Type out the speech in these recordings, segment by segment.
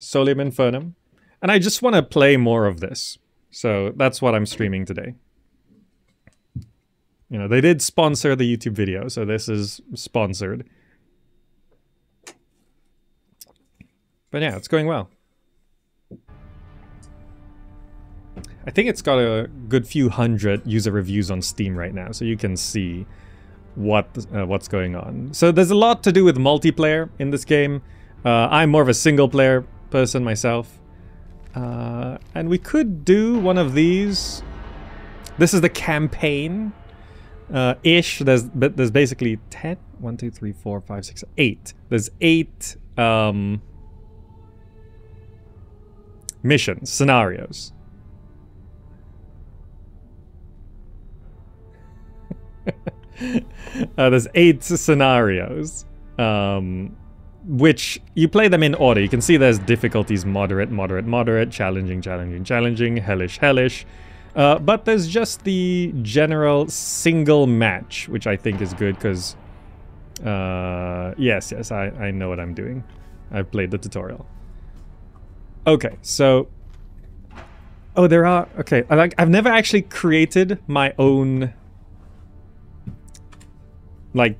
Solium Infernum. And I just want to play more of this. So that's what I'm streaming today. You know, they did sponsor the YouTube video, so this is sponsored. But yeah, it's going well. I think it's got a good few hundred user reviews on Steam right now, so you can see what's going on. So there's a lot to do with multiplayer in this game. I'm more of a single player person myself. And we could do one of these. This is the campaign ish. There's basically 10. 1, 2, 3, 4, 5, 6, 8. There's 8 missions, scenarios. There's 8 scenarios, which you play them in order. You can see there's difficulties moderate, moderate, moderate, challenging, challenging, challenging, hellish, hellish. But there's just the general single match, which I think is good because... yes, I know what I'm doing. I've played the tutorial. Okay, so... Oh, there are... Okay, I've never actually created my own... like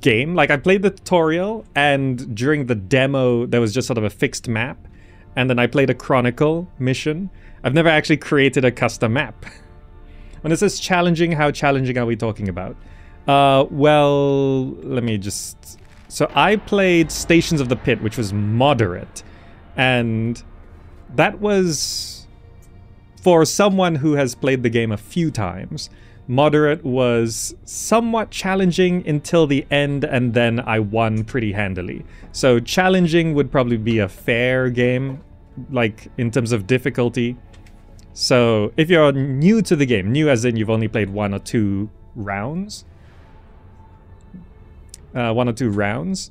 game. Like I played the tutorial, and during the demo there was just sort of a fixed map, and then I played a Chronicle mission. I've never actually created a custom map. When it says challenging, how challenging are we talking about? Well, let me just... So I played Stations of the Pit, which was moderate, and that was for someone who has played the game a few times. Moderate was somewhat challenging until the end, and then I won pretty handily. So challenging would probably be a fair game, like in terms of difficulty. So if you're new to the game, new as in you've only played 1 or 2 rounds, challenging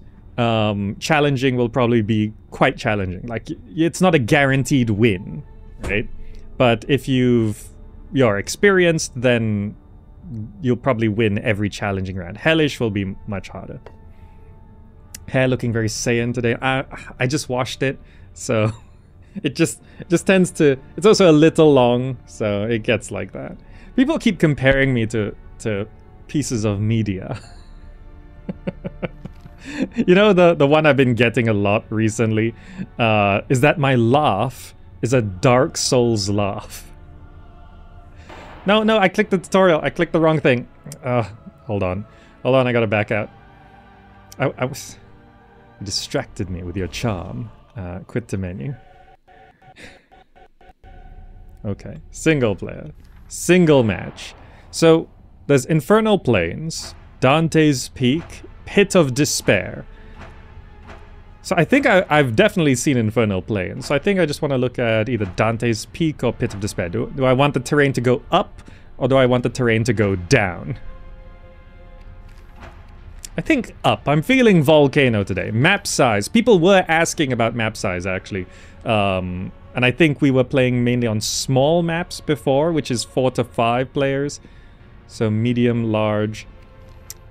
will probably be quite challenging. Like it's not a guaranteed win, right? But if you're experienced, then you'll probably win every challenging round. Hellish will be much harder. Hair looking very Saiyan today. I just washed it, so it just tends to... It's also a little long, so it gets like that. People keep comparing me to pieces of media. You know, the one I've been getting a lot recently is that my laugh is a Dark Souls laugh. No, I clicked the tutorial. I clicked the wrong thing. Hold on, I gotta back out. I was... You distracted me with your charm. Quit the menu. Okay, single player. Single match. So, there's Infernal Plains, Dante's Peak, Pit of Despair. So I think I've definitely seen Infernal Plains. So I think I just want to look at either Dante's Peak or Pit of Despair. Do I want the terrain to go up, or do I want the terrain to go down? I think up. I'm feeling volcano today. Map size. People were asking about map size, actually. And I think we were playing mainly on small maps before, which is 4 to 5 players. So medium, large.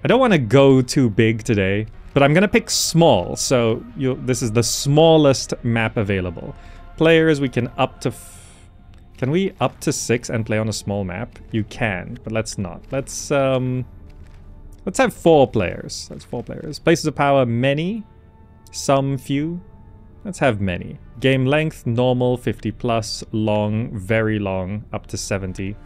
I don't want to go too big today. But I'm gonna pick small, so this is the smallest map available. Players, we can up to... Can we up to 6 and play on a small map? You can, but let's not. Let's have 4 players. That's 4 players. Places of power, many. Some, few. Let's have many. Game length, normal, 50 plus. Long, very long, up to 70.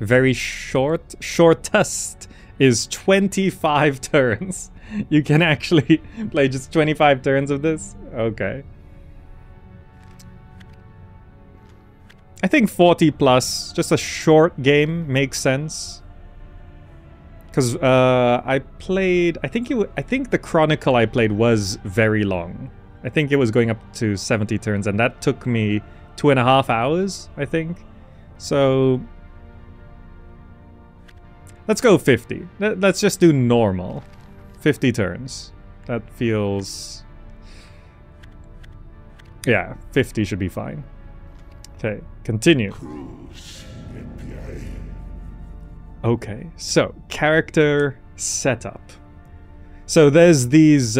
Very short. Shortest is 25 turns. You can actually play just 25 turns of this? Okay. I think 40 plus, just a short game, makes sense. Because I played... I think the Chronicle I played was very long. I think it was going up to 70 turns, and that took me 2.5 hours, I think. So... let's go 50. Let's just do normal. 50 turns. That feels... yeah, 50 should be fine. Okay, continue. Okay, so character setup. So there's these...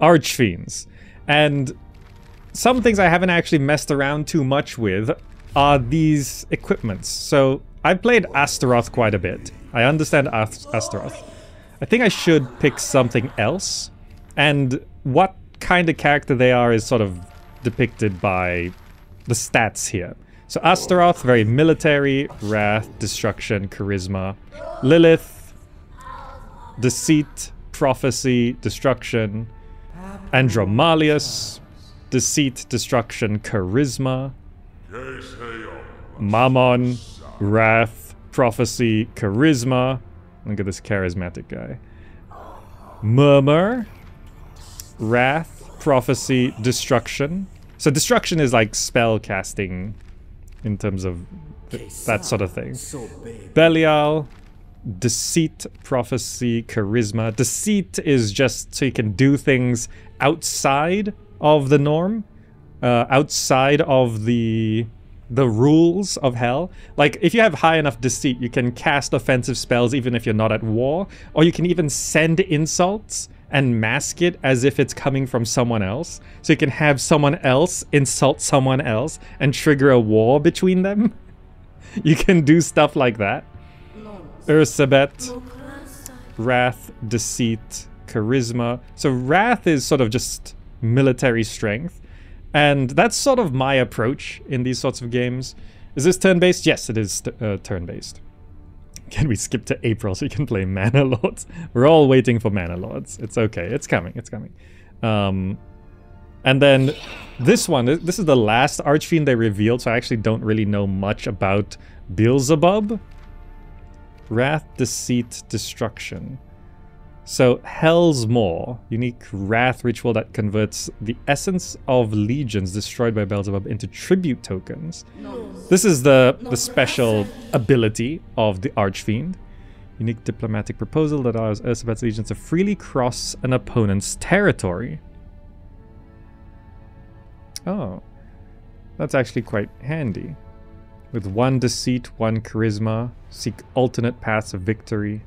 archfiends. And some things I haven't actually messed around too much with are these equipments. So I've played Astaroth quite a bit. I understand Astaroth. I think I should pick something else. And what kind of character they are is sort of depicted by the stats here. So Astaroth, very military, wrath, destruction, charisma. Lilith, deceit, prophecy, destruction. Andromalius, deceit, destruction, charisma. Mammon, wrath, prophecy, charisma. Look at this charismatic guy. Murmur, wrath, prophecy, destruction. So destruction is like spell casting in terms of that sort of thing. Belial, deceit, prophecy, charisma. Deceit is just so you can do things outside of the norm, outside of the rules of hell. Like, if you have high enough deceit, you can cast offensive spells even if you're not at war, or you can even send insults and mask it as if it's coming from someone else. So you can have someone else insult someone else and trigger a war between them. You can do stuff like that. Ursabet, wrath, deceit, charisma. So wrath is sort of just military strength. And that's sort of my approach in these sorts of games. Is this turn-based? Yes, it is turn-based. Can we skip to April so you can play Mana Lords? We're all waiting for Mana Lords. It's okay. It's coming. It's coming. And then this one. This is the last Archfiend they revealed, so I actually don't really know much about Beelzebub. Wrath, deceit, destruction. So, Hell's Maw, unique wrath ritual that converts the essence of legions destroyed by Beelzebub into tribute tokens. This is the special ability of the Archfiend. Unique diplomatic proposal that allows Ursabet's legions to freely cross an opponent's territory. Oh, that's actually quite handy. With one deceit, one charisma, seek alternate paths of victory.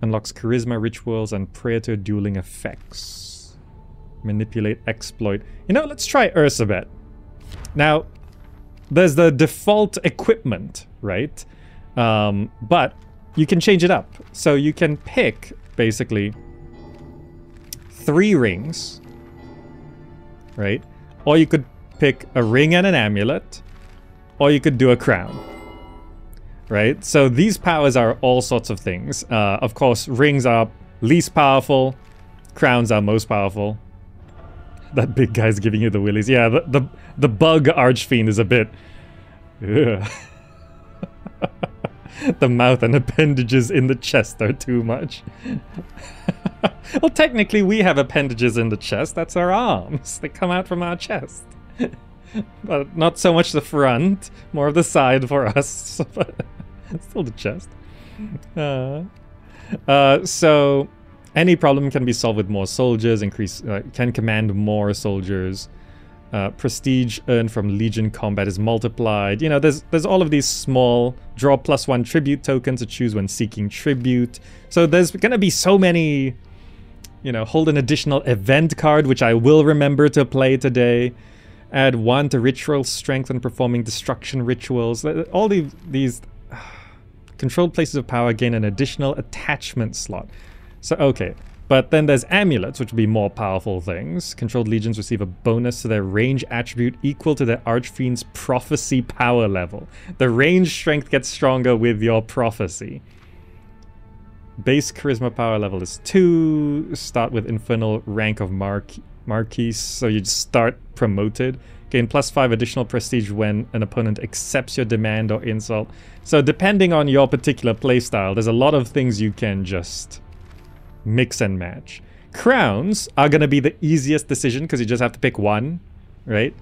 Unlocks charisma rituals and prayer to dueling effects. Manipulate, exploit. You know, let's try Ursabet. Now, there's the default equipment, right? But you can change it up. So you can pick, basically, 3 rings, right? Or you could pick a ring and an amulet, or you could do a crown. Right? So these powers are all sorts of things. Of course, rings are least powerful. Crowns are most powerful. That big guy's giving you the willies. Yeah, the bug Archfiend is a bit... The mouth and appendages in the chest are too much. Well, technically we have appendages in the chest. That's our arms. They come out from our chest. But not so much the front, more of the side for us. Still the chest. So any problem can be solved with more soldiers. Can command more soldiers. Prestige earned from legion combat is multiplied. You know, there's all of these small draw +1 tribute tokens to choose when seeking tribute. So there's gonna be so many. You know, hold an additional event card, which I will remember to play today. Add 1 to ritual strength when performing destruction rituals. All these controlled places of power gain an additional attachment slot. So, okay. But then there's amulets, which would be more powerful things. Controlled legions receive a bonus to their range attribute equal to their Archfiend's prophecy power level. The range strength gets stronger with your prophecy. Base charisma power level is 2. Start with infernal rank of Marquis, so you just start promoted. Gain +5 additional prestige when an opponent accepts your demand or insult. So depending on your particular playstyle, there's a lot of things you can just mix and match. Crowns are going to be the easiest decision because you just have to pick one, right?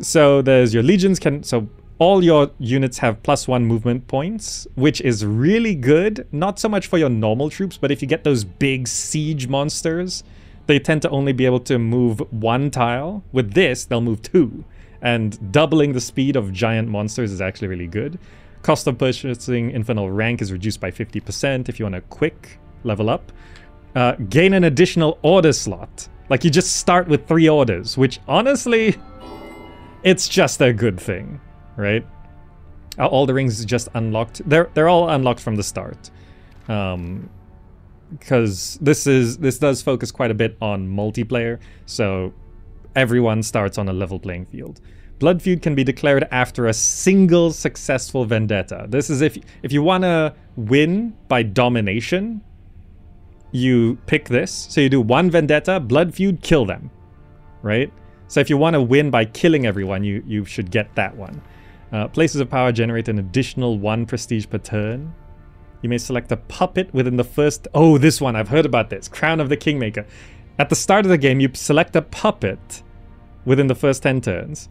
So there's your legions can... So all your units have +1 movement points, which is really good. Not so much for your normal troops, but if you get those big siege monsters... They tend to only be able to move 1 tile. With this, they'll move 2. And doubling the speed of giant monsters is actually really good. Cost of purchasing Infernal Rank is reduced by 50% if you want a quick level up. gain an additional order slot. Like, you just start with 3 orders, which honestly, it's just a good thing, right? Are all the rings just unlocked? They're all unlocked from the start. Because this does focus quite a bit on multiplayer, so everyone starts on a level playing field. Blood feud can be declared after a single successful vendetta. This is if you want to win by domination, you pick this. So you do 1 vendetta, blood feud, kill them, right? So if you want to win by killing everyone, you should get that one. Places of power generate an additional 1 prestige per turn. You may select a puppet within the first... Oh, this one, I've heard about this. Crown of the Kingmaker. At the start of the game, you select a puppet within the first 10 turns.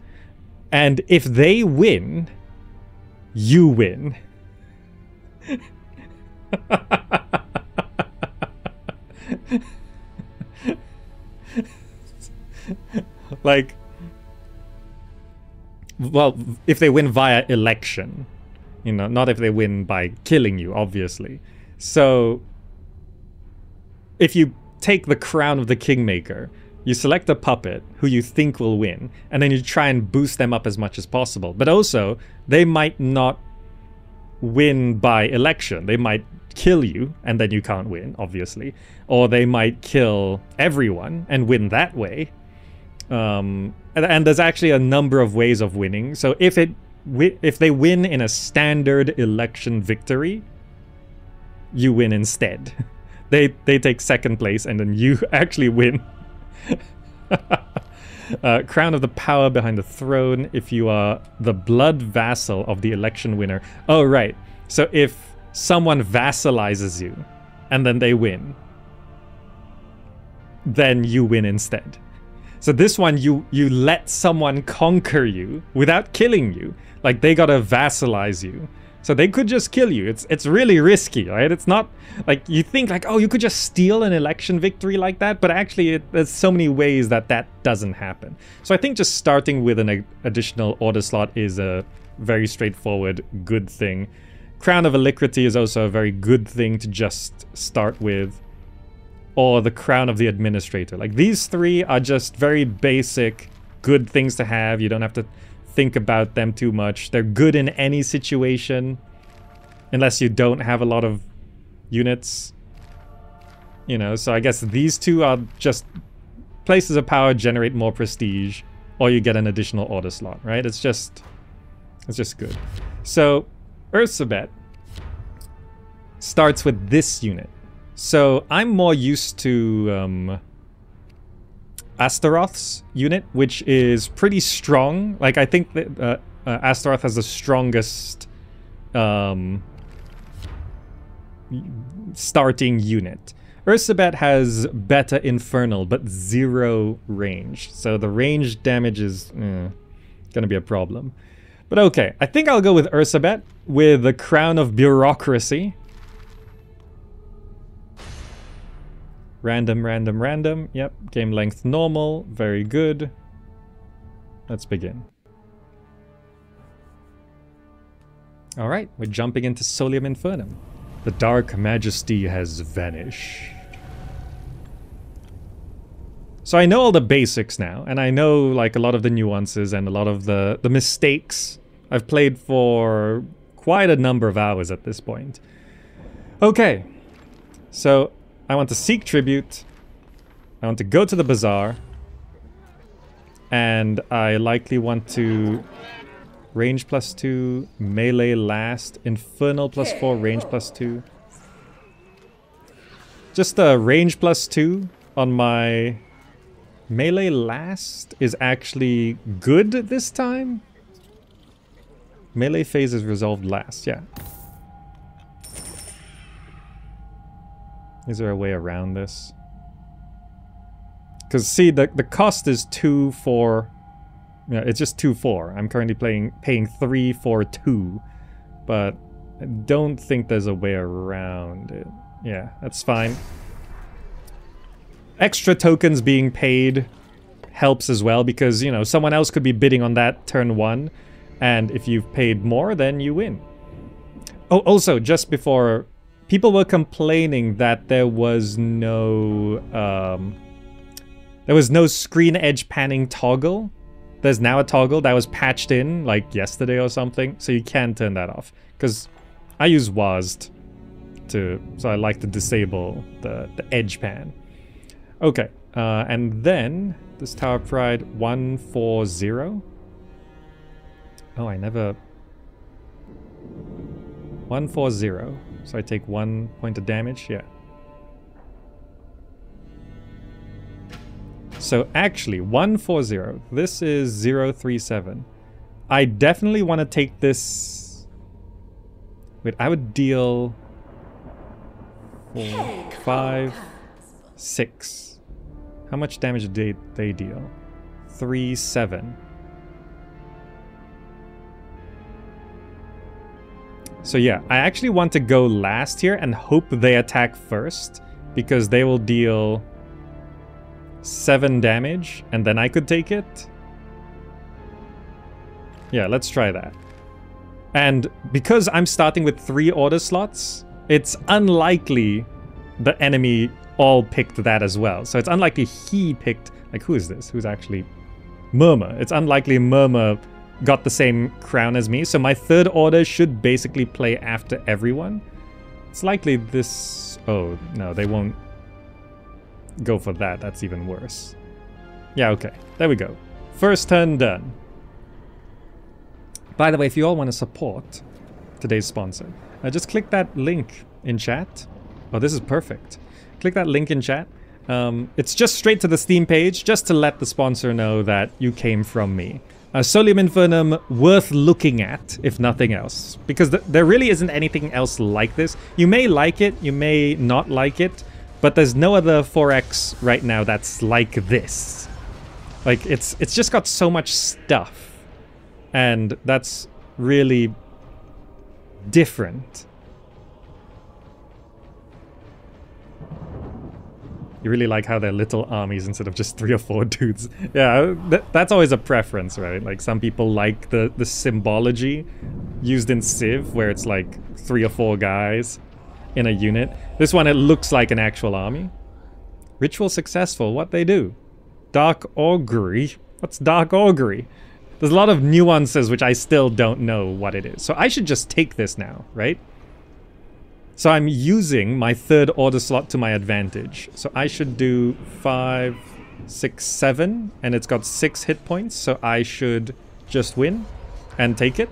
And if they win, you win. Like... Well, if they win via election. You know, not if they win by killing you, obviously. So, if you take the crown of the Kingmaker, you select a puppet who you think will win, and then you try and boost them up as much as possible. But also, they might not win by election. They might kill you, and then you can't win, obviously. Or they might kill everyone and win that way. And there's actually a number of ways of winning. So if they win in a standard election victory, you win instead. They take second place and then you actually win. Crown of the power behind the throne if you are the blood vassal of the election winner. Oh, right. So if someone vassalizes you and then they win, then you win instead. So this one, you let someone conquer you without killing you. Like, they gotta vassalize you. So they could just kill you. It's really risky, right? It's not like you think like, oh, you could just steal an election victory like that. But actually, there's so many ways that doesn't happen. So I think just starting with an additional order slot is a very straightforward good thing. Crown of Alacrity is also a very good thing to just start with. Or the crown of the administrator. Like, these 3 are just very basic, good things to have. You don't have to think about them too much. They're good in any situation, unless you don't have a lot of units. You know, so I guess these 2 are just places of power generate more prestige, or you get an additional order slot, right? It's just good. So, Ursabet starts with this unit. So, I'm more used to Astaroth's unit, which is pretty strong. Like, I think that Astaroth has the strongest starting unit. Ursabet has better infernal, but 0 range. So, the range damage is gonna be a problem. But okay, I think I'll go with Ursabet with the Crown of Bureaucracy. Random, random, random. Yep. Game length normal. Very good. Let's begin. Alright, we're jumping into Solium Infernum. The dark majesty has vanished. So I know all the basics now, and I know like a lot of the nuances and a lot of the mistakes. I've played for quite a number of hours at this point. Okay. So... I want to seek tribute, I want to go to the bazaar, and I likely want to range +2, melee last, infernal +4, range +2. Just the range +2 on my melee last is actually good this time. Melee phase is resolved last, yeah. Is there a way around this? Because see, the cost is 2 for... Yeah, it's just 2-4. I'm currently paying 3 for 2. But I don't think there's a way around it. Yeah, that's fine. Extra tokens being paid helps as well because, you know, someone else could be bidding on that turn 1. And if you've paid more, then you win. Oh, also, just before... people were complaining that there was no screen edge panning toggle. There's now a toggle that was patched in like yesterday or something, so you can turn that off. Because I use WASD, so I like to disable the edge pan. Okay, and then this Tower of Pride 140. Oh, I never... 140. So I take 1 point of damage, yeah. So actually, 140. This is 037. I definitely want to take this... Wait, I would deal... 4, 5, 6. How much damage did they deal? 3, 7. So yeah, I actually want to go last here and hope they attack first, because they will deal 7 damage and then I could take it. Yeah, let's try that. And because I'm starting with 3 order slots, it's unlikely the enemy all picked that as well. So it's unlikely he picked... Like, who is this? Who's actually... Murmur. It's unlikely Murmur got the same crown as me. So my third order should basically play after everyone. It's likely this... Oh, no, they won't go for that. That's even worse. Yeah, okay. There we go. First turn done. By the way, if you all want to support today's sponsor... just click that link in chat. Oh, this is perfect. Click that link in chat. It's just straight to the Steam page, just to let the sponsor know that you came from me. Solium Infernum, worth looking at, if nothing else. Because there really isn't anything else like this. You may like it, you may not like it, but there's no other 4X right now that's like this. Like, it's just got so much stuff. And that's really... different. You really like how they're little armies instead of just 3 or 4 dudes. Yeah, that's always a preference, right? Like, some people like the symbology used in Civ, where it's like 3 or 4 guys in a unit. This one, it looks like an actual army. Ritual successful, what they do? Dark Augury? What's Dark Augury? There's a lot of nuances which I still don't know what it is. So I should just take this now, right? So I'm using my third order slot to my advantage. So I should do 5, 6, 7, and it's got 6 hit points. So I should just win and take it.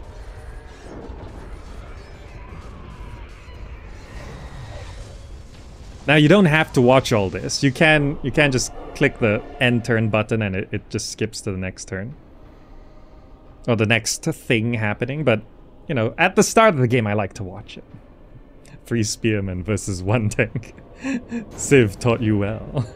Now you don't have to watch all this. You can just click the end turn button and it just skips to the next turn. Or the next thing happening, but, you know, at the start of the game I like to watch it. 3 spearmen versus 1 tank. Civ taught you well.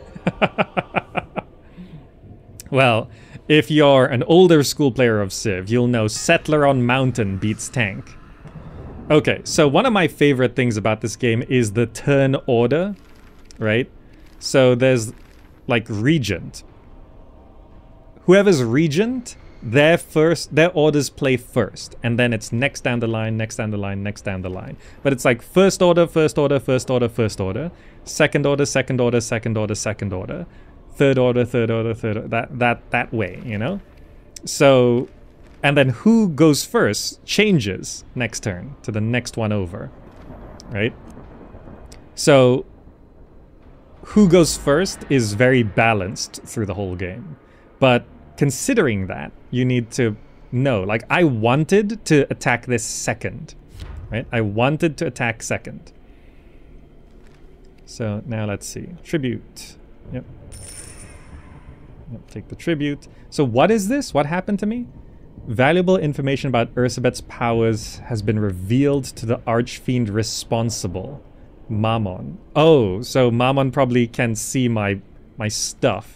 Well, if you're an older school player of Civ, you'll know Settler on Mountain beats tank. Okay, so one of my favorite things about this game is the turn order, right? So there's, like, Regent. Whoever's Regent... Their orders play first, and then it's next down the line, next down the line, next down the line. But it's like first order, first order, first order, first order, second order, second order, second order, second order, third order, third order, third order, that way, you know? So, and then who goes first changes next turn to the next one over, right? So, who goes first is very balanced through the whole game, but considering that, you need to know, like, I wanted to attack this second, right? I wanted to attack second. So now let's see. Tribute. Yep. Yep, take the tribute. So what is this? What happened to me? Valuable information about Ursabet's powers has been revealed to the archfiend responsible, Mammon. Oh, so Mammon probably can see my stuff.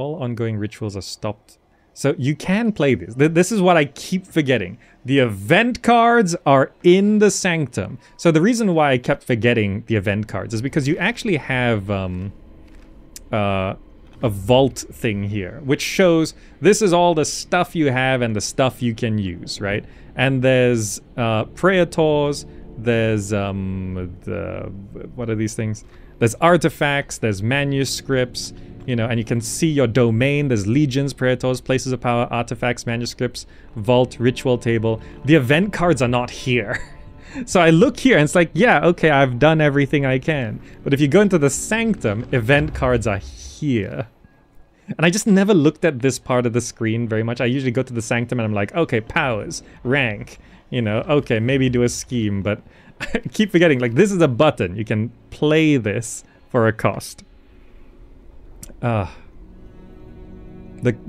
All ongoing rituals are stopped. So you can play this. This is what I keep forgetting. The event cards are in the Sanctum. So the reason why I kept forgetting the event cards is because you actually have a vault thing here, which shows this is all the stuff you have and the stuff you can use, right? And there's praetors, there's what are these things? There's artifacts, there's manuscripts, you know, and you can see your domain. There's legions, praetors, places of power, artifacts, manuscripts, vault, ritual table. The event cards are not here. So I look here and it's like, yeah, okay, I've done everything I can. But if you go into the sanctum, event cards are here. And I just never looked at this part of the screen very much. I usually go to the sanctum and I'm like, okay, powers, rank, you know, okay, maybe do a scheme, but I keep forgetting, like, this is a button. You can play this for a cost. The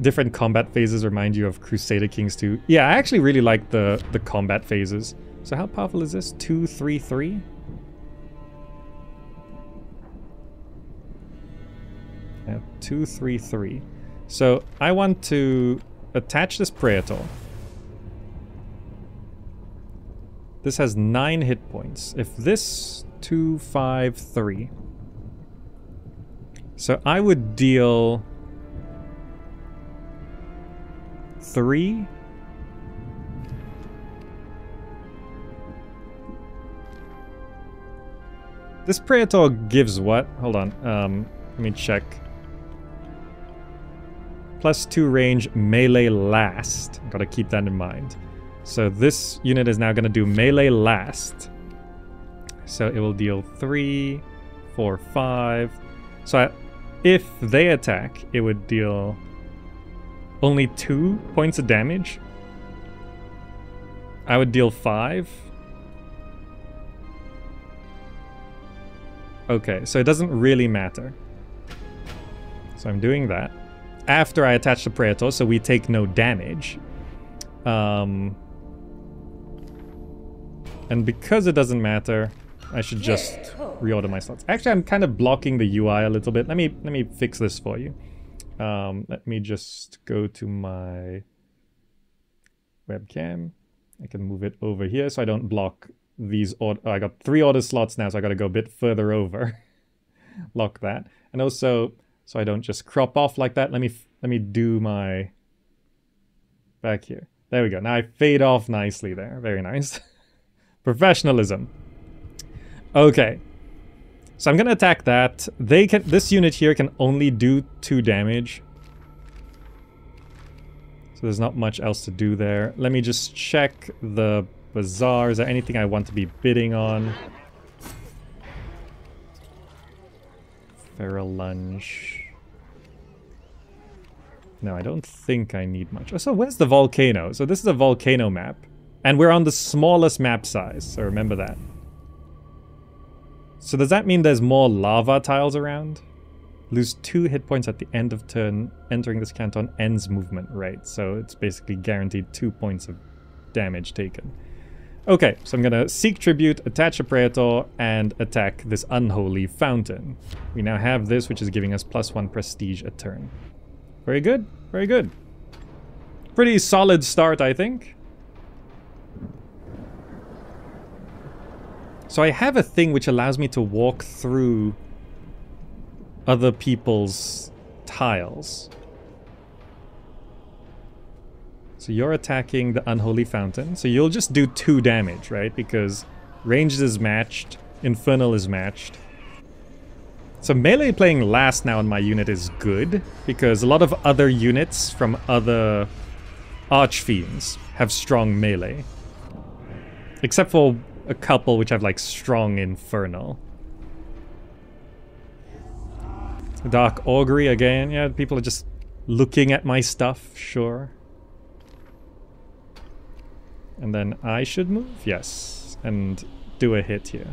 different combat phases remind you of Crusader Kings 2. Yeah, I actually really like the combat phases. So how powerful is this? 233? Yeah, 233. So I want to attach this Praetor. This has 9 hit points. If this 253. So I would deal 3. This Praetor gives what? Hold on, let me check. +2 range, melee last. Gotta keep that in mind. So this unit is now gonna do melee last. So it will deal 3, 4, 5. So if they attack, it would deal only 2 points of damage. I would deal 5. Okay, so it doesn't really matter. So I'm doing that. After I attach the Praetor, so we take no damage. And because it doesn't matter, I should just reorder my slots. Actually, I'm kind of blocking the UI a little bit. Let me fix this for you. Let me just go to my webcam. I can move it over here so I don't block these order. Oh, I got 3 order slots now, so I got to go a bit further over. Lock that, and also so I don't just crop off like that. Let me do my back here. There we go. Now I fade off nicely there. Very nice. Professionalism. Okay, so I'm gonna attack that. They can. This unit here can only do 2 damage. So there's not much else to do there. Let me just check the bazaar. Is there anything I want to be bidding on? Feral lunge. No, I don't think I need much. Oh, so where's the volcano? So this is a volcano map. And we're on the smallest map size, so remember that. So does that mean there's more lava tiles around? Lose 2 hit points at the end of turn. Entering this canton ends movement, right? So it's basically guaranteed 2 points of damage taken. Okay, so I'm gonna seek tribute, attach a Praetor, and attack this unholy fountain. We now have this, which is giving us +1 prestige a turn. Very good, very good. Pretty solid start, I think. So I have a thing which allows me to walk through other people's tiles. So you're attacking the unholy fountain. So you'll just do 2 damage, right? Because ranged is matched, infernal is matched. So melee playing last now in my unit is good, because a lot of other units from other archfiends have strong melee. Except for a couple which have like strong infernal. Dark augury again. Yeah, people are just looking at my stuff, sure. And then I should move, yes, and do a hit here.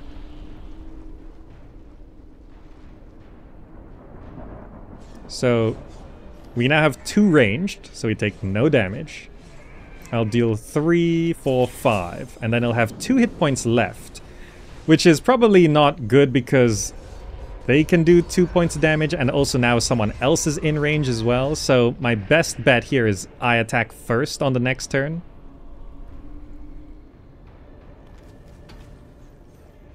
So we now have 2 ranged, so we take no damage. I'll deal 3, 4, 5, and then I'll have 2 hit points left, which is probably not good because they can do 2 points of damage, and also now someone else is in range as well. So my best bet here is I attack first on the next turn.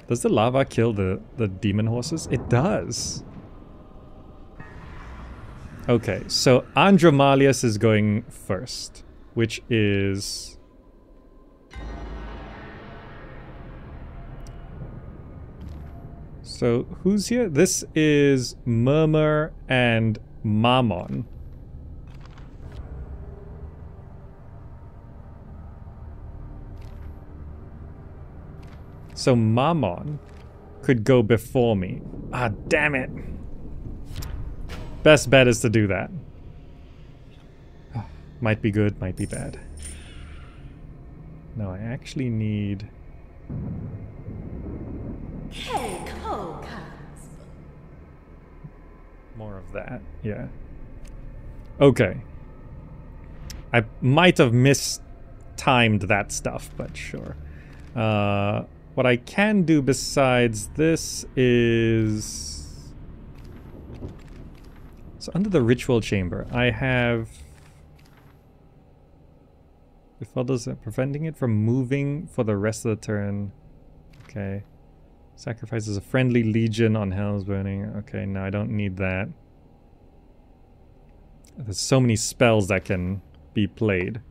Does the lava kill the demon horses? It does. Okay, so Andromalius is going first, which is... So who's here? This is Murmur and Mammon. So Mammon could go before me. Ah, damn it. Best bet is to do that. Might be good, might be bad. No, I actually need... More of that, yeah. Okay. I might have mistimed that stuff, but sure. What I can do besides this is... So under the ritual chamber, I have... If others are preventing it from moving for the rest of the turn. Okay. Sacrifices a friendly legion on Hell's Burning. Okay, no, I don't need that. There's so many spells that can be played.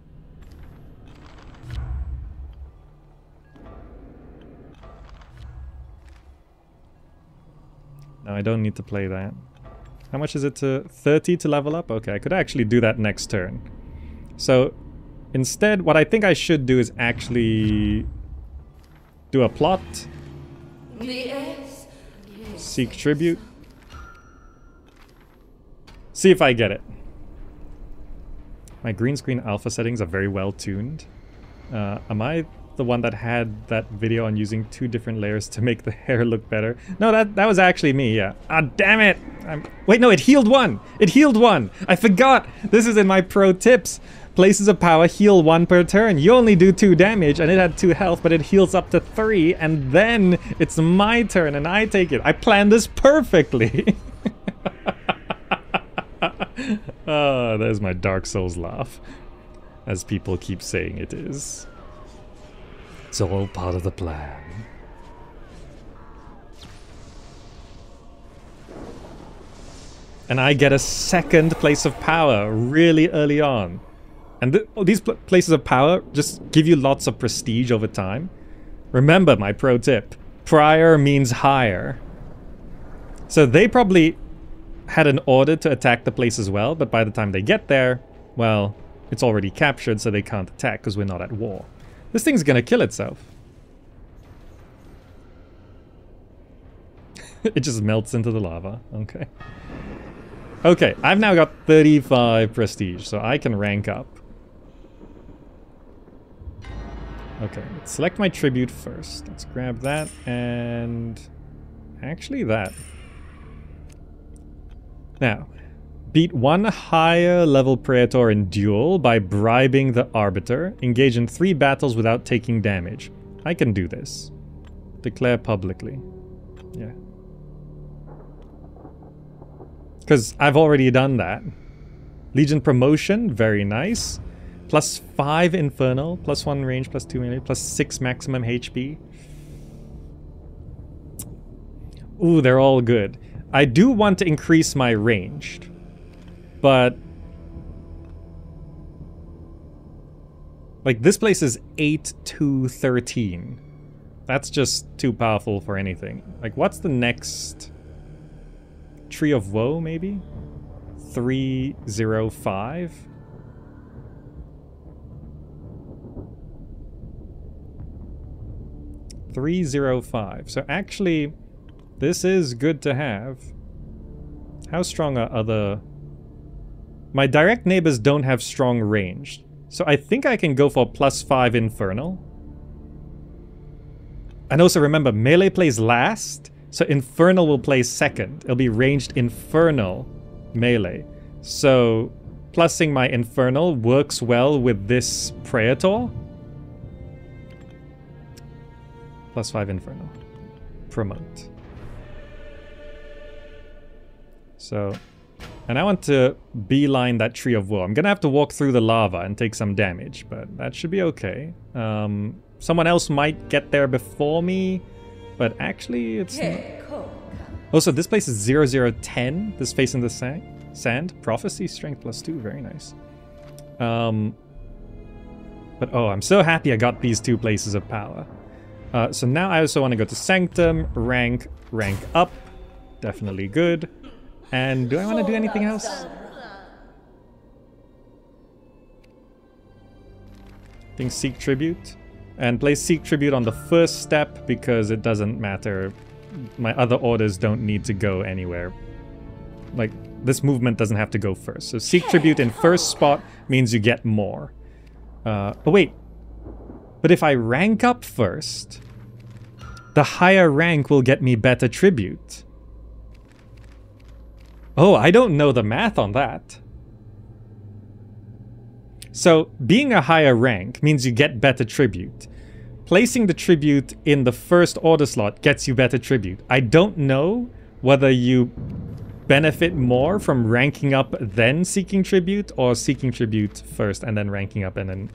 No, I don't need to play that. How much is it to 30 to level up? Okay, I could actually do that next turn. So instead, what I think I should do is actually do a plot. Seek tribute. See if I get it. My green screen alpha settings are very well tuned. Am I the one that had that video on using two different layers to make the hair look better? No, that was actually me, yeah. Ah, damn it! Wait, no, it healed one! It healed one! I forgot! This is in my pro tips. Places of power heal one per turn. You only do 2 damage, and it had 2 health, but it heals up to 3, and then it's my turn, and I take it. I planned this perfectly! Oh, there's my Dark Souls laugh. As people keep saying it is. It's all part of the plan. And I get a second place of power really early on. And these places of power just give you lots of prestige over time. Remember my pro tip. Prior means higher. So they probably had an order to attack the place as well, but by the time they get there, well, it's already captured, so they can't attack because we're not at war. This thing's gonna kill itself. It just melts into the lava. Okay. Okay, I've now got 35 prestige, so I can rank up. Okay, let's select my tribute first. Let's grab that and... Actually that. Now, beat 1 higher level Praetor in duel by bribing the Arbiter. Engage in 3 battles without taking damage. I can do this. Declare publicly. Yeah. Because I've already done that. Legion promotion, very nice. Plus 5 infernal, plus 1 range, plus 2 melee, plus 6 maximum HP. Ooh, they're all good. I do want to increase my ranged, but like this place is 8 to 13. That's just too powerful for anything. Like, what's the next? Tree of Woe, maybe? 305? So actually, this is good to have. How strong are other... My direct neighbors don't have strong range. So I think I can go for plus 5 Infernal. And also remember, melee plays last. So Infernal will play second. It'll be ranged Infernal melee. So plusing my Infernal works well with this Praetor. Plus 5 Infernal. Promote. So, and I want to beeline that Tree of Woe. I'm gonna have to walk through the lava and take some damage, but that should be okay. Someone else might get there before me. But actually, it's not. Also, this place is 0010, this face in the sack. Sand, prophecy, strength +2, very nice. But oh, I'm so happy I got these two places of power. So now I also want to go to Sanctum, rank up, definitely good. And do I want to do anything else? I think Seek Tribute. And place Seek Tribute on the first step because it doesn't matter. My other orders don't need to go anywhere. Like, this movement doesn't have to go first. So Seek Tribute in first spot means you get more. Oh wait. But if I rank up first, the higher rank will get me better tribute. Oh, I don't know the math on that. So, being a higher rank means you get better tribute. Placing the tribute in the first order slot gets you better tribute. I don't know whether you benefit more from ranking up then seeking tribute, or seeking tribute first and then ranking up and then...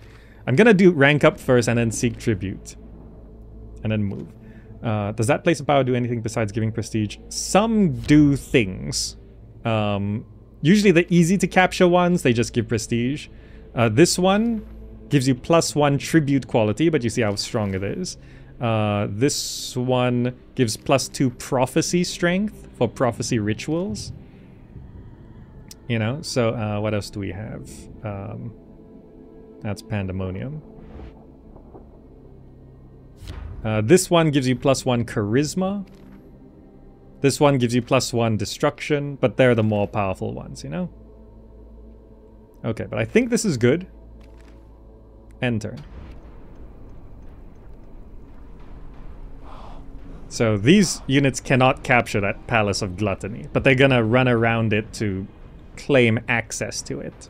I'm gonna do rank up first and then seek tribute. And then move. Does that place of power do anything besides giving prestige? Some do things. Usually the easy to capture ones, they just give prestige. This one gives you +1 tribute quality, but you see how strong it is. This one gives +2 prophecy strength for prophecy rituals. You know, so what else do we have? That's Pandemonium. This one gives you +1 charisma. This one gives you +1 destruction, but they're the more powerful ones, you know? Okay, but I think this is good. End turn. So these units cannot capture that Palace of Gluttony, but they're gonna run around it to claim access to it.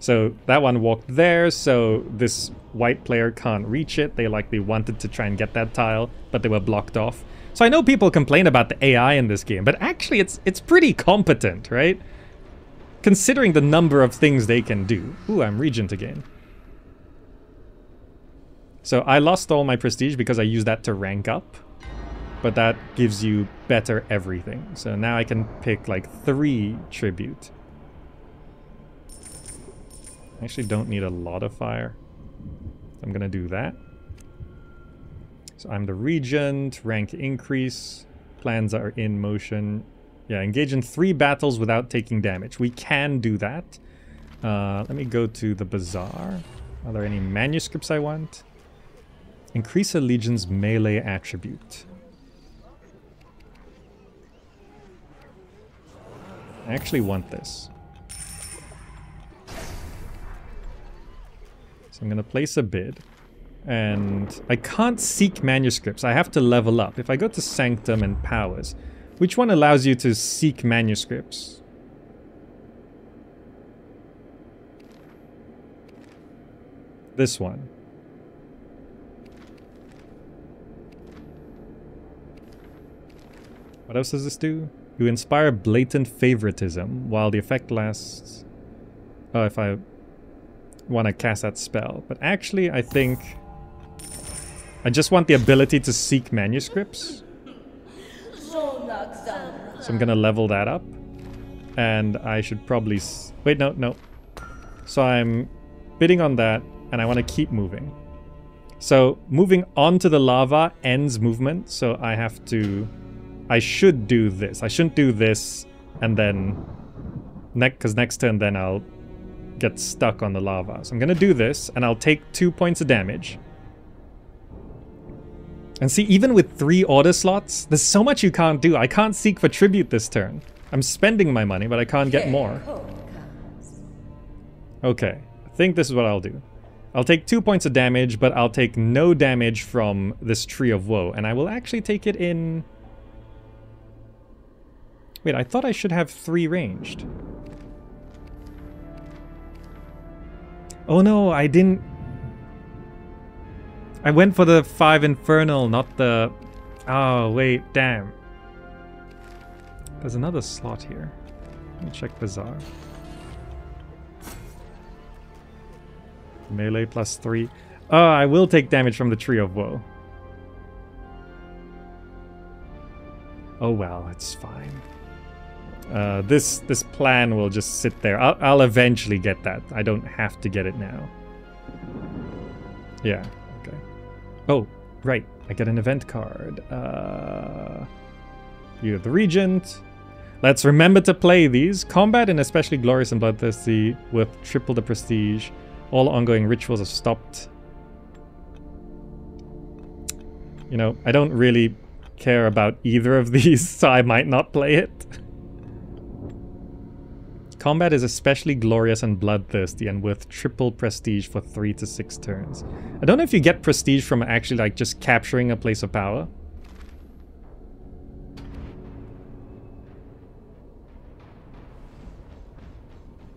So that one walked there, so this white player can't reach it. They likely wanted to try and get that tile, but they were blocked off. So I know people complain about the AI in this game, but actually it's pretty competent, right? Considering the number of things they can do. Ooh, I'm Regent again. So I lost all my prestige because I used that to rank up. But that gives you better everything. So now I can pick like 3 tribute. I actually don't need a lot of fire. I'm gonna do that. So I'm the Regent, rank increase, plans are in motion. Yeah, engage in 3 battles without taking damage. We can do that. Let me go to the Bazaar. Are there any manuscripts I want? Increase a legion's melee attribute. I actually want this. So I'm gonna place a bid. And I can't seek manuscripts. I have to level up. If I go to Sanctum and Powers, which one allows you to seek manuscripts? This one. What else does this do? You inspire blatant favoritism while the effect lasts. Oh, if I want to cast that spell. But actually, I think I just want the ability to seek manuscripts. So I'm gonna level that up, and I should probably wait. No. So I'm bidding on that, and I want to keep moving. So moving onto the lava ends movement. So I have to. I should do this. I shouldn't do this, and then next turn then I'll get stuck on the lava. So I'm gonna do this, and I'll take 2 points of damage. And see, even with 3 order slots, there's so much you can't do. I can't seek for tribute this turn. I'm spending my money, but I can't get more. Okay, I think this is what I'll do. I'll take 2 points of damage, but I'll take no damage from this Tree of Woe, and I will actually take it in... Wait, I thought I should have 3 ranged. Oh no, I didn't... I went for the 5 Infernal, not the... Oh, wait, damn. There's another slot here. Let me check Bazaar. Melee +3. Oh, I will take damage from the Tree of Woe. Oh well, it's fine. This plan will just sit there. I'll eventually get that. I don't have to get it now. Yeah, okay. Oh, right. I get an event card. You're the Regent. Let's remember to play these. Combat, and especially glorious and bloodthirsty, with triple the prestige. All ongoing rituals are stopped. You know, I don't really care about either of these, so I might not play it. Combat is especially glorious and bloodthirsty, and with triple prestige for 3 to 6 turns. I don't know if you get prestige from actually like just capturing a place of power.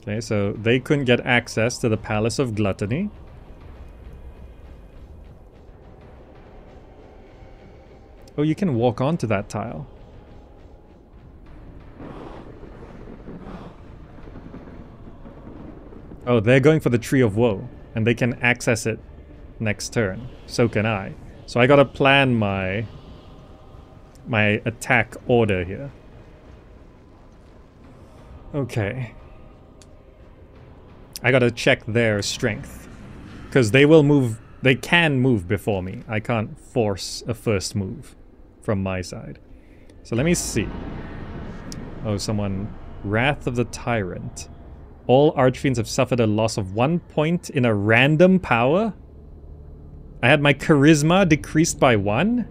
Okay, so they couldn't get access to the Palace of Gluttony. Oh, you can walk onto that tile. Oh, they're going for the Tree of Woe, and they can access it next turn. So can I. So I gotta plan my attack order here. Okay. I gotta check their strength, because they will move. They can move before me. I can't force a first move from my side. So let me see. Oh, someone. Wrath of the Tyrant. All Archfiends have suffered a loss of 1 point in a random power? I had my Charisma decreased by 1?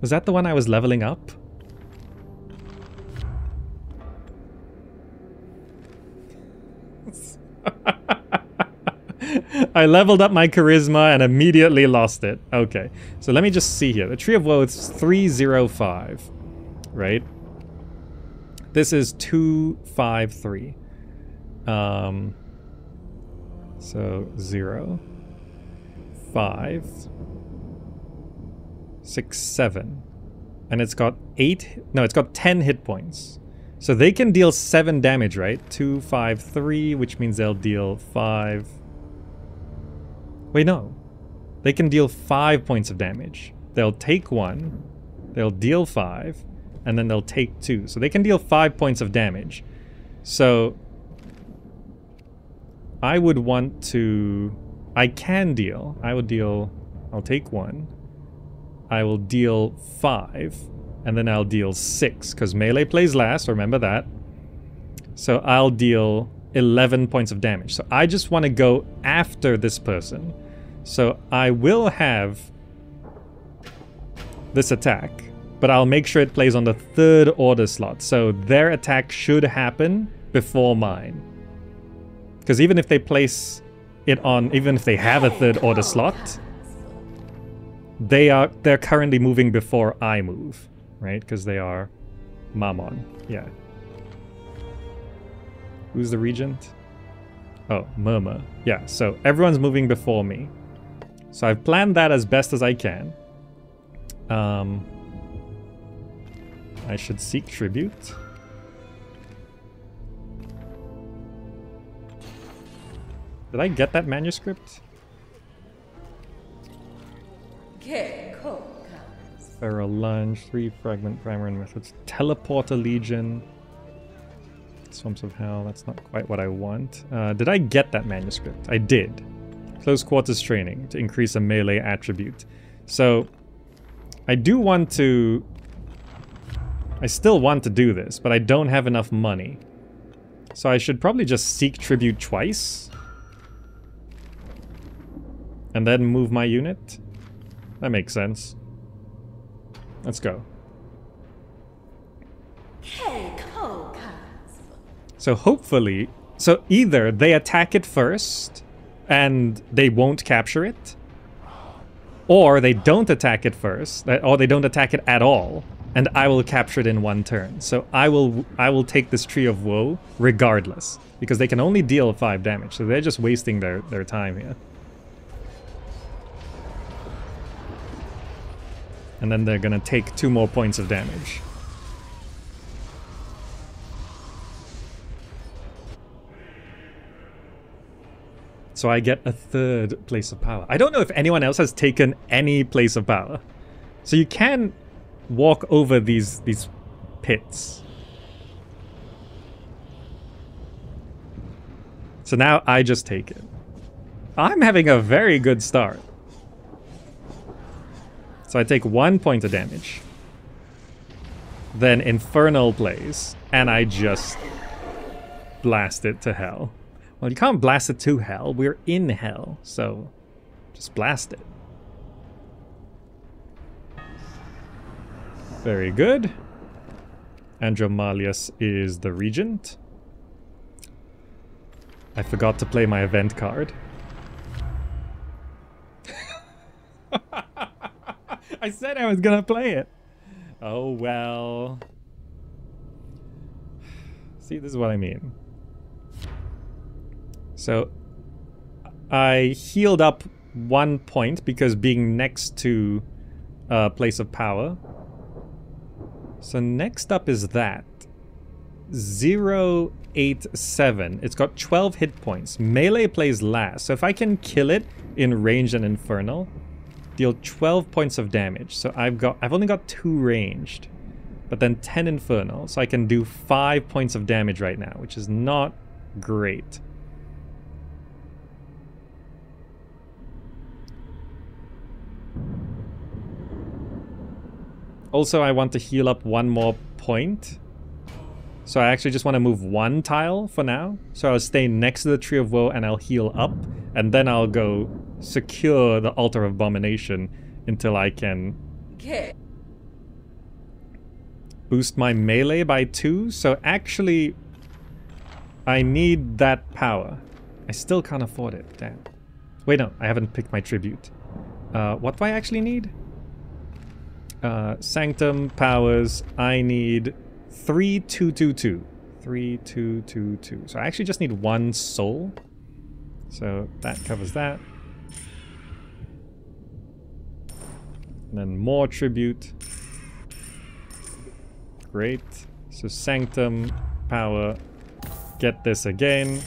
Was that the one I was leveling up? I leveled up my Charisma and immediately lost it. Okay, so let me just see here. The Tree of Woe is 305, right? This is 253. So 0, 5, 6, 7. And it's got 8, no, it's got 10 hit points. So they can deal 7 damage, right? 2, 5, 3, which means they'll deal 5. Wait, no. They can deal 5 points of damage. They'll take 1, they'll deal 5, and then they'll take 2. So they can deal 5 points of damage. So I would want to... I can deal. I will deal... I'll take 1. I will deal 5. And then I'll deal 6. Because melee plays last, remember that. So I'll deal 11 points of damage. So I just want to go after this person. So I will have this attack. But I'll make sure it plays on the 3rd order slot. So their attack should happen before mine. Because even if they place it on, even if they have a 3rd order slot, they're currently moving before I move, right? Because they are Mammon. Yeah. Who's the Regent? Oh, Murmur. Yeah, so everyone's moving before me. So I've planned that as best as I can. I should seek tribute. Did I get that manuscript? Feral Lunge, 3 Fragment Primer and Methods, Teleporter Legion, Swamps of Hell, that's not quite what I want. Did I get that manuscript? I did. Close Quarters Training to increase a melee attribute. So, I do want to... I still want to do this, but I don't have enough money. So I should probably just seek tribute twice. And then move my unit. That makes sense. Let's go. So hopefully... So either they attack it first, and they won't capture it. Or they don't attack it first, or they don't attack it at all. And I will capture it in 1 turn. So I will take this Tree of Woe regardless. Because they can only deal 5 damage. So they're just wasting their time here. And then they're going to take 2 more points of damage. So I get a 3rd place of power. I don't know if anyone else has taken any place of power. So you can walk over these pits. So now I just take it. I'm having a very good start. So I take 1 point of damage. Then Infernal plays, and I just blast it to hell. Well, you can't blast it to hell. We're in hell, so just blast it. Very good. Andromalius is the regent. I forgot to play my event card. I said I was gonna play it. Oh well. See, this is what I mean. So I healed up 1 point because being next to a place of power. So next up is that. 087. It's got 12 hit points. Melee plays last. So if I can kill it in ranged and infernal, deal 12 points of damage. So I've only got 2 ranged, but then 10 infernal. So I can do 5 points of damage right now, which is not great. Also, I want to heal up 1 more point. So I actually just want to move 1 tile for now. So I'll stay next to the Tree of Woe and I'll heal up. And then I'll go secure the Altar of Abomination until I can boost my melee by 2. So actually, I need that power. I still can't afford it, damn. Wait, no, I haven't picked my tribute. What do I actually need? Sanctum powers. I need 3222. 3222. So I actually just need 1 soul. So that covers that. And then more tribute. Great. So sanctum power. Get this again.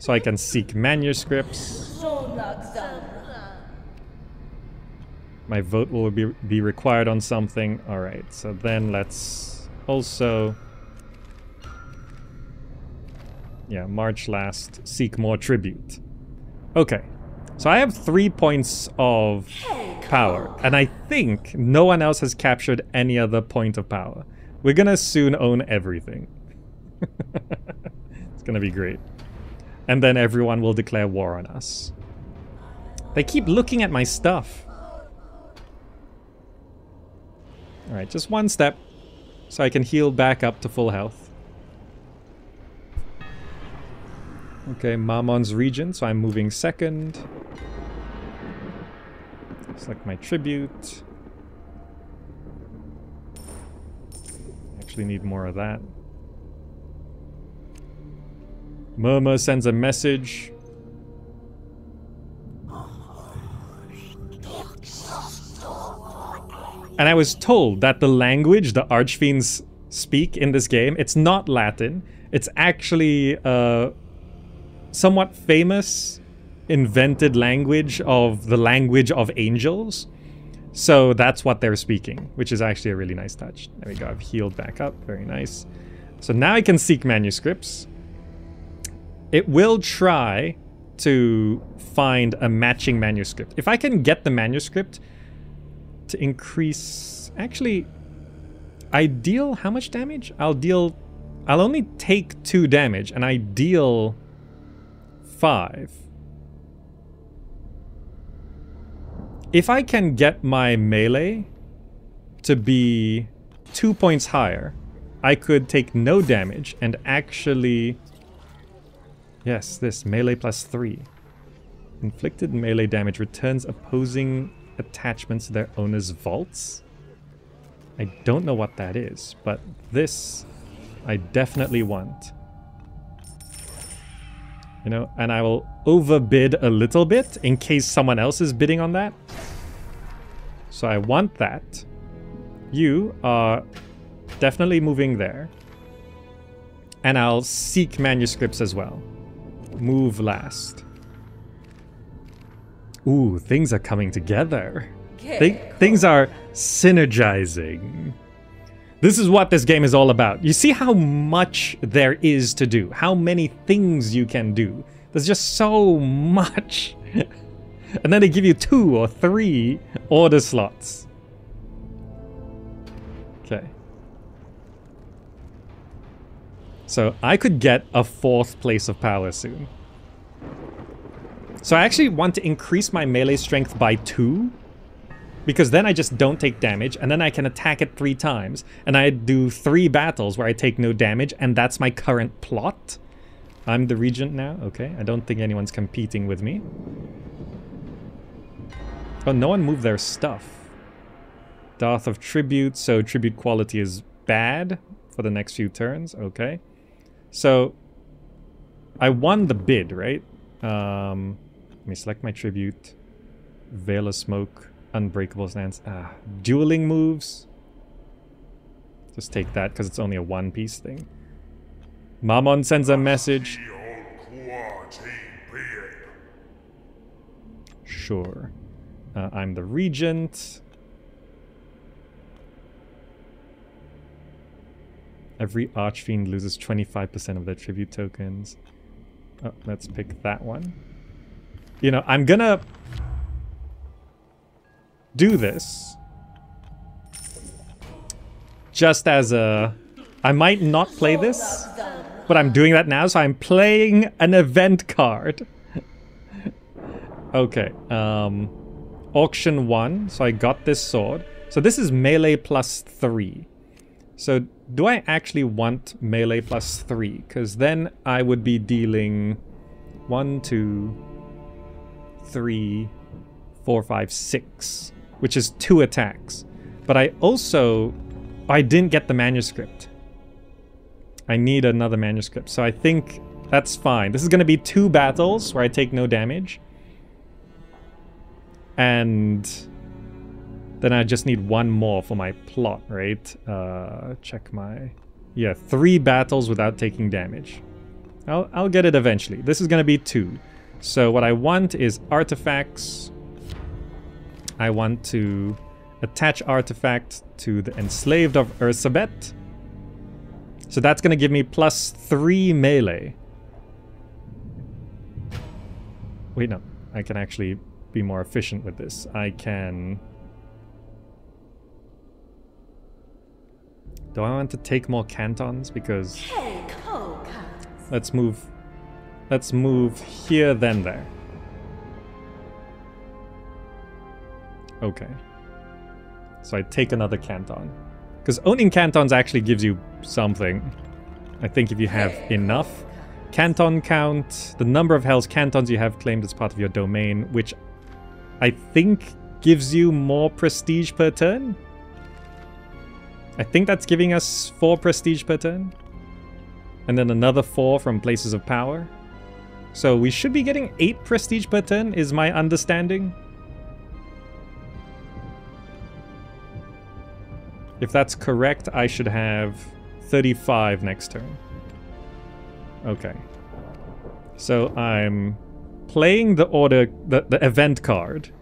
So I can seek manuscripts. My vote will be required on something. Alright, so then let's also... yeah, march last, seek more tribute. Okay, so I have 3 points of power. And I think no one else has captured any other point of power. We're gonna soon own everything. It's gonna be great. And then everyone will declare war on us. They keep looking at my stuff. Alright, just 1 step, so I can heal back up to full health. Okay, Mammon's Regent, so I'm moving second. Select my tribute. Actually need more of that. Murmur sends a message. And I was told that the language the Archfiends speak in this game, it's not Latin. It's actually a somewhat famous invented language of the language of angels. So that's what they're speaking, which is actually a really nice touch. There we go, I've healed back up, very nice. So now I can seek manuscripts. It will try to find a matching manuscript. If I can get the manuscript, to increase, actually, I deal how much damage? I'll only take 2 damage, and I deal 5. If I can get my melee to be 2 points higher, I could take no damage and actually, yes, this melee plus 3. Inflicted melee damage returns opposing attachments to their owner's vaults. I don't know what that is, but this I definitely want. You know, and I will overbid a little bit in case someone else is bidding on that. So I want that. You are definitely moving there. And I'll seek manuscripts as well. Move last. Ooh, things are coming together. Things are synergizing. This is what this game is all about. You see how much there is to do, how many things you can do. There's just so much. And then they give you 2 or 3 order slots. Okay. So I could get a 4th place of power soon. So I actually want to increase my melee strength by 2. Because then I just don't take damage, and then I can attack it 3 times. And I do 3 battles where I take no damage, and that's my current plot. I'm the regent now? Okay, I don't think anyone's competing with me. Oh, no one moved their stuff. Death of Tribute, so Tribute quality is bad for the next few turns. Okay. So, I won the bid, right? Let me select my Tribute. Veil of Smoke. Unbreakable Stance. Ah, dueling moves. Just take that because it's only a 1-piece thing. Mammon sends a message. Sure. I'm the regent. Every Archfiend loses 25% of their tribute tokens. Oh, let's pick that one. You know, I'm gonna do this just as a... I might not play this, but I'm doing that now, so I'm playing an event card. Okay, auction 1, so I got this sword. So this is melee plus 3. So do I actually want melee plus 3? Because then I would be dealing 1, 2, 3, 4, 5, 6. Which is 2 attacks. But I also... I didn't get the manuscript. I need another manuscript. So I think that's fine. This is going to be 2 battles where I take no damage. And then I just need 1 more for my plot, right? Check my... Yeah, 3 battles without taking damage. I'll get it eventually. This is going to be 2. So what I want is artifacts... I want to attach artifact to the Enslaved of Ursabet. So that's going to give me plus 3 melee. Wait, no. I can actually be more efficient with this. I can... Do I want to take more cantons? Because... Let's move here, then there. Okay. So I take another canton. Because owning cantons actually gives you something. I think if you have enough. Canton count. The number of hell's cantons you have claimed as part of your domain, which I think gives you more prestige per turn. I think that's giving us 4 prestige per turn. And then another 4 from places of power. So we should be getting 8 prestige per turn, is my understanding. If that's correct, I should have 35 next turn. Okay. So I'm playing the order, the event card,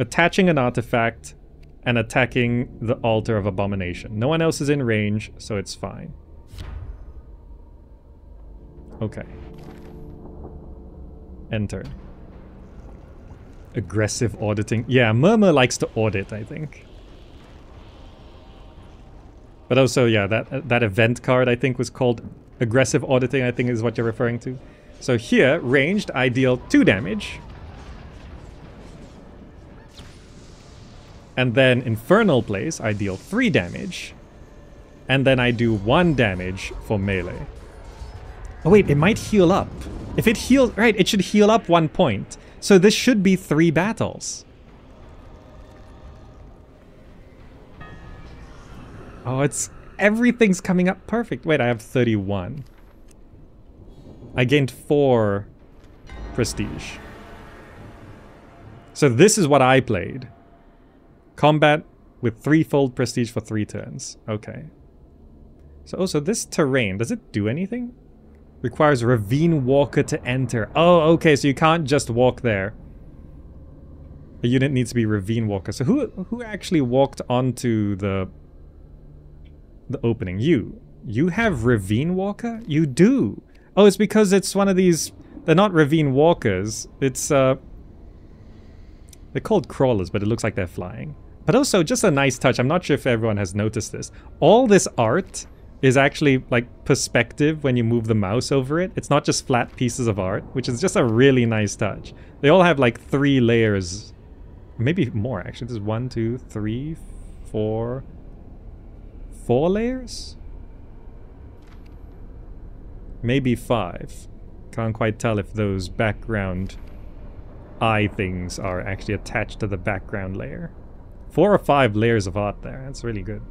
attaching an artifact, and attacking the Altar of Abomination. No one else is in range, so it's fine. Okay. Enter. Aggressive auditing. Yeah, Murmur likes to audit, I think. But also, yeah, that event card, I think, was called Aggressive Auditing, I think is what you're referring to. So here, ranged, I deal 2 damage. And then Infernal Place, I deal 3 damage. And then I do 1 damage for melee. Oh wait, it might heal up. If it heals, right, it should heal up 1 point. So this should be 3 battles. Oh, it's... Everything's coming up perfect. Wait, I have 31. I gained 4 prestige. So this is what I played. Combat with 3-fold prestige for 3 turns. Okay. So also this terrain, does it do anything? Requires Ravine Walker to enter. Oh, okay, so you can't just walk there. A unit needs to be Ravine Walker. So who actually walked onto the... the opening. You have Ravine Walker? You do! Oh, it's because it's one of these... They're not Ravine Walkers. It's, they're called crawlers, but it looks like they're flying. But also, just a nice touch. I'm not sure if everyone has noticed this. All this art is actually, like, perspective when you move the mouse over it. It's not just flat pieces of art, which is just a really nice touch. They all have, like, 3 layers. Maybe more, actually. There's 1, 2, 3, 4... 4 layers? Maybe 5. Can't quite tell if those background eye things are actually attached to the background layer. 4 or 5 layers of art there. That's really good.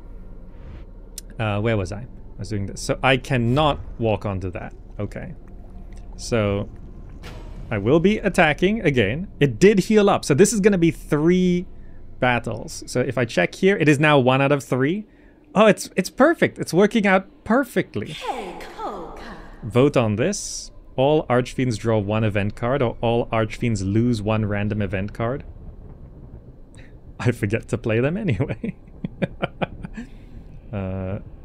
Where was I? I was doing this. So I cannot walk onto that. Okay. So I will be attacking again. It did heal up. So this is going to be 3 battles. So if I check here, it is now 1 out of 3. Oh, it's perfect. It's working out perfectly. Vote on this. All Archfiends draw 1 event card, or all Archfiends lose 1 random event card. I forget to play them anyway.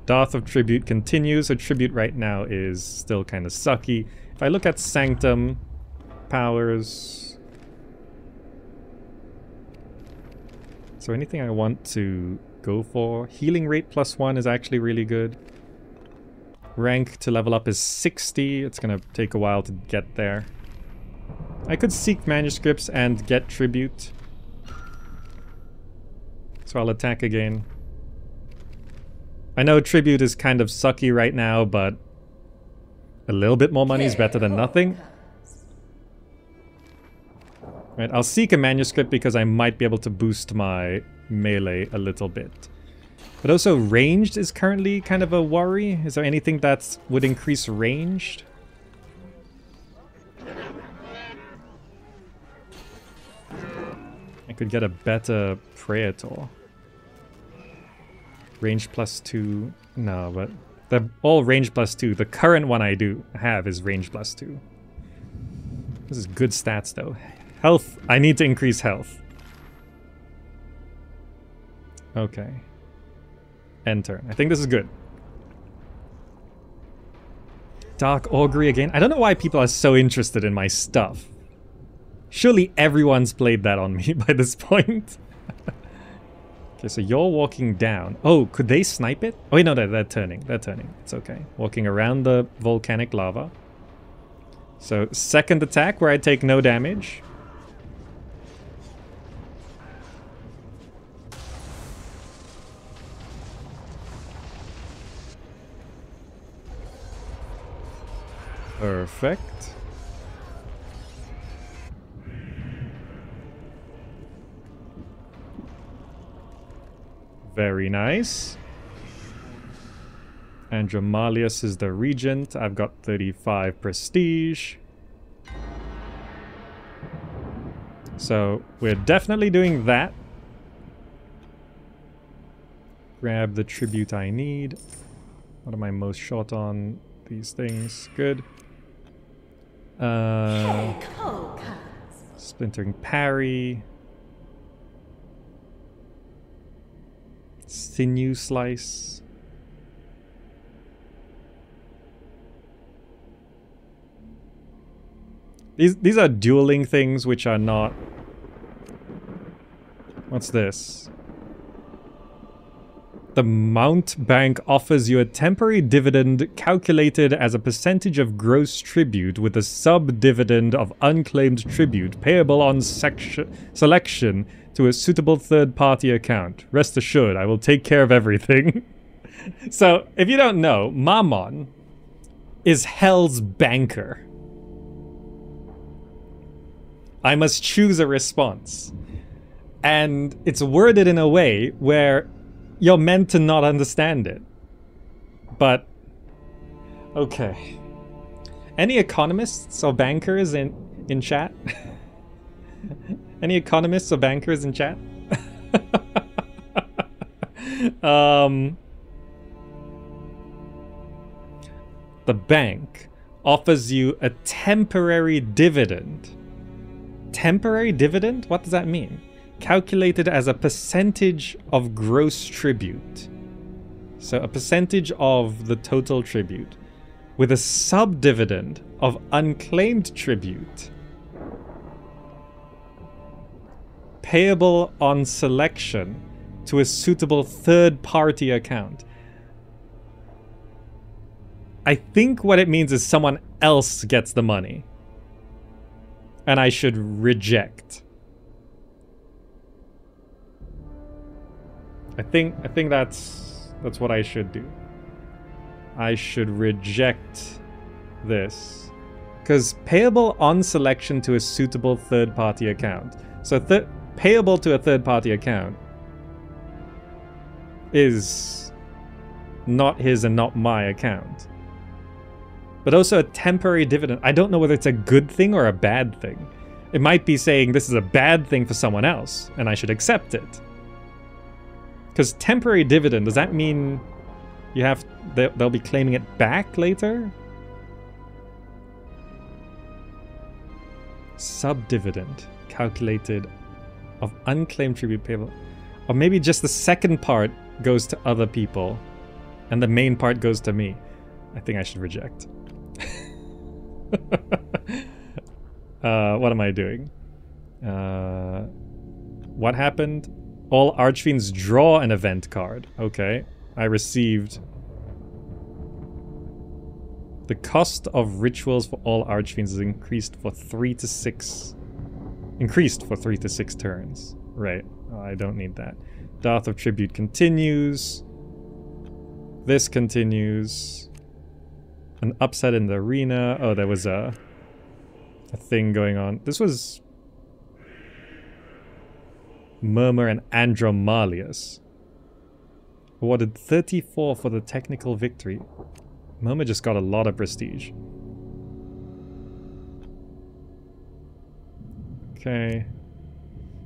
Doth of Tribute continues, so Tribute right now is still kind of sucky. If I look at Sanctum, powers... So anything I want to go for. Healing rate +1 is actually really good. Rank to level up is 60. It's gonna take a while to get there. I could seek manuscripts and get tribute. So I'll attack again. I know tribute is kind of sucky right now, but a little bit more money is better than nothing. Right, I'll seek a manuscript because I might be able to boost my melee a little bit. But also ranged is currently kind of a worry. Is there anything that would increase ranged? I could get a better Praetor. Range +2. No, but they're all range +2. The current one I do have is range +2. This is good stats though. Health. I need to increase health. Okay. End turn. I think this is good. Dark Augury again. I don't know why people are so interested in my stuff. Surely everyone's played that on me by this point. Okay, so you're walking down. Oh, could they snipe it? Oh, wait, no, they're turning. They're turning. It's okay. Walking around the volcanic lava. So, second attack where I take no damage. Perfect. Very nice. Andromalius is the regent. I've got 35 prestige. So we're definitely doing that. Grab the tribute I need. What am I most short on? These things. Good. Splintering Parry. Sinew Slice. These are dueling things which are not... What's this? The Mountebank offers you a temporary dividend calculated as a percentage of gross tribute with a sub-dividend of unclaimed tribute payable on selection to a suitable third-party account. Rest assured, I will take care of everything. So, if you don't know, Mammon is Hell's banker. I must choose a response. And it's worded in a way where you're meant to not understand it. But... okay. Any economists or bankers in chat? Any economists or bankers in chat? The bank offers you a temporary dividend. Temporary dividend? What does that mean? Calculated as a percentage of gross tribute. So a percentage of the total tribute with a subdividend of unclaimed tribute payable on selection to a suitable third-party account. I think what it means is someone else gets the money. And I should reject. I think that's what I should do. I should reject this. Because payable on selection to a suitable third-party account. So payable to a third-party account is not his and not my account. But also a temporary dividend. I don't know whether it's a good thing or a bad thing. It might be saying this is a bad thing for someone else, and I should accept it. Because temporary dividend, does that mean you have they'll be claiming it back later? Subdividend calculated of unclaimed tribute payable. Or maybe just the second part goes to other people, and the main part goes to me. I think I should reject. What am I doing? What happened? All Archfiends draw an event card. Okay. I received... The cost of rituals for all Archfiends is increased for 3 to 6... Increased for 3 to 6 turns. Right. Oh, I don't need that. Death of Tribute continues. This continues. An upset in the arena. Oh, there was a thing going on. This was Murmur and Andromalius. Awarded 34 for the technical victory. Murmur just got a lot of prestige. Okay.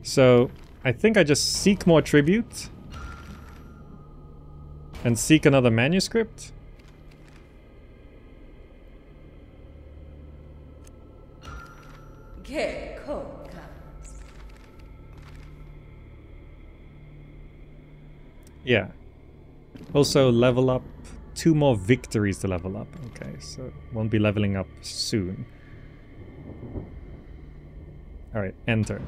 So, I think I just seek more tribute. And seek another manuscript. Yeah. Also level up. 2 more victories to level up. Okay, so won't be leveling up soon. Alright, enter.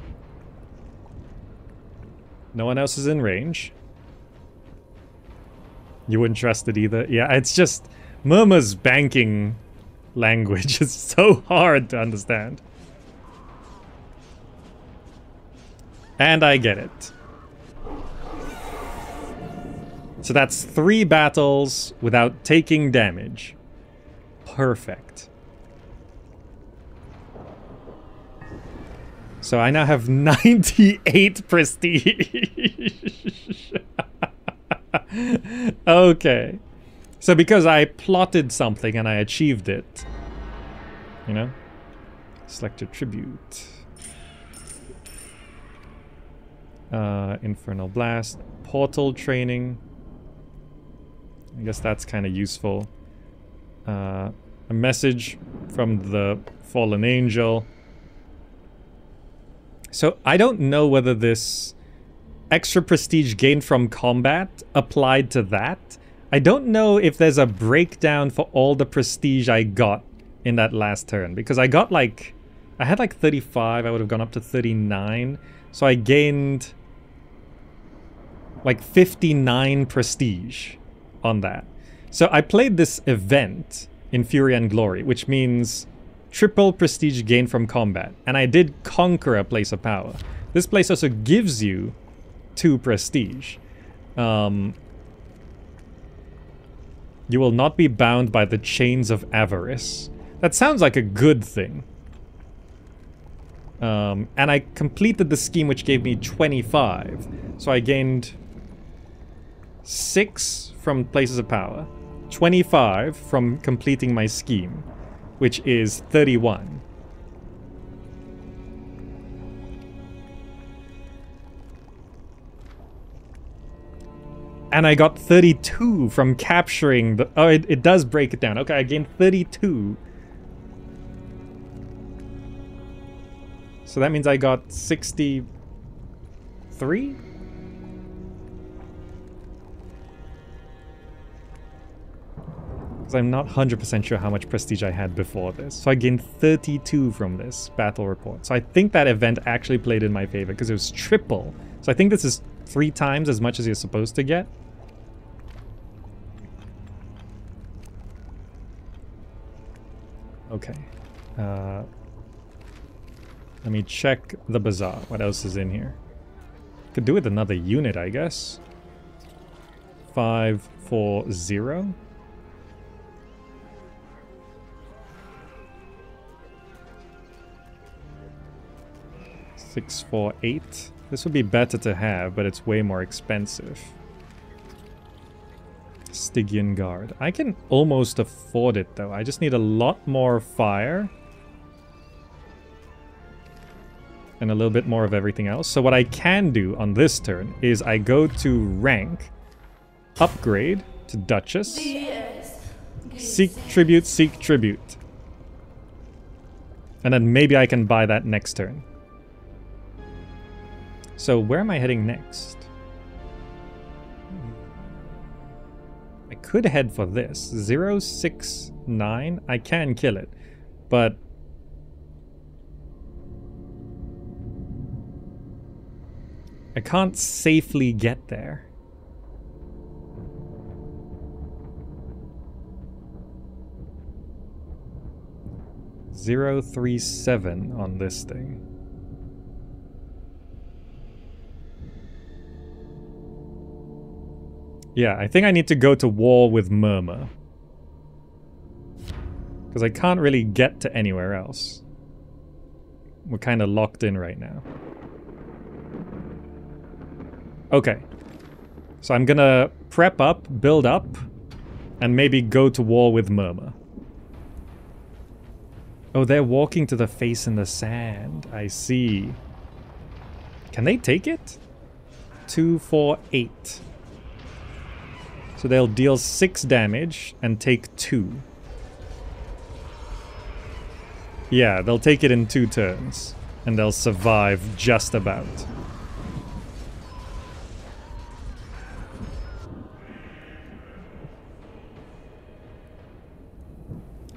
No one else is in range. You wouldn't trust it either. Yeah, it's just Murmur's banking language is so hard to understand. And I get it. So that's 3 battles without taking damage. Perfect. So I now have 98 prestige. Okay. So because I plotted something and I achieved it. You know? Select a tribute. Infernal Blast. Portal training. I guess that's kind of useful. A message from the fallen angel. So I don't know whether this extra prestige gained from combat applied to that. I don't know if there's a breakdown for all the prestige I got in that last turn. Because I got like... I had like 35, I would have gone up to 39. So I gained like 59 prestige on that. So I played this event in Fury and Glory, which means triple prestige gained from combat, and I did conquer a place of power. This place also gives you 2 prestige. You will not be bound by the chains of avarice. That sounds like a good thing. And I completed the scheme, which gave me 25. So I gained 6 from places of power, 25 from completing my scheme, which is 31. And I got 32 from capturing the... Oh, it does break it down. Okay, I gained 32. So that means I got 63? because I'm not 100% sure how much prestige I had before this. So I gained 32 from this battle report. So I think that event actually played in my favor because it was triple. So I think this is 3 times as much as you're supposed to get. Okay. Let me check the bazaar. What else is in here? Could do with another unit, I guess. 540. Six, four, eight. This would be better to have, but it's way more expensive. Stygian Guard. I can almost afford it, though. I just need a lot more fire. And a little bit more of everything else. So what I can do on this turn is I go to rank, upgrade to Duchess, seek tribute. And then maybe I can buy that next turn. So where am I heading next? I could head for this. 069. I can kill it. But I can't safely get there. .037 on this thing. Yeah, I think I need to go to war with Murmur. Because I can't really get to anywhere else. We're kind of locked in right now. Okay. So I'm gonna prep up, build up, and maybe go to war with Murmur. Oh, they're walking to the face in the sand. I see. Can they take it? 2, 4, 8. So they'll deal 6 damage and take 2. Yeah, they'll take it in 2 turns. And they'll survive just about.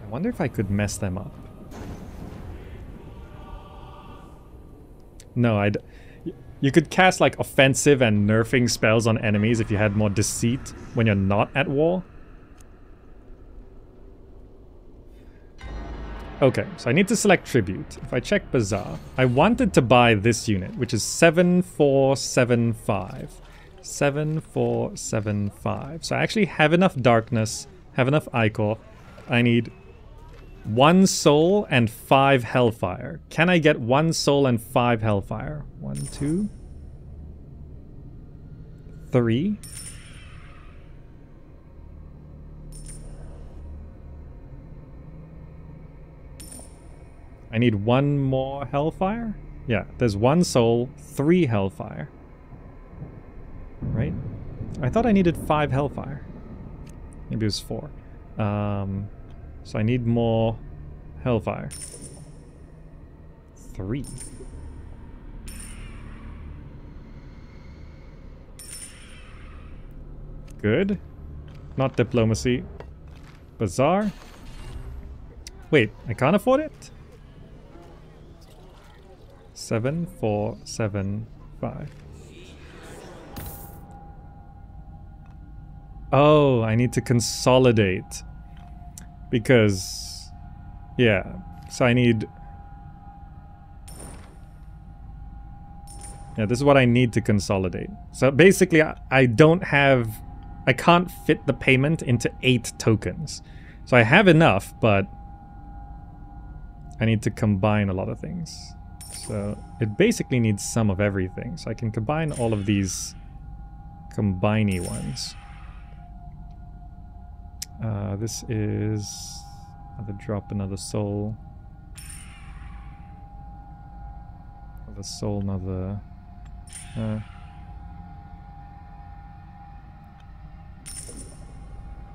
I wonder if I could mess them up. No, you could cast like offensive and nerfing spells on enemies if you had more deceit when you're not at war. Okay, so I need to select tribute. If I check bazaar, I wanted to buy this unit, which is 7475. 7475. So I actually have enough darkness, have enough ichor. I need 1 soul and 5 hellfire. Can I get 1 soul and 5 hellfire? 1, 2, 3. I need 1 more hellfire? Yeah, there's 1 soul, 3 hellfire. Right? I thought I needed 5 hellfire. Maybe it was 4. So I need more hellfire. 3. Good. Not diplomacy. Bazaar. Wait, I can't afford it? 7475. Oh, I need to consolidate. Because, yeah, so I need... Yeah, this is what I need to consolidate. So basically, I don't have... I can't fit the payment into 8 tokens. So I have enough, but... I need to combine a lot of things. So it basically needs some of everything. So I can combine all of these combiney ones. This is another drop, another soul. Another soul, another...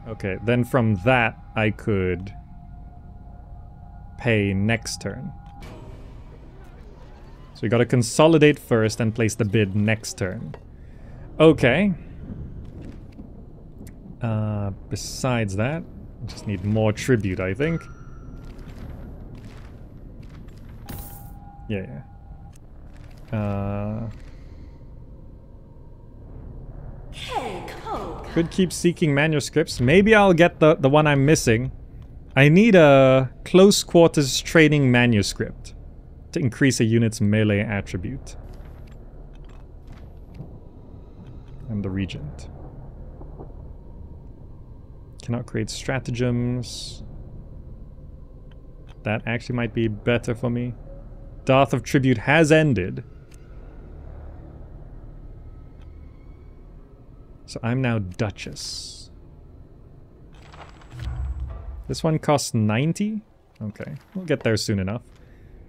Okay, then from that I could pay next turn. So we gotta consolidate first and place the bid next turn. Okay. Besides that, Just need more tribute, I think. Yeah, yeah. Could keep seeking manuscripts. Maybe I'll get the one I'm missing. I need a close quarters training manuscript to increase a unit's melee attribute. I'm the regent. Cannot create stratagems. That actually might be better for me. Death of tribute has ended. So I'm now Duchess. This one costs 90? Okay, we'll get there soon enough.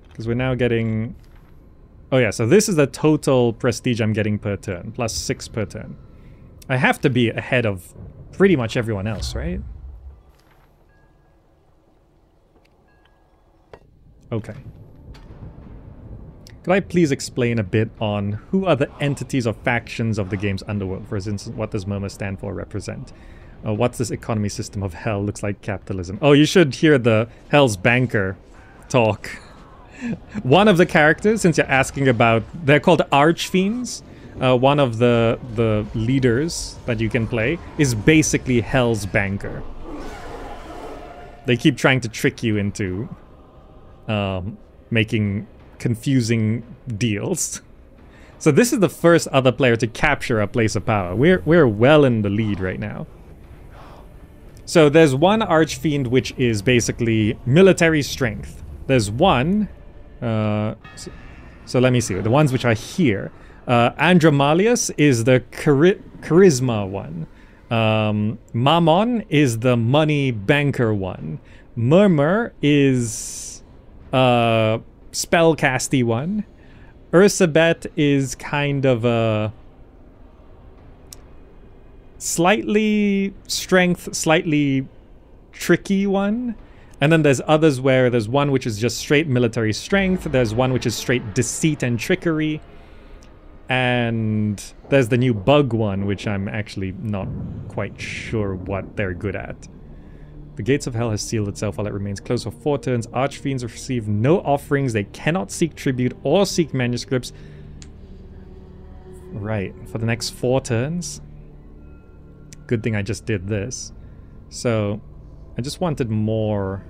Because we're now getting... Oh yeah, so this is the total prestige I'm getting per turn. Plus 6 per turn. I have to be ahead of pretty much everyone else, right? Okay. Could I please explain a bit on who are the entities or factions of the game's underworld? For instance, what does Murmur stand for, represent? What's this economy system of hell? Looks like capitalism. Oh, you should hear the Hell's Banker talk. One of the characters, since you're asking about... They're called Archfiends. One of the leaders that you can play is basically Hell's Banker. They keep trying to trick you into making... confusing deals. So this is the first other player to capture a place of power. We're well in the lead right now. So there's one Archfiend which is basically military strength. There's one... so let me see. The ones which are here. Andromalius is the charisma one. Mammon is the money banker one. Murmur is... spellcasty one. Ursabet is kind of a slightly strength, slightly tricky one. And then there's others where there's one which is just straight military strength. There's one which is straight deceit and trickery. And there's the new bug one, which I'm actually not quite sure what they're good at. The gates of hell has sealed itself while it remains closed for 4 turns. Archfiends receive no offerings. They cannot seek tribute or seek manuscripts. Right, for the next 4 turns. Good thing I just did this. So, I just wanted more...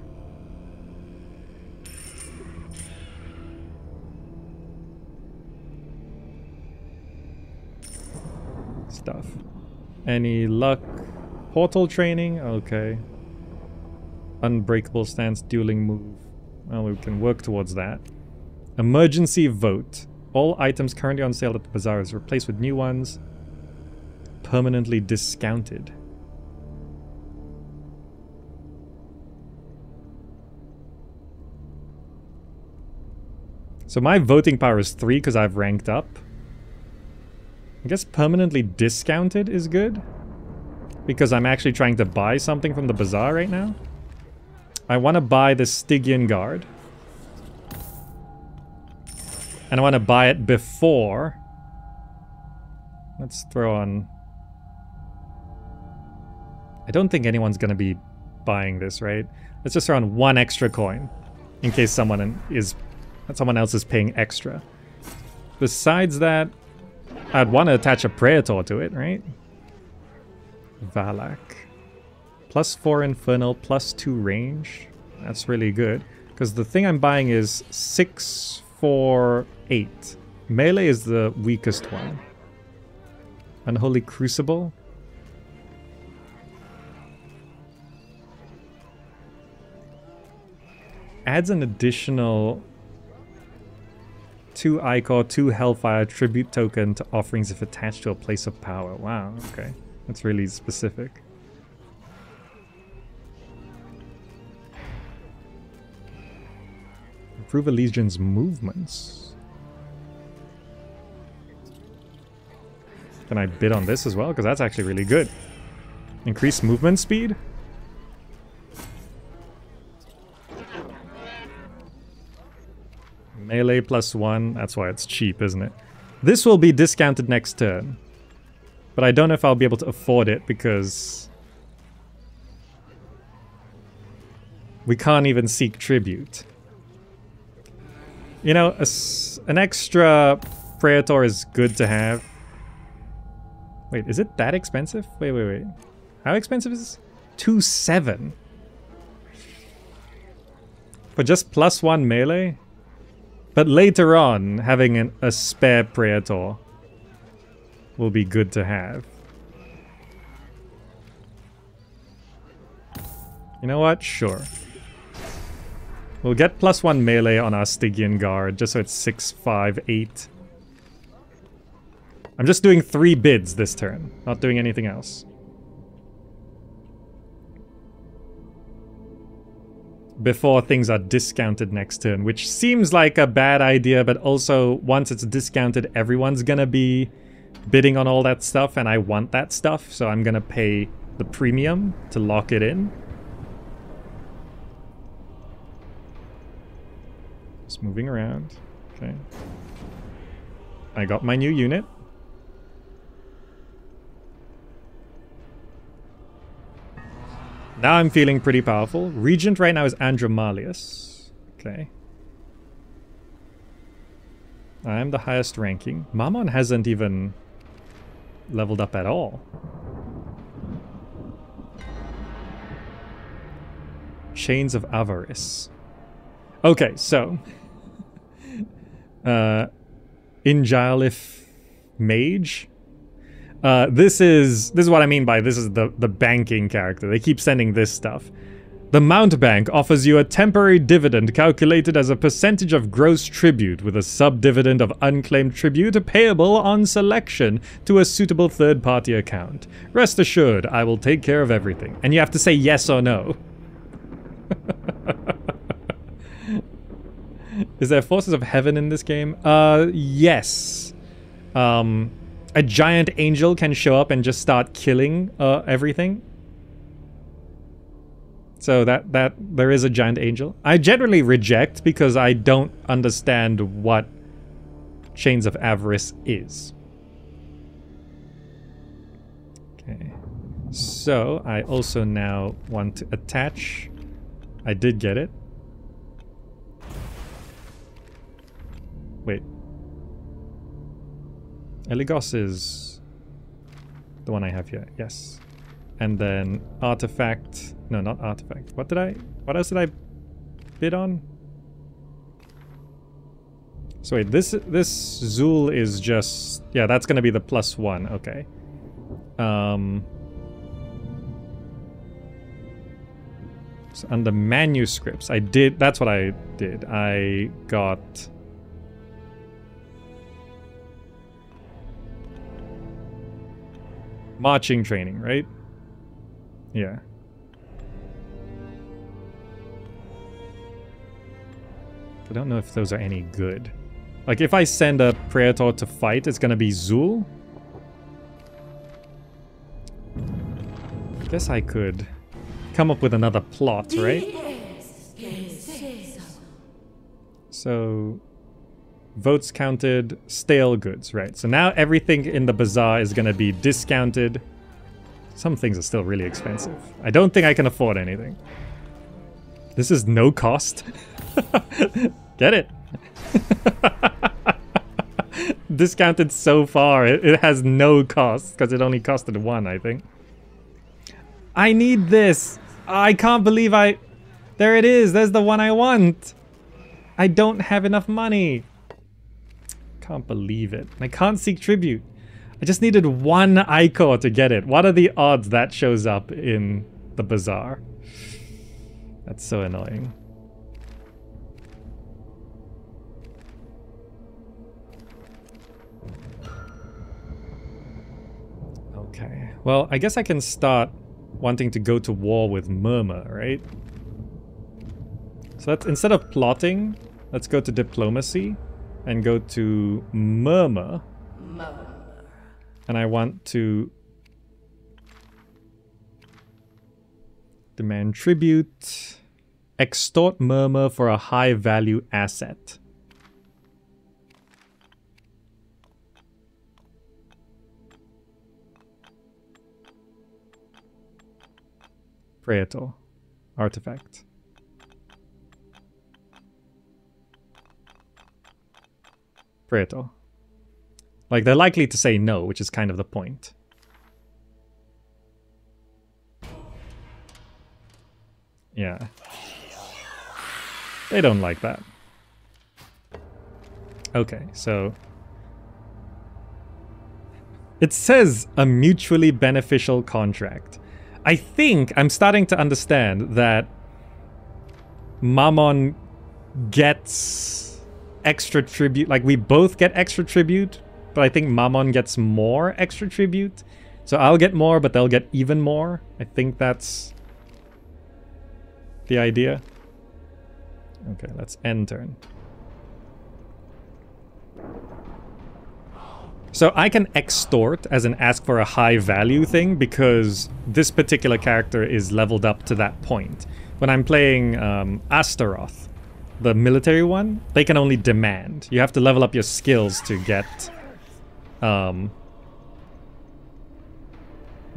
stuff. Any luck? Portal training? Okay. Unbreakable stance, dueling move. Well, we can work towards that. Emergency vote. All items currently on sale at the bazaar is replaced with new ones. Permanently discounted. So my voting power is 3 because I've ranked up. I guess permanently discounted is good. Because I'm actually trying to buy something from the bazaar right now. I want to buy the Stygian Guard. And I want to buy it before... Let's throw on... I don't think anyone's going to be buying this, right? Let's just throw on 1 extra coin. In case someone else is paying extra. Besides that, I'd want to attach a Praetor to it, right? Valak. Plus 4 Infernal, plus 2 range. That's really good. Because the thing I'm buying is 6, 4, 8. Melee is the weakest one. Unholy Crucible. Adds an additional 2 Ichor, 2 Hellfire tribute token to offerings if attached to a place of power. Wow, okay. That's really specific. Improve a legion's movements. Can I bid on this as well? Because that's actually really good. Increase movement speed. Melee plus 1. That's why it's cheap, isn't it? This will be discounted next turn. But I don't know if I'll be able to afford it because... We can't even seek tribute. You know, an extra Praetor is good to have. Wait, is it that expensive? Wait. How expensive is this? 2.7. For just +1 melee? But later on, having a spare Praetor will be good to have. You know what? Sure. We'll get +1 melee on our Stygian Guard, just so it's 6, 5, 8. I'm just doing 3 bids this turn, not doing anything else. Before things are discounted next turn, which seems like a bad idea, but also once it's discounted, everyone's gonna be bidding on all that stuff, and I want that stuff, so I'm gonna pay the premium to lock it in. Just moving around. Okay. I got my new unit. Now I'm feeling pretty powerful. Regent right now is Andromalius. Okay. I'm the highest ranking. Mammon hasn't even leveled up at all. Chains of Avarice. Okay, so Injalif Mage. This is what I mean by this is the banking character. They keep sending this stuff. The Mountebank offers you a temporary dividend calculated as a percentage of gross tribute with a sub-dividend of unclaimed tribute payable on selection to a suitable third-party account. Rest assured, I will take care of everything. And you have to say yes or no. Is there forces of heaven in this game? Yes. A giant angel can show up and just start killing everything. So that there is a giant angel. I generally reject because I don't understand what Chains of Avarice is. Okay. So I also now want to attach. I did get it. Wait. Eligos is the one I have here, yes. And then artifact, no, not artifact. What else did I bid on? So wait, this Zul is just, yeah, that's gonna be the +1, okay. So under manuscripts, that's what I did. I got marching training, right? Yeah. I don't know if those are any good. Like, if I send a Praetor to fight, it's gonna be Zul? I guess I could come up with another plot, right? So, votes counted, stale goods, right. So now everything in the bazaar is going to be discounted. Some things are still really expensive. I don't think I can afford anything. This is no cost. Get it? Discounted so far, it has no cost because it only costed 1, I think. I need this. I can't believe there it is. There's the one I want. I don't have enough money. Can't believe it. I can't seek tribute. I just needed 1 ichor to get it. What are the odds that shows up in the bazaar? That's so annoying. Okay. Well, I guess I can start wanting to go to war with Murmur, right? So that's, instead of plotting, let's go to diplomacy. And go to Murmur. And I want to demand tribute. Extort Murmur for a high value asset. Praetor. Artifact. Prieto. Like, they're likely to say no, which is kind of the point. Yeah. They don't like that. Okay, so... it says a mutually beneficial contract. I think I'm starting to understand that Mammon gets extra tribute. Like, we both get extra tribute, but I think Mammon gets more extra tribute. So I'll get more, but they'll get even more. I think that's the idea. Okay, let's end turn. So I can extort as an ask for a high value thing because this particular character is leveled up to that point. When I'm playing Astaroth, the military one, they can only demand. You have to level up your skills to get the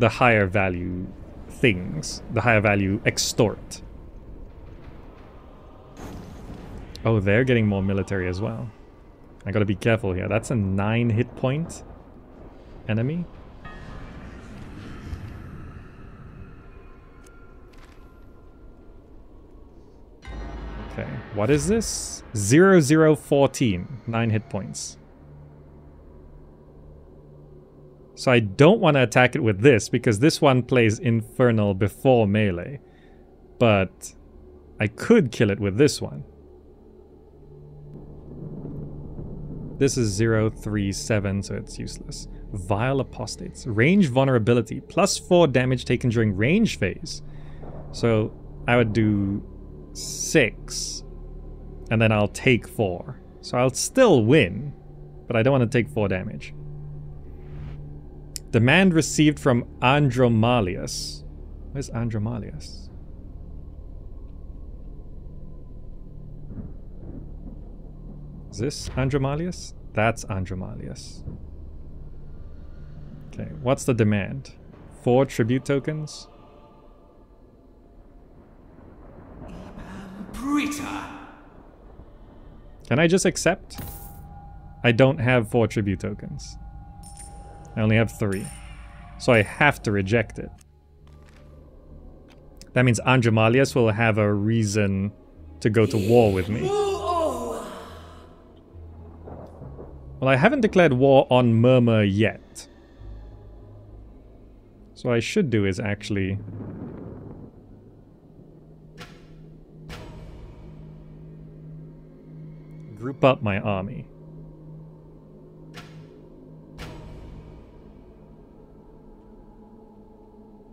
higher value things, the higher value extort. Oh, they're getting more military as well. I gotta be careful here. That's a 9 hit point enemy. Okay, what is this? 0014, 9 hit points. So I don't want to attack it with this because this one plays Infernal before melee. But I could kill it with this one. This is 037, so it's useless. Vile Apostates. Range vulnerability. +4 damage taken during range phase. So I would do 6. And then I'll take 4. So I'll still win, but I don't want to take 4 damage. Demand received from Andromalius. Where's Andromalius? Is this Andromalius? That's Andromalius. Okay, what's the demand? 4 tribute tokens? Brita. Can I just accept? I don't have 4 tribute tokens. I only have 3. So I have to reject it. That means Andromalius will have a reason to go to war with me. Well, I haven't declared war on Murmur yet. So what I should do is actually... group up my army.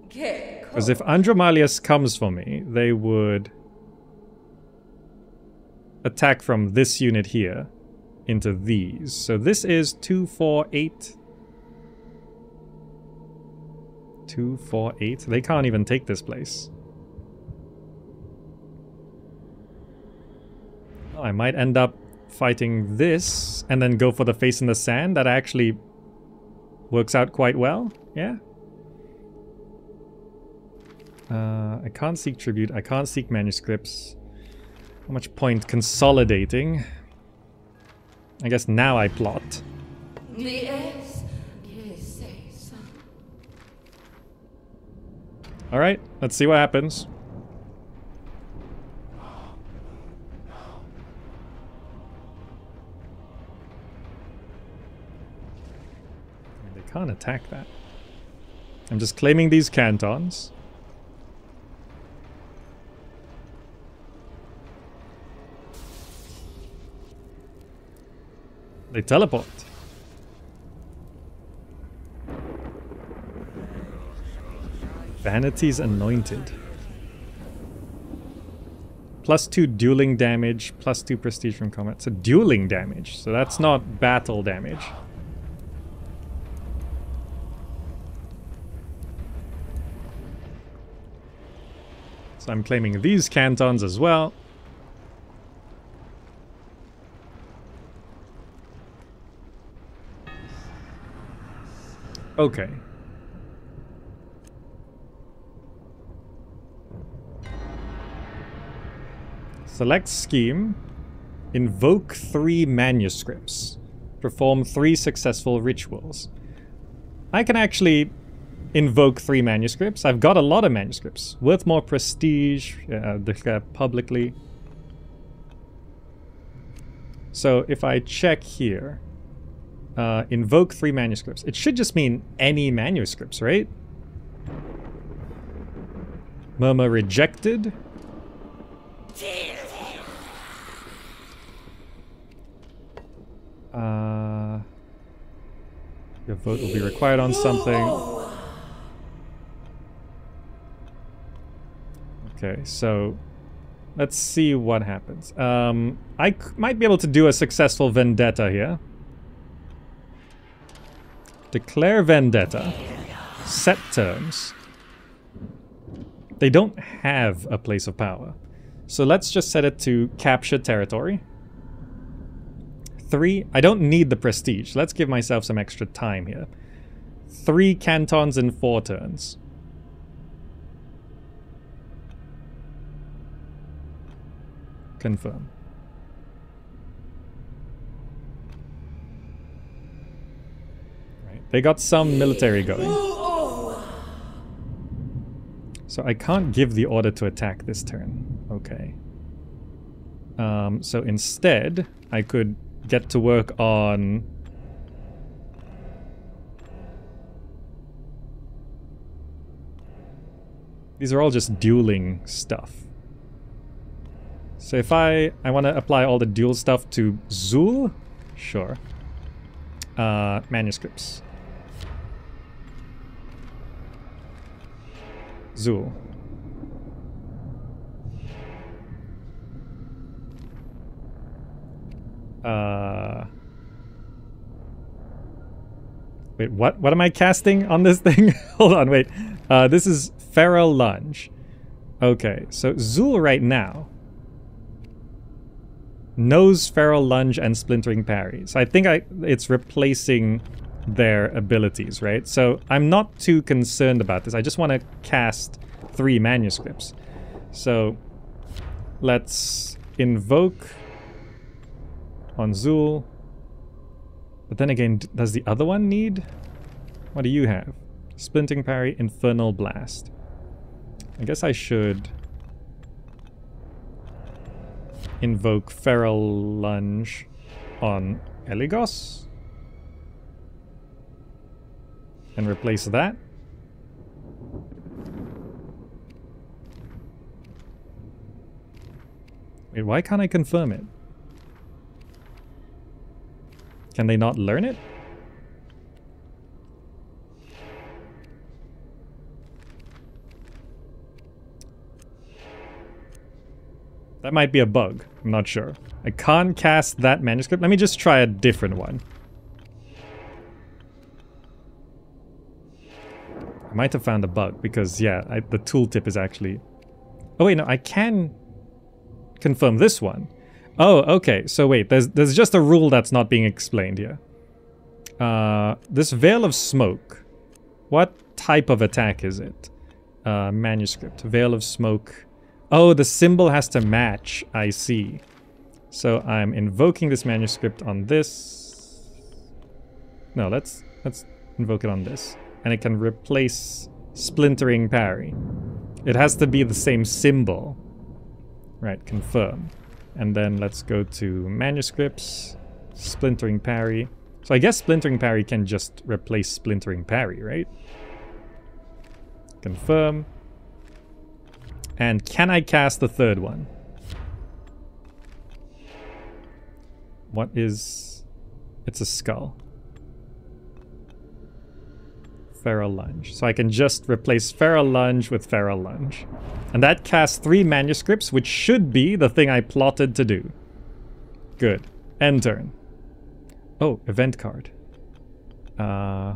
Because if Andromalius comes for me, they would... attack from this unit here. Into these. So this is 248. 248. They can't even take this place. Oh, I might end up fighting this and then go for the face in the sand. That actually works out quite well. Yeah. I can't seek tribute. I can't seek manuscripts. Not much point consolidating. I guess now I plot. Alright, let's see what happens. They can't attack that. I'm just claiming these cantons. They teleport. Vanity's Anointed. +2 dueling damage, +2 prestige from combat. So dueling damage. So that's not battle damage. So I'm claiming these cantons as well. Okay. Select scheme. Invoke 3 manuscripts. perform 3 successful rituals. I can actually invoke 3 manuscripts. I've got a lot of manuscripts. Worth more prestige, declare publicly. So if I check here, invoke 3 manuscripts. It should just mean any manuscripts, right? Murmur rejected. Your vote will be required on something. Okay, so let's see what happens. I might be able to do a successful vendetta here. Declare vendetta. Set terms. They don't have a place of power. So let's just set it to capture territory. 3. I don't need the prestige. Let's give myself some extra time here. 3 cantons in 4 turns. Confirm. Right. They got some military going. So I can't give the order to attack this turn. Okay. So instead, I could get to work on... These are all just dueling stuff. So if I want to apply all the dual stuff to Zul, sure. Manuscripts. Zul. Wait, what am I casting on this thing? Hold on, wait. This is Feral Lunge. Okay, so Zul right now knows Feral Lunge and Splintering Parry. So I think it's replacing their abilities, right? So I'm not too concerned about this. I just want to cast 3 manuscripts. So let's invoke on Zul. But then again, does the other one need? What do you have? Splinting Parry, Infernal Blast. I guess I should invoke Feral Lunge on Eligos and replace that. Wait, why can't I confirm it? Can they not learn it? That might be a bug. I'm not sure. I can't cast that manuscript. Let me just try a different one. I might have found a bug because, yeah, the tooltip is actually... Oh, wait, no, I can confirm this one. Oh, okay. So wait, there's just a rule that's not being explained here. This Veil of Smoke. What type of attack is it? Manuscript. Veil of Smoke. Oh, the symbol has to match. I see. So I'm invoking this manuscript on this. No, let's invoke it on this. And it can replace Splintering Parry. It has to be the same symbol. Right, confirm. And then let's go to manuscripts, Splintering Parry. So I guess Splintering Parry can just replace Splintering Parry, right? Confirm. And can I cast the third one? What is... It's a skull. Feral Lunge. So I can just replace Feral Lunge with Feral Lunge. And that casts 3 manuscripts, which should be the thing I plotted to do. Good. End turn. Oh, event card. The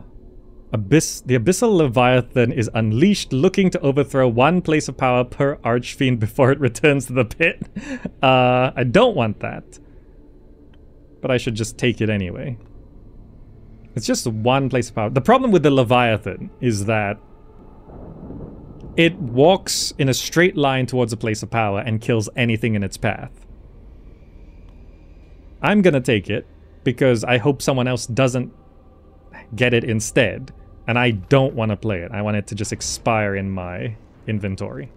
Abyssal Leviathan is unleashed, looking to overthrow 1 place of power per Archfiend before it returns to the pit. I don't want that. But I should just take it anyway. It's just 1 place of power. The problem with the Leviathan is that it walks in a straight line towards a place of power and kills anything in its path. I'm gonna take it, because I hope someone else doesn't get it instead. And I don't want to play it. I want it to just expire in my inventory.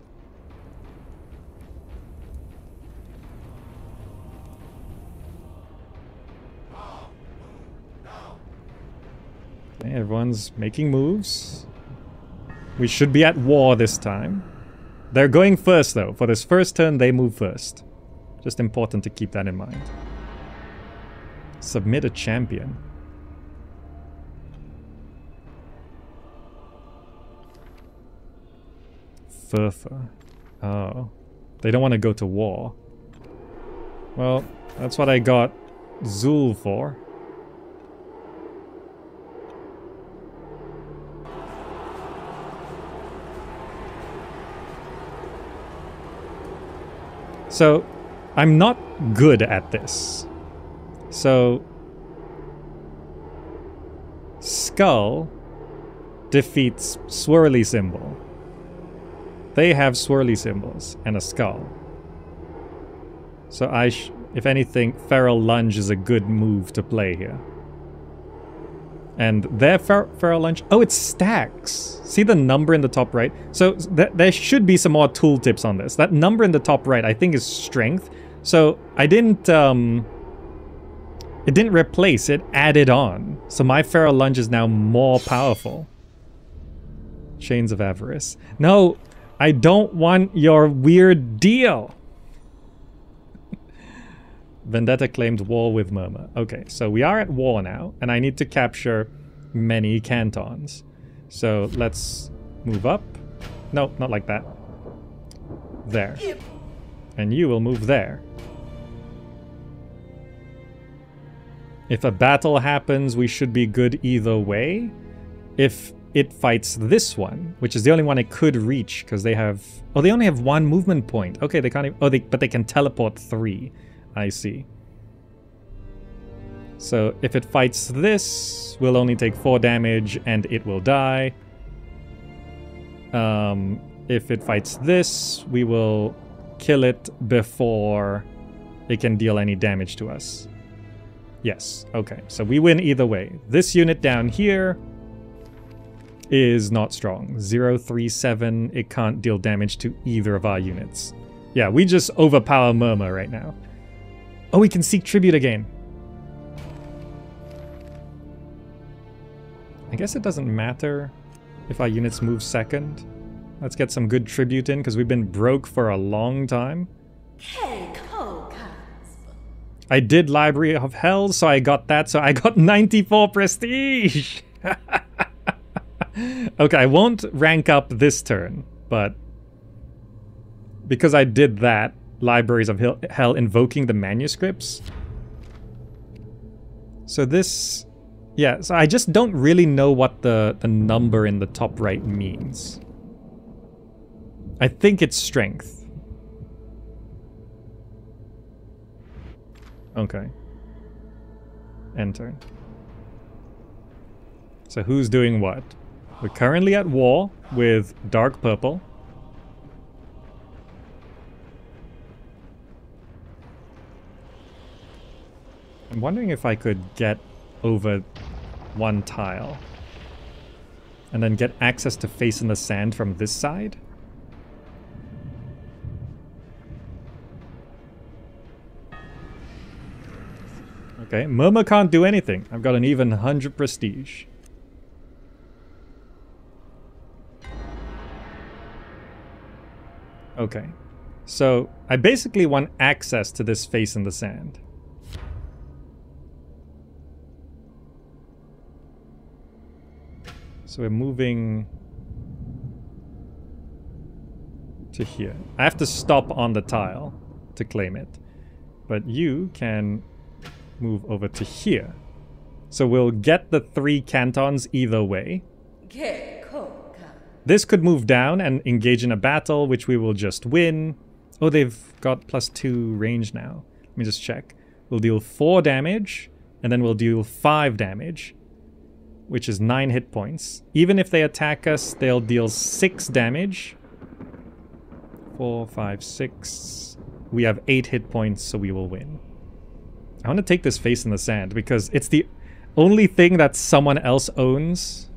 Okay, everyone's making moves. We should be at war this time. They're going first though. For this first turn, they move first. Just important to keep that in mind. Submit a champion. Further. Oh. They don't want to go to war. Well, that's what I got Zul for. So, I'm not good at this. So, Skull defeats Swirly Symbol. They have swirly symbols and a skull. So if anything, Feral Lunge is a good move to play here. And their Feral Lunge, oh, it stacks. See the number in the top right? So there should be some more tooltips on this. That number in the top right, I think, is strength. So I didn't, it didn't replace, it added on. So my Feral Lunge is now more powerful. Chains of Avarice. No. I don't want your weird deal! Vendetta claimed war with Murmur. Okay, so we are at war now, and I need to capture many cantons. So let's move up. No, not like that. There. And you will move there. If a battle happens, we should be good either way. If it fights this one, which is the only one it could reach because they have... Oh, they only have one movement point. Okay, they can't even... Oh, but they can teleport 3. I see. So if it fights this, we'll only take 4 damage and it will die. If it fights this, we will kill it before it can deal any damage to us. Yes, okay. So we win either way. This unit down here is not strong. 037, it can't deal damage to either of our units. Yeah, we just overpower Murmur right now. Oh, we can seek tribute again. I guess it doesn't matter if our units move second. Let's get some good tribute in because we've been broke for a long time. I did Library of Hell, so I got that, so I got 94 prestige! Okay, I won't rank up this turn, but because I did that, Libraries of Hell invoking the manuscripts. So this, yeah, so I just don't really know what the number in the top right means. I think it's strength. Okay. End turn. So who's doing what? We're currently at war with Dark Purple. I'm wondering if I could get over one tile and then get access to Face in the Sand from this side. Okay, Murmur can't do anything. I've got an even 100 prestige. Okay, so I basically want access to this Face in the Sand. So we're moving to here. I have to stop on the tile to claim it. But you can move over to here. So we'll get the 3 cantons either way. Okay. This could move down and engage in a battle, which we will just win. Oh, they've got +2 range now. Let me just check. We'll deal 4 damage, and then we'll deal 5 damage, which is 9 hit points. Even if they attack us, they'll deal 6 damage. 4, 5, 6. We have 8 hit points, so we will win. I want to take this face in the sand because it's the only thing that someone else owns.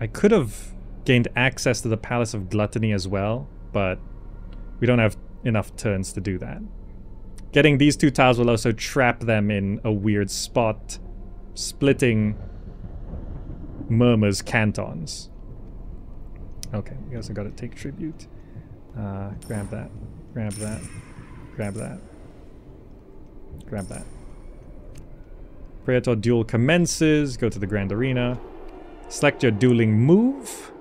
I could have gained access to the Palace of Gluttony as well, but we don't have enough turns to do that. Getting these two tiles will also trap them in a weird spot, splitting Murmur's cantons. Okay, we also gotta take tribute. Grab that, grab that, grab that, grab that. Praetor duel commences, go to the Grand Arena. Select your dueling move.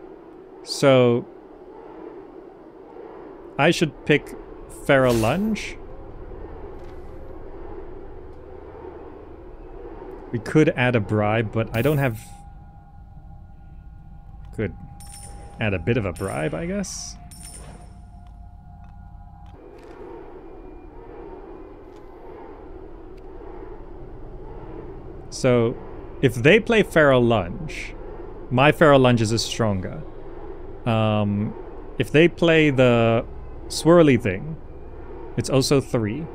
So I should pick Feral Lunge. We could add a bribe, but I don't have... Could add a bit of a bribe, I guess. So if they play Feral Lunge, my Feral Lunges is stronger. If they play the swirly thing, it's also 3.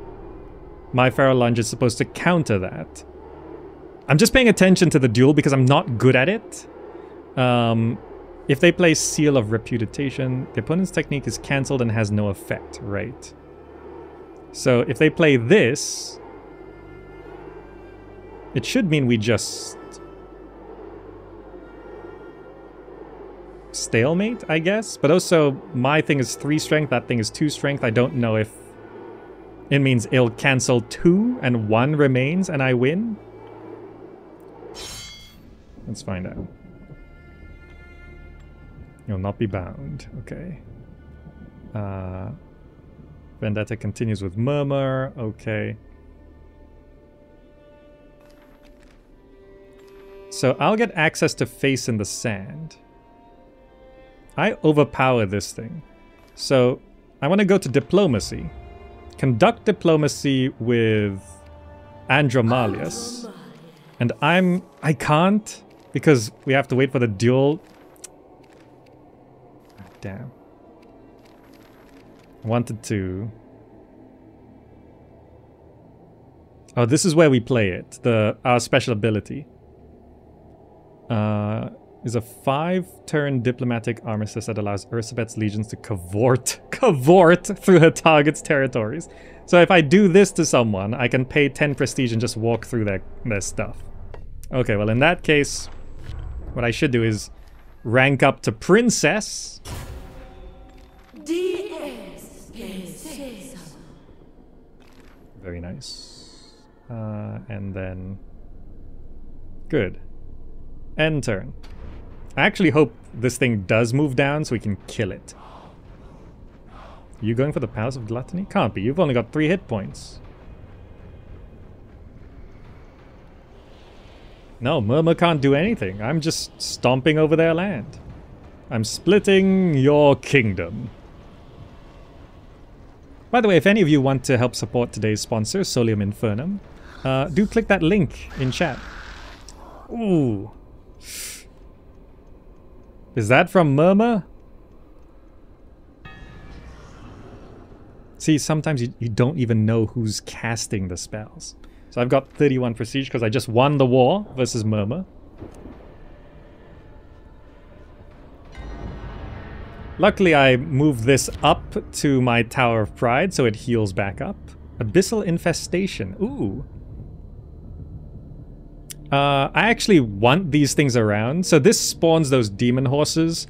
My Feral Lunge is supposed to counter that. I'm just paying attention to the duel because I'm not good at it. If they play Seal of Reputation, the opponent's technique is cancelled and has no effect, right? So if they play this, it should mean we just... stalemate, I guess? But also, my thing is 3 strength, that thing is 2 strength. I don't know if it means it'll cancel 2 and 1 remains and I win. Let's find out. You'll not be bound. Okay. Vendetta continues with Murmur. Okay. So I'll get access to Face in the Sand. I overpower this thing. So I want to go to Diplomacy. Conduct Diplomacy with Andromalius. And I can't because we have to wait for the duel. Damn. I wanted to... Oh, this is where we play it. Our special ability. Is a 5-turn diplomatic armistice that allows Ursabet's legions to cavort through her target's territories. So if I do this to someone, I can pay 10 prestige and just walk through their stuff. Okay, well in that case, what I should do is rank up to Princess. Very nice. And then... Good. End turn. I actually hope this thing does move down so we can kill it. You going for the Palace of Gluttony? Can't be. You've only got 3 hit points. No, Murmur can't do anything. I'm just stomping over their land. I'm splitting your kingdom. By the way, if any of you want to help support today's sponsor, Solium Infernum, do click that link in chat. Ooh. Is that from Murmur? See, sometimes you don't even know who's casting the spells. So I've got 31 prestige because I just won the war versus Murmur. Luckily I moved this up to my Tower of Pride so it heals back up. Abyssal Infestation. Ooh. I actually want these things around. So this spawns those demon horses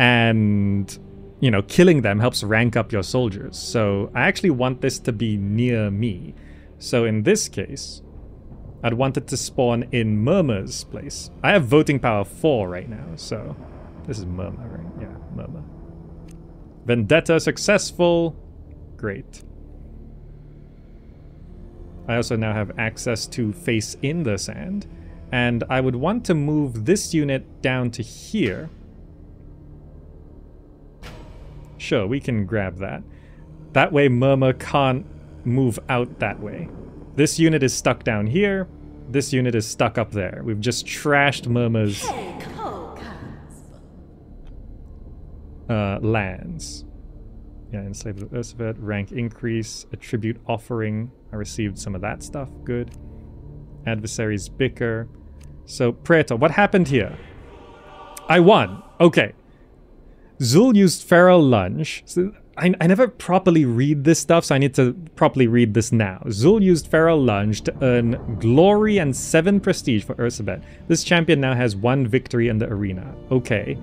and, you know, killing them helps rank up your soldiers. So I actually want this to be near me. So in this case, I'd want it to spawn in Murmur's place. I have voting power 4 right now, so this is Murmur, right? Yeah, Murmur. Vendetta successful. Great. I also now have access to Face in the Sand. And I would want to move this unit down to here. Sure, we can grab that. That way Murmur can't move out that way. This unit is stuck down here. This unit is stuck up there. We've just trashed Murmur's lands. Yeah, enslaved with Ursabet, rank increase, attribute offering. I received some of that stuff, good. Adversaries bicker. So, Praetor, what happened here? I won. Okay. Zul used feral lunge. So, I never properly read this stuff, so I need to properly read this now. Zul used feral lunge to earn glory and 7 prestige for Ursabet. This champion now has 1 victory in the arena. Okay.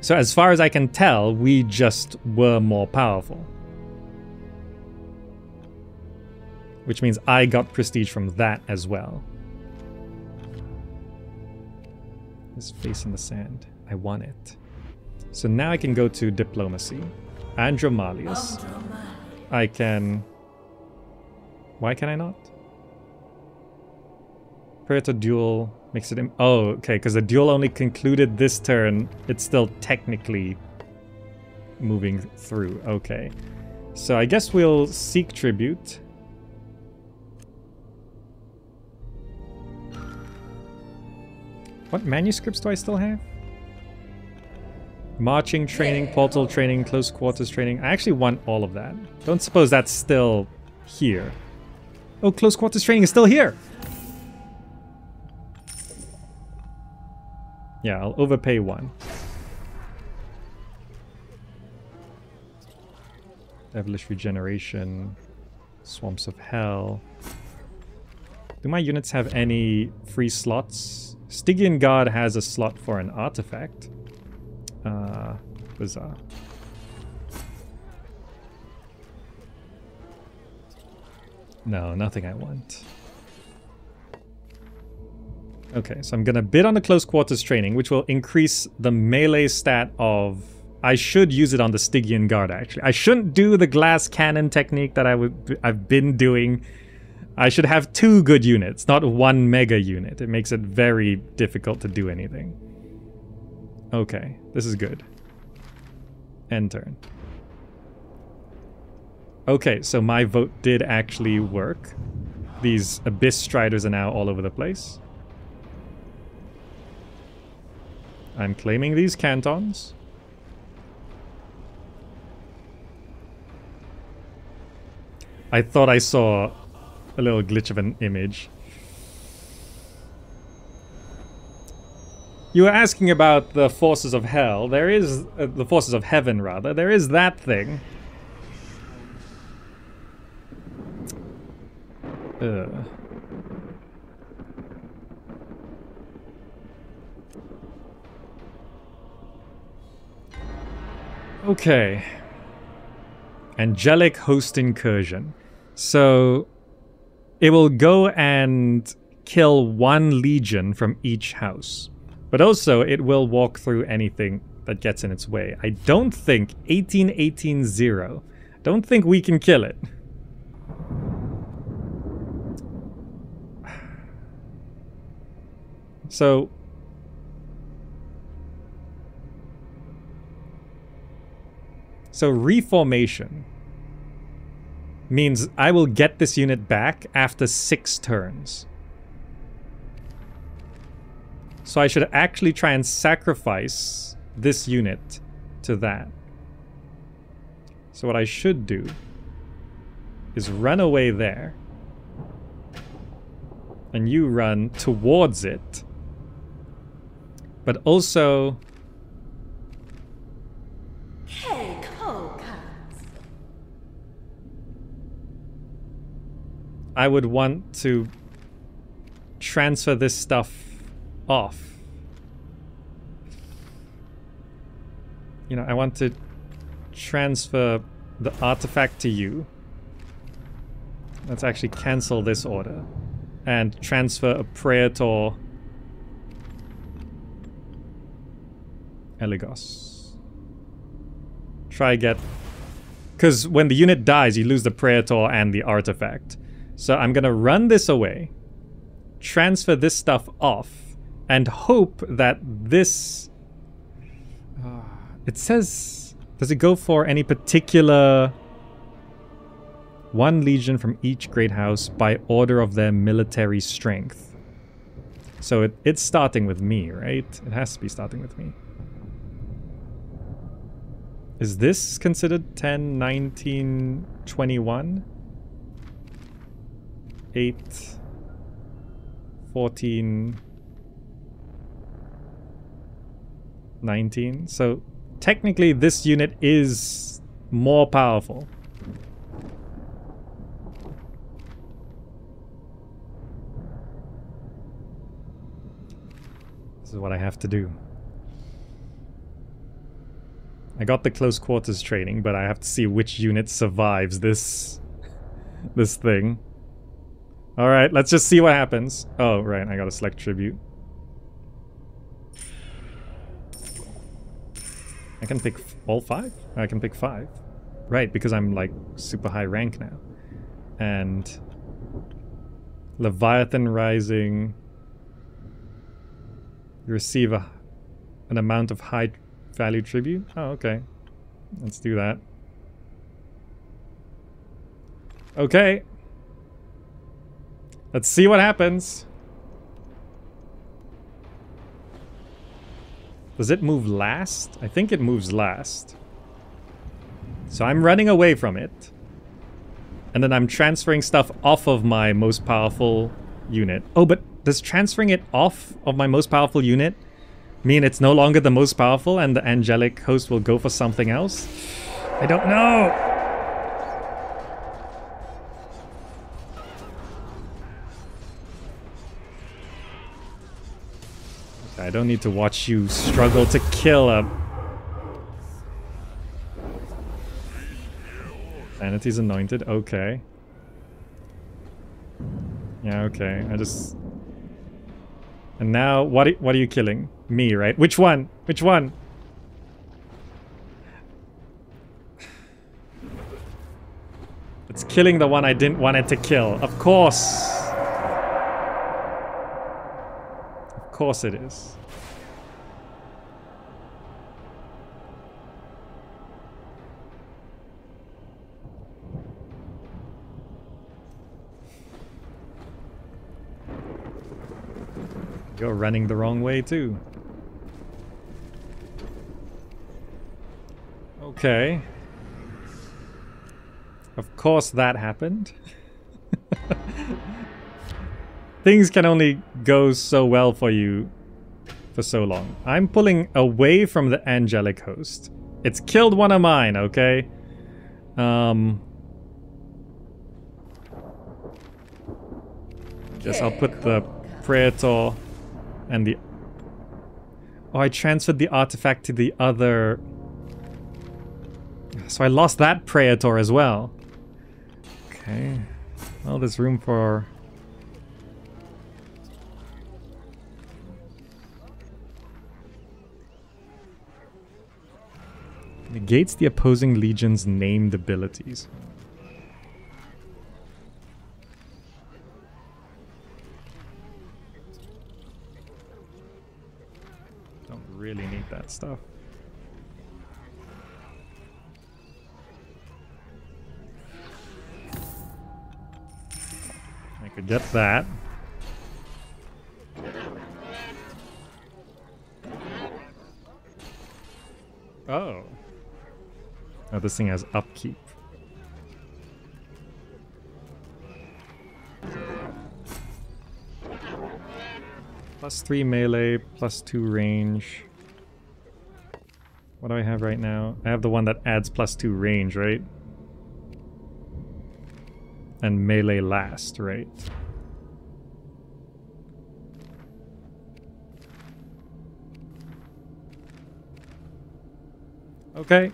So as far as I can tell, we just were more powerful. Which means I got prestige from that as well. This face in the sand. I won it. So now I can go to diplomacy. Andromalius. I can... Why can I not? Praetor duel... Makes it... Oh, okay, because the duel only concluded this turn. It's still technically moving through. Okay. So I guess we'll seek tribute. What manuscripts do I still have? Marching training, portal training, close quarters training. I actually want all of that. Don't suppose that's still here. Oh, close quarters training is still here! Yeah, I'll overpay 1. Devilish Regeneration. Swamps of Hell. Do my units have any free slots? Stygian Guard has a slot for an artifact. Bizarre. No, nothing I want. Okay, so I'm going to bid on the close quarters training, which will increase the melee stat of... I should use it on the Stygian Guard, actually. I shouldn't do the glass cannon technique that I've been doing. I should have 2 good units, not 1 mega unit. It makes it very difficult to do anything. Okay, this is good. End turn. Okay, so my vote did actually work. These Abyss Striders are now all over the place. I'm claiming these cantons. I thought I saw a little glitch of an image. You were asking about the forces of hell. There is... the forces of heaven, rather. There is that thing. Ugh. Okay. Angelic Host Incursion. So, it will go and kill 1 legion from each house. But also, it will walk through anything that gets in its way. I don't think 18180. Don't think we can kill it. So... So reformation means I will get this unit back after 6 turns. So I should actually try and sacrifice this unit to that. So what I should do is run away there. And you run towards it. But also... I would want to transfer this stuff off. You know, I want to transfer the artifact to you. Let's actually cancel this order and transfer a Praetor Eligos. Try get... Because when the unit dies, you lose the Praetor and the artifact. So I'm going to run this away, transfer this stuff off, and hope that this... it says... Does it go for any particular... 1 legion from each great house by order of their military strength. So it's starting with me, right? It has to be starting with me. Is this considered 10, 19, 21? 8, 14, 19. So technically this unit is more powerful. This is what I have to do. I got the close quarters training, but I have to see which unit survives this thing. Alright, let's just see what happens. Oh, right, I gotta select tribute. I can pick all five? I can pick five. Right, because I'm like super high rank now. And Leviathan Rising. You receive an amount of high value tribute? Oh, okay. Let's do that. Okay. Let's see what happens. Does it move last? I think it moves last. So I'm running away from it. And then I'm transferring stuff off of my most powerful unit. Oh, but does transferring it off of my most powerful unit mean it's no longer the most powerful and the angelic host will go for something else? I don't know. I don't need to watch you struggle to kill a... Vanity's anointed, okay. Yeah, okay, I just... And now, what are you killing? Me, right? Which one? Which one? It's killing the one I didn't want it to kill, of course! Of course it is. You're running the wrong way too. Okay. Of course that happened. Things can only go so well for you for so long. I'm pulling away from the angelic host. It's killed one of mine, okay? Guess I'll put the Praetor and the... Oh, I transferred the artifact to the other... So I lost that Praetor as well. Okay. Well, there's room for... Negates the opposing legion's named abilities. Don't really need that stuff. I could get that. Oh. Oh, this thing has upkeep. +3 melee, +2 range. What do I have right now? I have the one that adds +2 range, right? And melee last, right? Okay.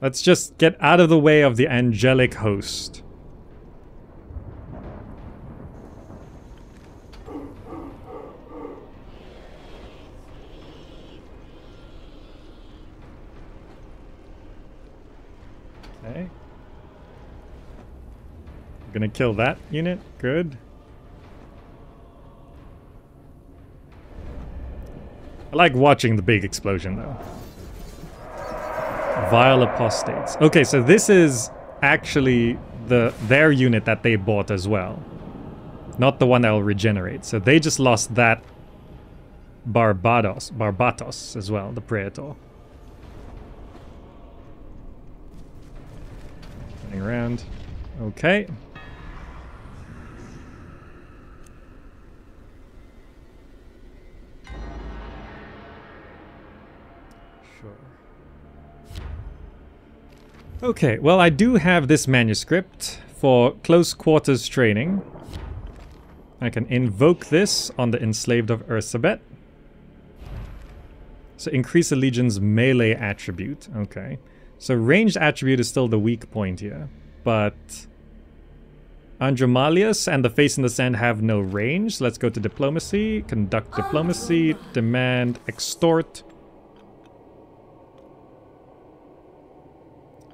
Let's just get out of the way of the angelic host. Okay. I'm gonna kill that unit. Good. I like watching the big explosion though. Vile apostates. Okay, so this is actually their unit that they bought as well. Not the one that will regenerate. So they just lost that Barbatos as well, the Praetor. around. Okay. Okay, well, I do have this manuscript for close quarters training. I can invoke this on the enslaved of Ursabet. So increase a legion's melee attribute. Okay. So ranged attribute is still the weak point here. But Andromalius and the face in the sand have no range. So let's go to diplomacy, conduct diplomacy, demand, extort.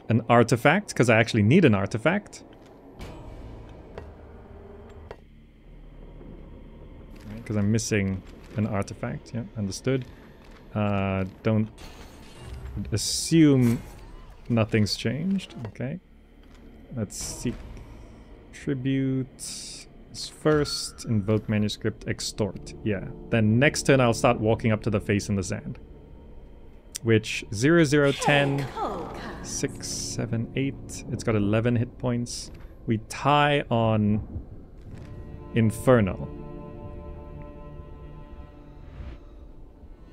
An artifact, because I actually need an artifact. Because I'm missing an artifact, yeah, understood. Don't assume nothing's changed, okay. Let's seek tribute first, invoke manuscript, extort, yeah. Then next turn I'll start walking up to the face in the sand. Which 0, 0, 10... 6, 7, 8. It's got 11 hit points. We tie on Infernal.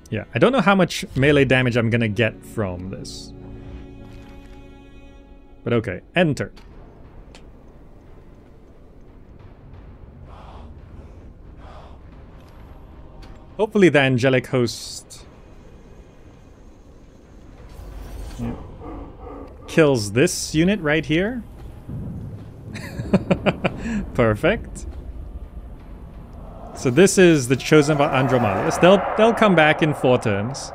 Yeah, I don't know how much melee damage I'm gonna get from this. But okay, enter. Hopefully the angelic host kills this unit right here. Perfect. So this is the chosen by Andromalius. They'll come back in 4 turns.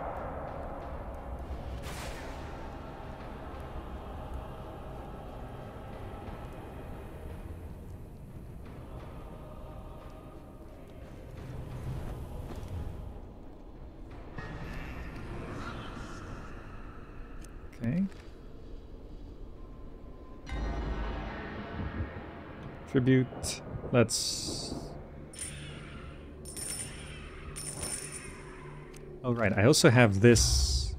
Okay. Tribute. Let's... Oh, right. I also have this.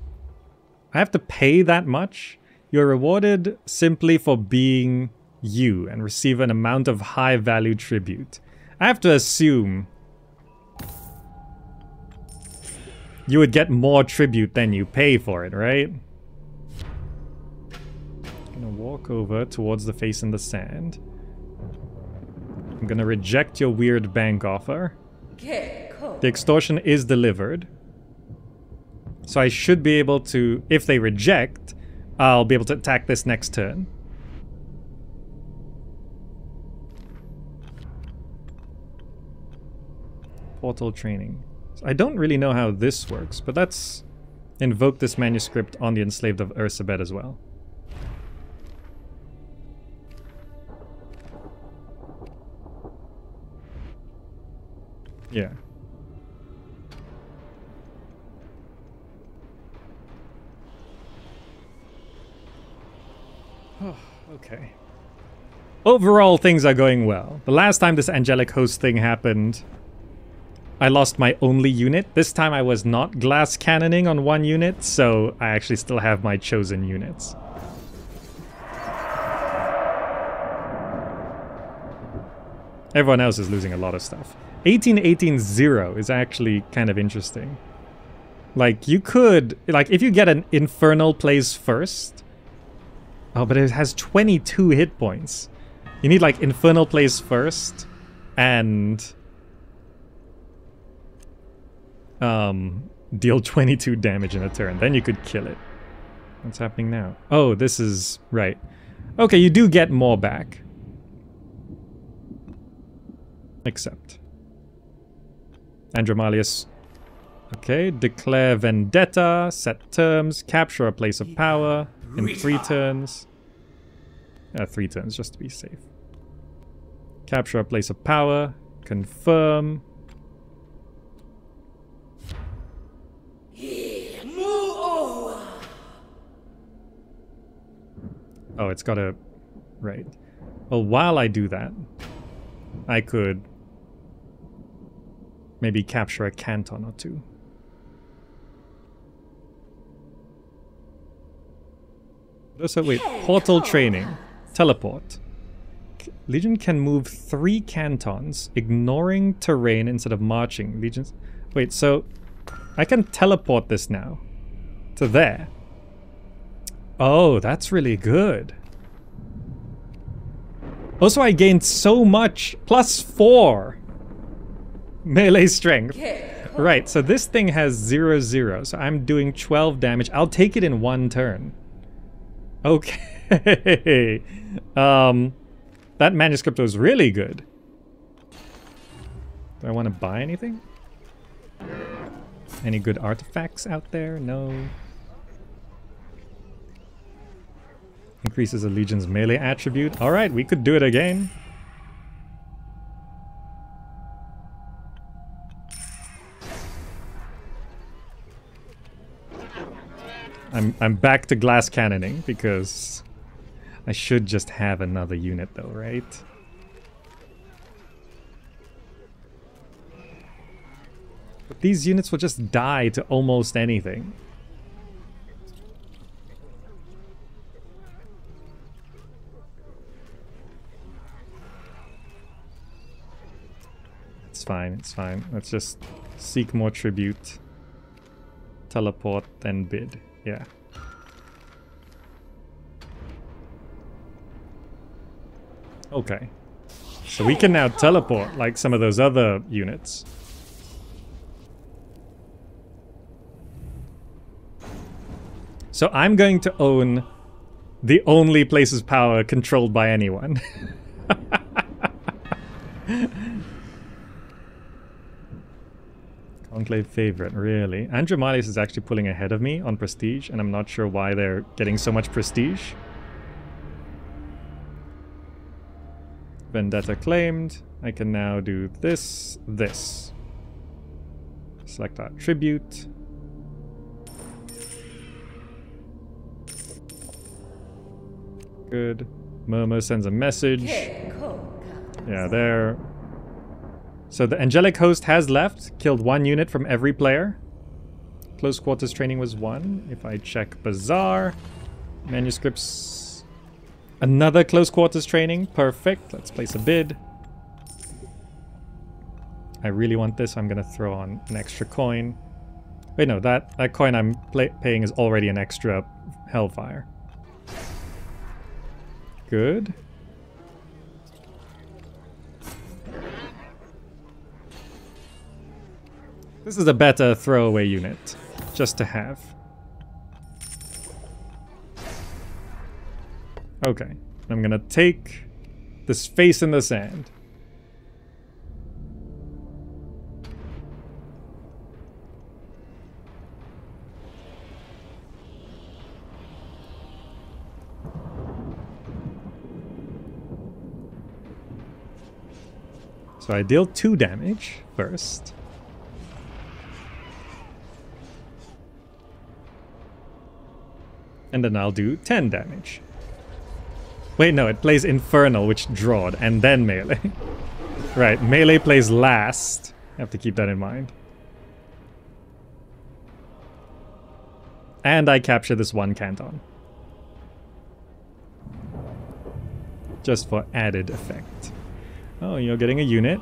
I have to pay that much. You're rewarded simply for being you and receive an amount of high-value tribute. I have to assume you would get more tribute than you pay for it, right? I'm gonna walk over towards the face in the sand. I'm gonna reject your weird bank offer. The extortion is delivered. So I should be able to, if they reject, I'll be able to attack this next turn. Portal training. So I don't really know how this works, but let's invoke this manuscript on the enslaved of Ursabet as well. Yeah. Oh, okay. Overall, things are going well. The last time this angelic host thing happened, I lost my only unit. This time I was not glass cannoning on one unit, so I actually still have my chosen units. Everyone else is losing a lot of stuff. 18-18-0 is actually kind of interesting. Like, you could... Like, if you get an Infernal plays first... Oh, but it has 22 hit points. You need, like, Infernal plays first and... deal 22 damage in a turn. Then you could kill it. What's happening now? Oh, this is... Right. Okay, you do get more back. Except... Andromalius. Okay, declare vendetta, set terms, capture a place of power in 3 turns. 3 turns, just to be safe. Capture a place of power, confirm. Oh, it's got a... Right. Well, while I do that, I could... Maybe capture a canton or 2. So wait, portal training. Teleport. Legion can move 3 cantons, ignoring terrain instead of marching. Legion's... Wait, so I can teleport this now to there. Oh, that's really good. Also, I gained so much. +4 melee strength. Right, so this thing has 0-0, so I'm doing 12 damage. I'll take it in 1 turn. Okay. That manuscript was really good. Do I want to buy anything? Any good artifacts out there? No. Increases a legion's melee attribute. Alright, we could do it again. I'm back to glass cannoning because I should just have another unit though, right? But these units will just die to almost anything. It's fine, it's fine. Let's just seek more tribute, teleport, then bid. Yeah. Okay. So we can now teleport like some of those other units. So I'm going to own the only place's power controlled by anyone. Conclave favorite, really. Andromalius is actually pulling ahead of me on prestige, and I'm not sure why they're getting so much prestige. Vendetta claimed. I can now do this, this. Select our tribute. Good. Murmur sends a message. Yeah, there. So the angelic host has left, killed 1 unit from every player. Close quarters training was 1. If I check bazaar, manuscripts, another close quarters training. Perfect. Let's place a bid. I really want this. I'm going to throw on an extra coin. Wait, no, that coin I'm paying is already an extra hellfire. Good. This is a better throwaway unit, just to have. Okay, I'm gonna take this face in the sand. So I deal 2 damage first. And then I'll do 10 damage. Wait, no, it plays Infernal, which drawed, and then melee. Right, melee plays last. I have to keep that in mind. And I capture this 1 canton. Just for added effect. Oh, you're getting a unit.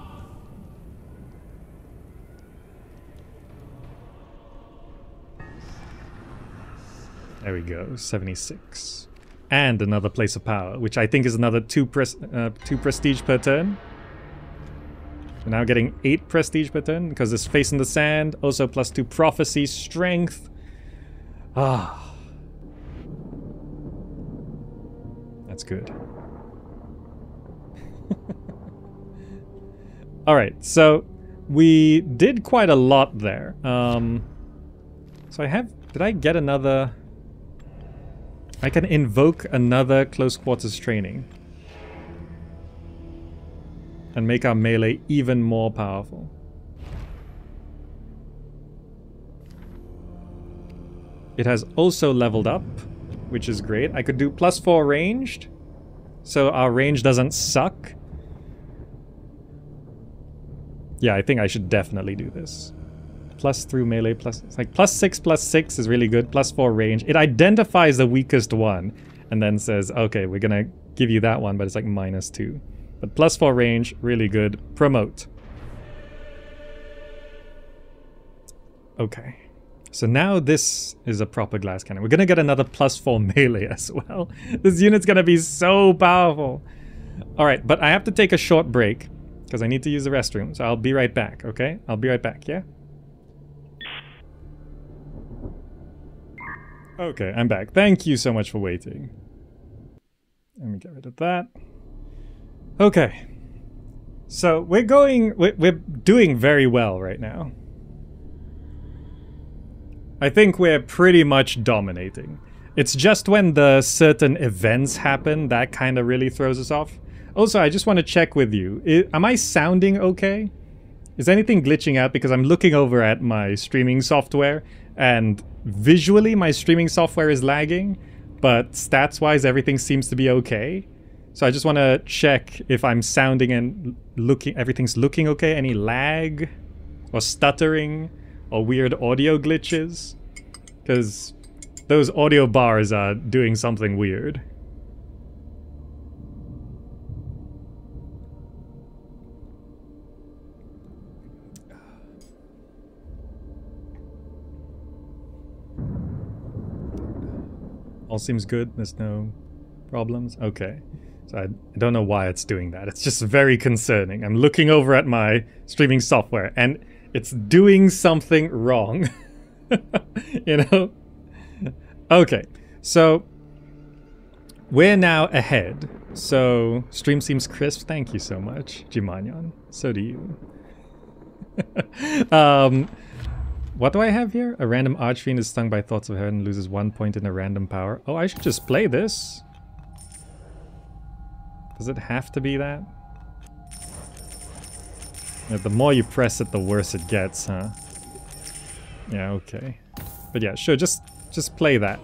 There we go, 76. And another place of power, which I think is another 2 prestige per turn. We're now getting 8 prestige per turn because it's face in the sand. Also +2 prophecy, strength. Ah. That's good. Alright, so we did quite a lot there. So I have... Did I get another... I can invoke another close quarters training and make our melee even more powerful. It has also leveled up, which is great. I could do +4 ranged, so our range doesn't suck. Yeah, I think I should definitely do this. Plus through melee, it's like +6 +6 is really good. +4 range. It identifies the weakest one and then says, okay, we're gonna give you that one, but it's like -2. But +4 range, really good. Promote. Okay. So now this is a proper glass cannon. We're going to get another +4 melee as well. This unit's going to be so powerful. All right, but I have to take a short break because I need to use the restroom. So I'll be right back, okay? I'll be right back, yeah? Okay, I'm back. Thank you so much for waiting. Let me get rid of that. Okay. So we're doing very well right now. I think we're pretty much dominating. It's just when the certain events happen that kind of really throws us off. Also, I just want to check with you. Am I sounding okay? Is anything glitching out? Because I'm looking over at my streaming software and visually my streaming software is lagging, but stats-wise everything seems to be okay. So I just want to check if I'm sounding and looking, everything's looking okay. Any lag or stuttering? Or weird audio glitches, because those audio bars are doing something weird. All seems good, there's no problems. Okay, so I don't know why it's doing that. It's just very concerning. I'm looking over at my streaming software and it's doing something wrong, you know? Okay, so we're now ahead. So stream seems crisp. Thank you so much, Jimanyon. So do you. What do I have here? A random archfiend is stung by thoughts of her and loses 1 point in a random power. Oh, I should just play this. Does it have to be that? Yeah, the more you press it, the worse it gets, huh? Yeah, okay. But yeah, sure, just play that.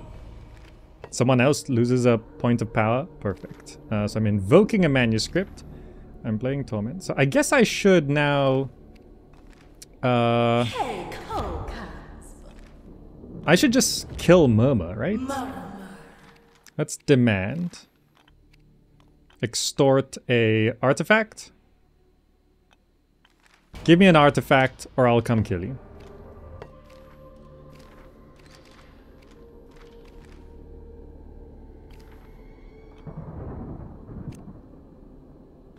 Someone else loses a point of power. Perfect. So I'm invoking a manuscript. I'm playing Torment. So I guess I should now... I should just kill Murmur, right? Let's demand. Extort a artifact. Give me an artifact or I'll come kill you.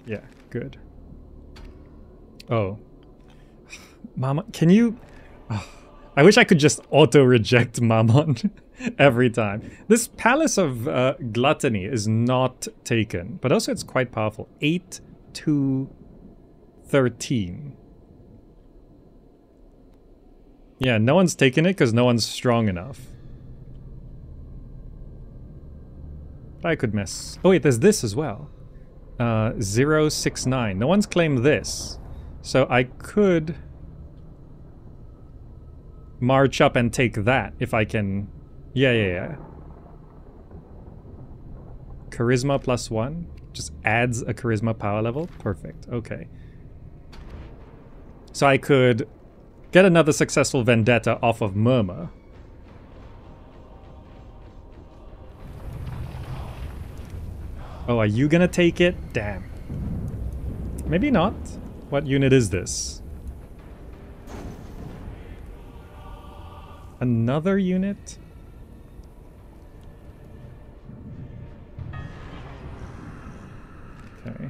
Yeah, good. Oh. Mammon, can you... Oh, I wish I could just auto-reject Mammon every time. This Palace of Gluttony is not taken, but also it's quite powerful. 8 to 13. Yeah, no one's taking it because no one's strong enough. I could mess. Oh wait, there's this as well. 069. No one's claimed this. So I could march up and take that if I can. Yeah. Charisma +1. Just adds a charisma power level. Perfect. Okay. So I could get another successful vendetta off of Murmur. Oh, are you gonna take it? Damn. Maybe not. What unit is this? Another unit? Okay.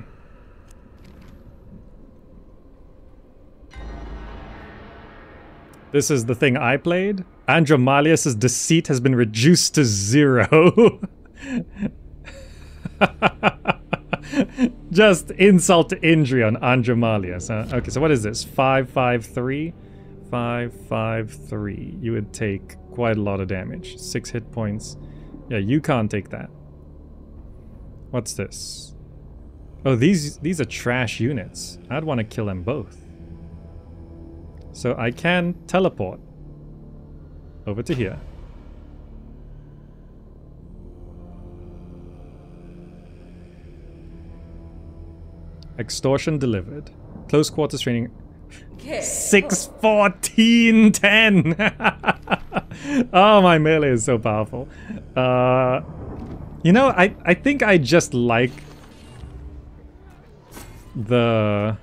This is the thing I played. Andromalius' deceit has been reduced to 0. Just insult to injury on Andromalius. Huh? Okay, so what is this? 553? 553. You would take quite a lot of damage. 6 hit points. Yeah, you can't take that. What's this? Oh, these are trash units. I'd want to kill them both. So I can teleport over to here. Extortion delivered. Close quarters training. 6, 14, 10. Oh, my melee is so powerful. You know, I think I just like the...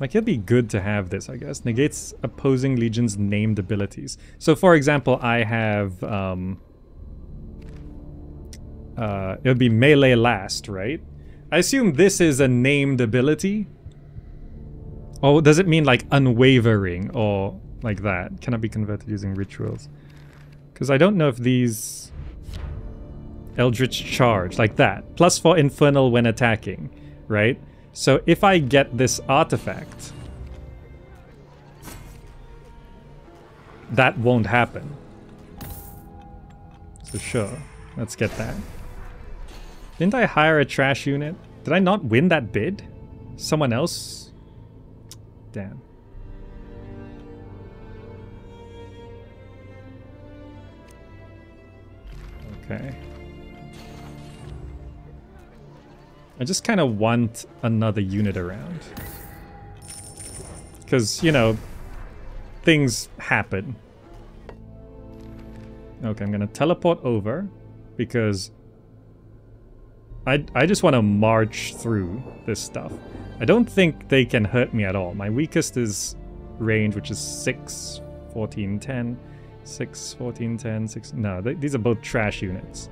Like, it'd be good to have this, I guess. Negates opposing legions' named abilities. So, for example, I have... it would be melee last, right? I assume this is a named ability? Or does it mean, like, unwavering or like that? Cannot be converted using rituals. Because I don't know if these... Eldritch Charge, like that. Plus 4 Infernal when attacking, right? So if I get this artifact, that won't happen. So sure, let's get that. Didn't I hire a trash unit? Did I not win that bid? Someone else? Damn. Okay. I just kind of want another unit around. Because, you know, things happen. Okay, I'm going to teleport over because I just want to march through this stuff. I don't think they can hurt me at all. My weakest is range, which is 6, 14, 10, 6, 14, 10, 6... No, these are both trash units.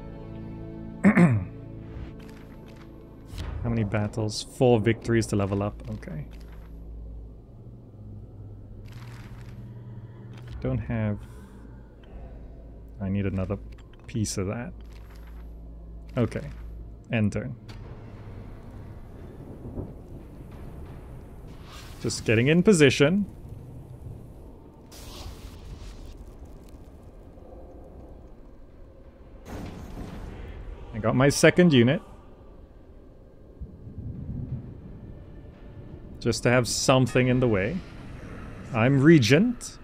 How many battles? 4 victories to level up. Okay. Don't have... I need another piece of that. Okay. End turn. Just getting in position. I got my second unit. Just to have something in the way. I'm regent.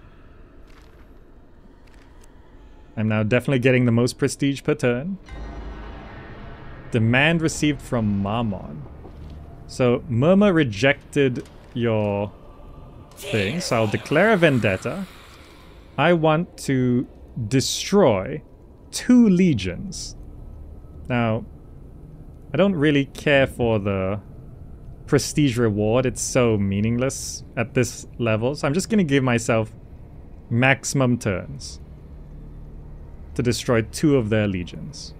I'm now definitely getting the most prestige per turn. Demand received from Mammon. So Murmur rejected your thing, so I'll declare a vendetta. I want to destroy 2 legions. Now, I don't really care for the prestige reward, it's so meaningless at this level, so I'm just gonna give myself maximum turns to destroy 2 of their legions,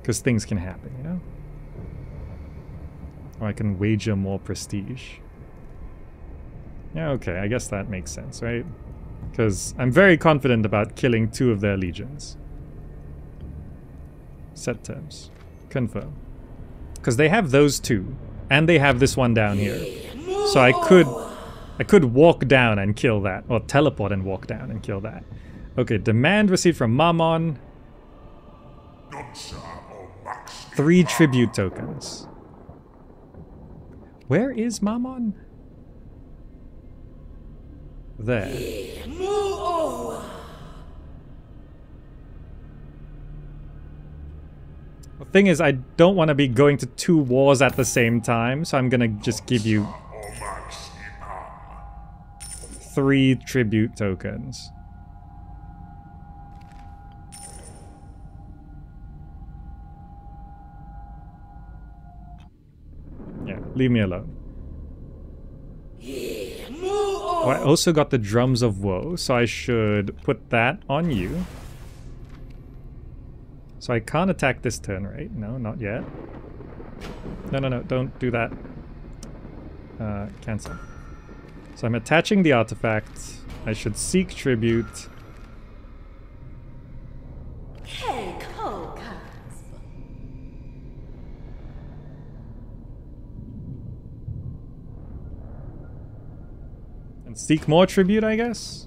because things can happen, you know? Or I can wager more prestige. Yeah, okay, I guess that makes sense, right? Because I'm very confident about killing 2 of their legions. Set terms. Confirm. Because they have those 2, and they have this one down here. So I could walk down and kill that, or teleport and walk down and kill that. Okay, demand received from Mammon. 3 tribute tokens. Where is Mammon? There. The thing is, I don't want to be going to 2 wars at the same time, so I'm gonna just give you 3 tribute tokens. Yeah, leave me alone. Oh, I also got the drums of woe, so I should put that on you. So I can't attack this turn, right? No, not yet. No, no, no, don't do that. Cancel. So I'm attaching the artifact. I should seek tribute. And seek more tribute, I guess?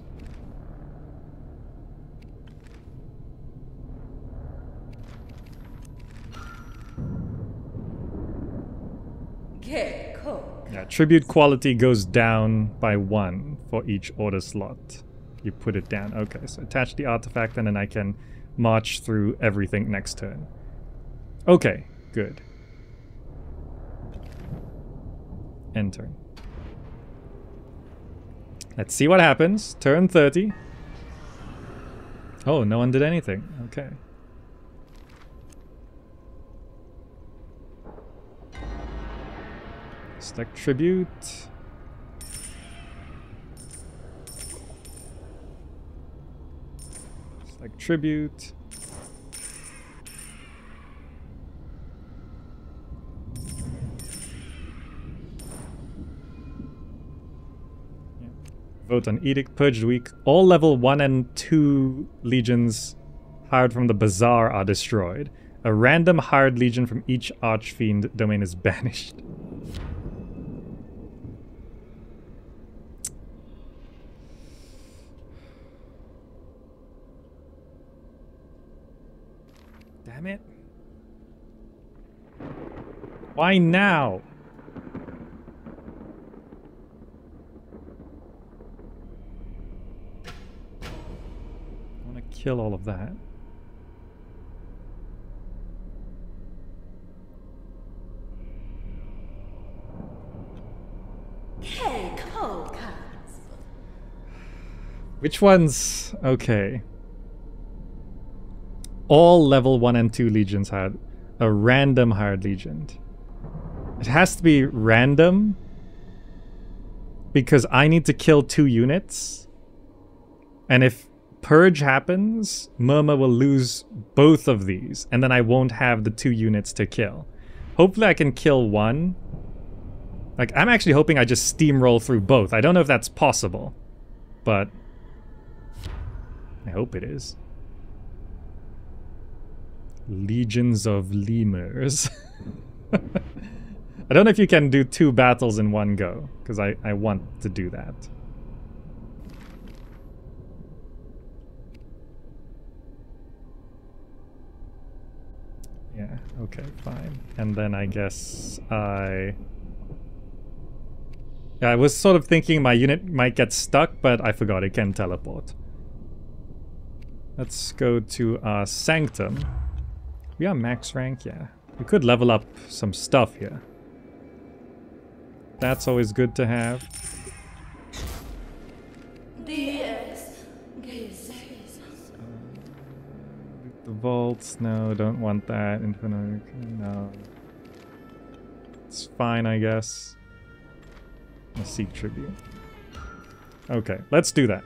Yeah, tribute quality goes down by 1 for each order slot. You put it down. Okay, so attach the artifact and then I can march through everything next turn. Okay, good. End turn. Let's see what happens. Turn 30. Oh, no one did anything. Okay. Stack tribute. Stack tribute. Vote on Edict, Purged Week. All level 1 and 2 legions hired from the Bazaar are destroyed. A random hired legion from each Archfiend domain is banished. Damn it. Why now? Kill all of that. Hey, cold cards. Which ones? Okay. All level 1 and 2 legions had a random hired legion. It has to be random because I need to kill 2 units, and if Purge happens, Murmur will lose both of these, and then I won't have the 2 units to kill. Hopefully I can kill one. Like, I'm actually hoping I just steamroll through both. I don't know if that's possible, but I hope it is. Legions of lemurs. I don't know if you can do 2 battles in one go, because I want to do that. Yeah, okay, fine. And then I guess I was sort of thinking my unit might get stuck, but I forgot it can teleport. Let's go to our Sanctum. We are max rank, yeah. We could level up some stuff here. That's always good to have. Vaults, no, don't want that. Infinite, no. It's fine, I guess. I'll seek tribute. Okay, let's do that.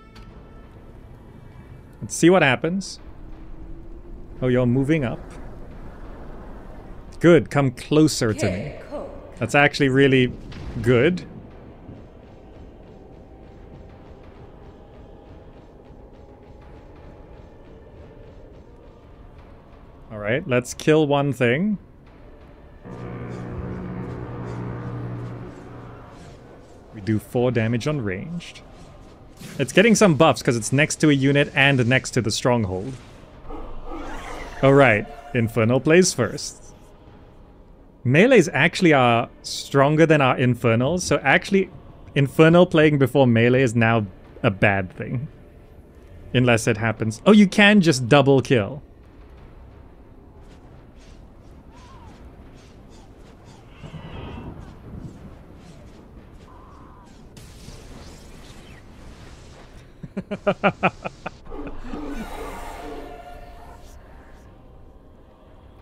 Let's see what happens. Oh, you're moving up. Good, come closer to me. That's actually really good. Alright, let's kill one thing. We do 4 damage on ranged. It's getting some buffs because it's next to a unit and next to the stronghold. Alright, Infernal plays first. Melees actually are stronger than our Infernals, so actually Infernal playing before melee is now a bad thing. Unless it happens. Oh, you can just double kill.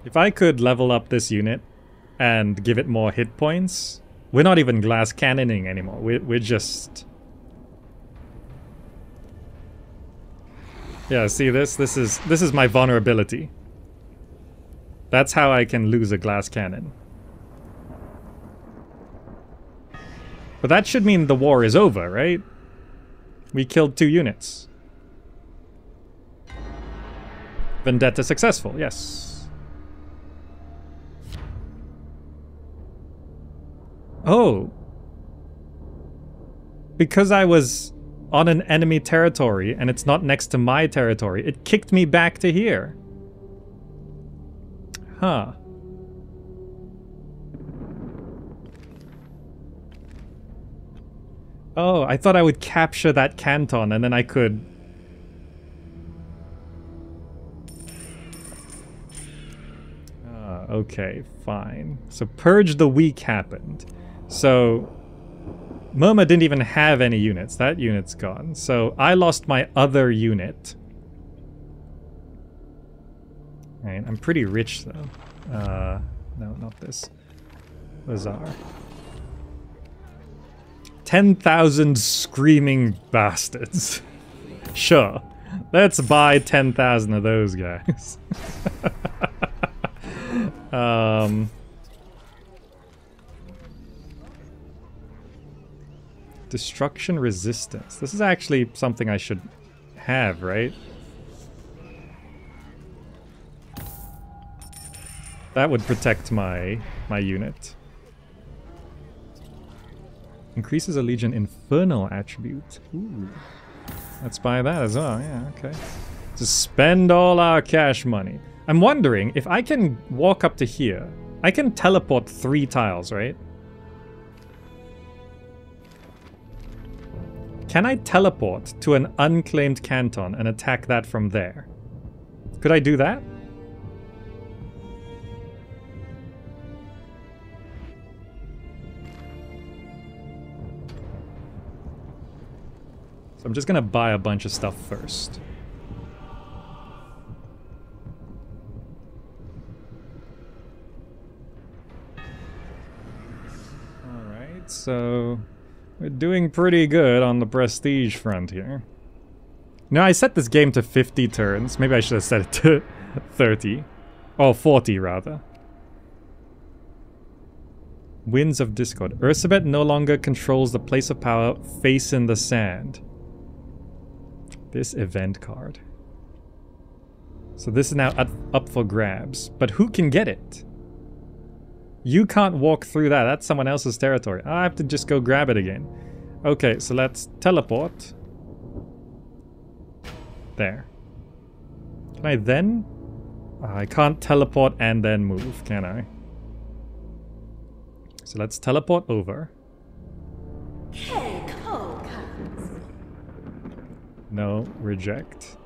If I could level up this unit and give it more hit points, we're not even glass cannoning anymore. We're just... Yeah, see this? This is my vulnerability. That's how I can lose a glass cannon. But that should mean the war is over, right? We killed 2 units. Vendetta successful, yes. Oh. Because I was on an enemy territory and it's not next to my territory, it kicked me back to here. Huh. Oh, I thought I would capture that canton and then I could... Ah, okay, fine. So Purge the Weak happened. So... Murmur didn't even have any units. That unit's gone. So I lost my other unit. Alright, I'm pretty rich though. No, not this. Bazaar. 10,000 screaming bastards. Sure. Let's buy 10,000 of those guys. Destruction resistance. This is actually something I should have, right? That would protect my unit. Increases a Legion Infernal attribute. Ooh. Let's buy that as well, yeah, okay. Just spend all our cash money. I'm wondering, if I can walk up to here, I can teleport 3 tiles, right? Can I teleport to an unclaimed canton and attack that from there? Could I do that? So I'm just gonna buy a bunch of stuff first. Alright, so we're doing pretty good on the prestige front here. Now I set this game to 50 turns. Maybe I should have set it to 30. Or 40 rather. Winds of Discord. Ursabet no longer controls the place of power face in the sand. This event card. So this is now up for grabs. But who can get it? You can't walk through that. That's someone else's territory. I have to just go grab it again. Okay, so let's teleport. There. Can I then? I can't teleport and then move, can I? So let's teleport over. No, reject.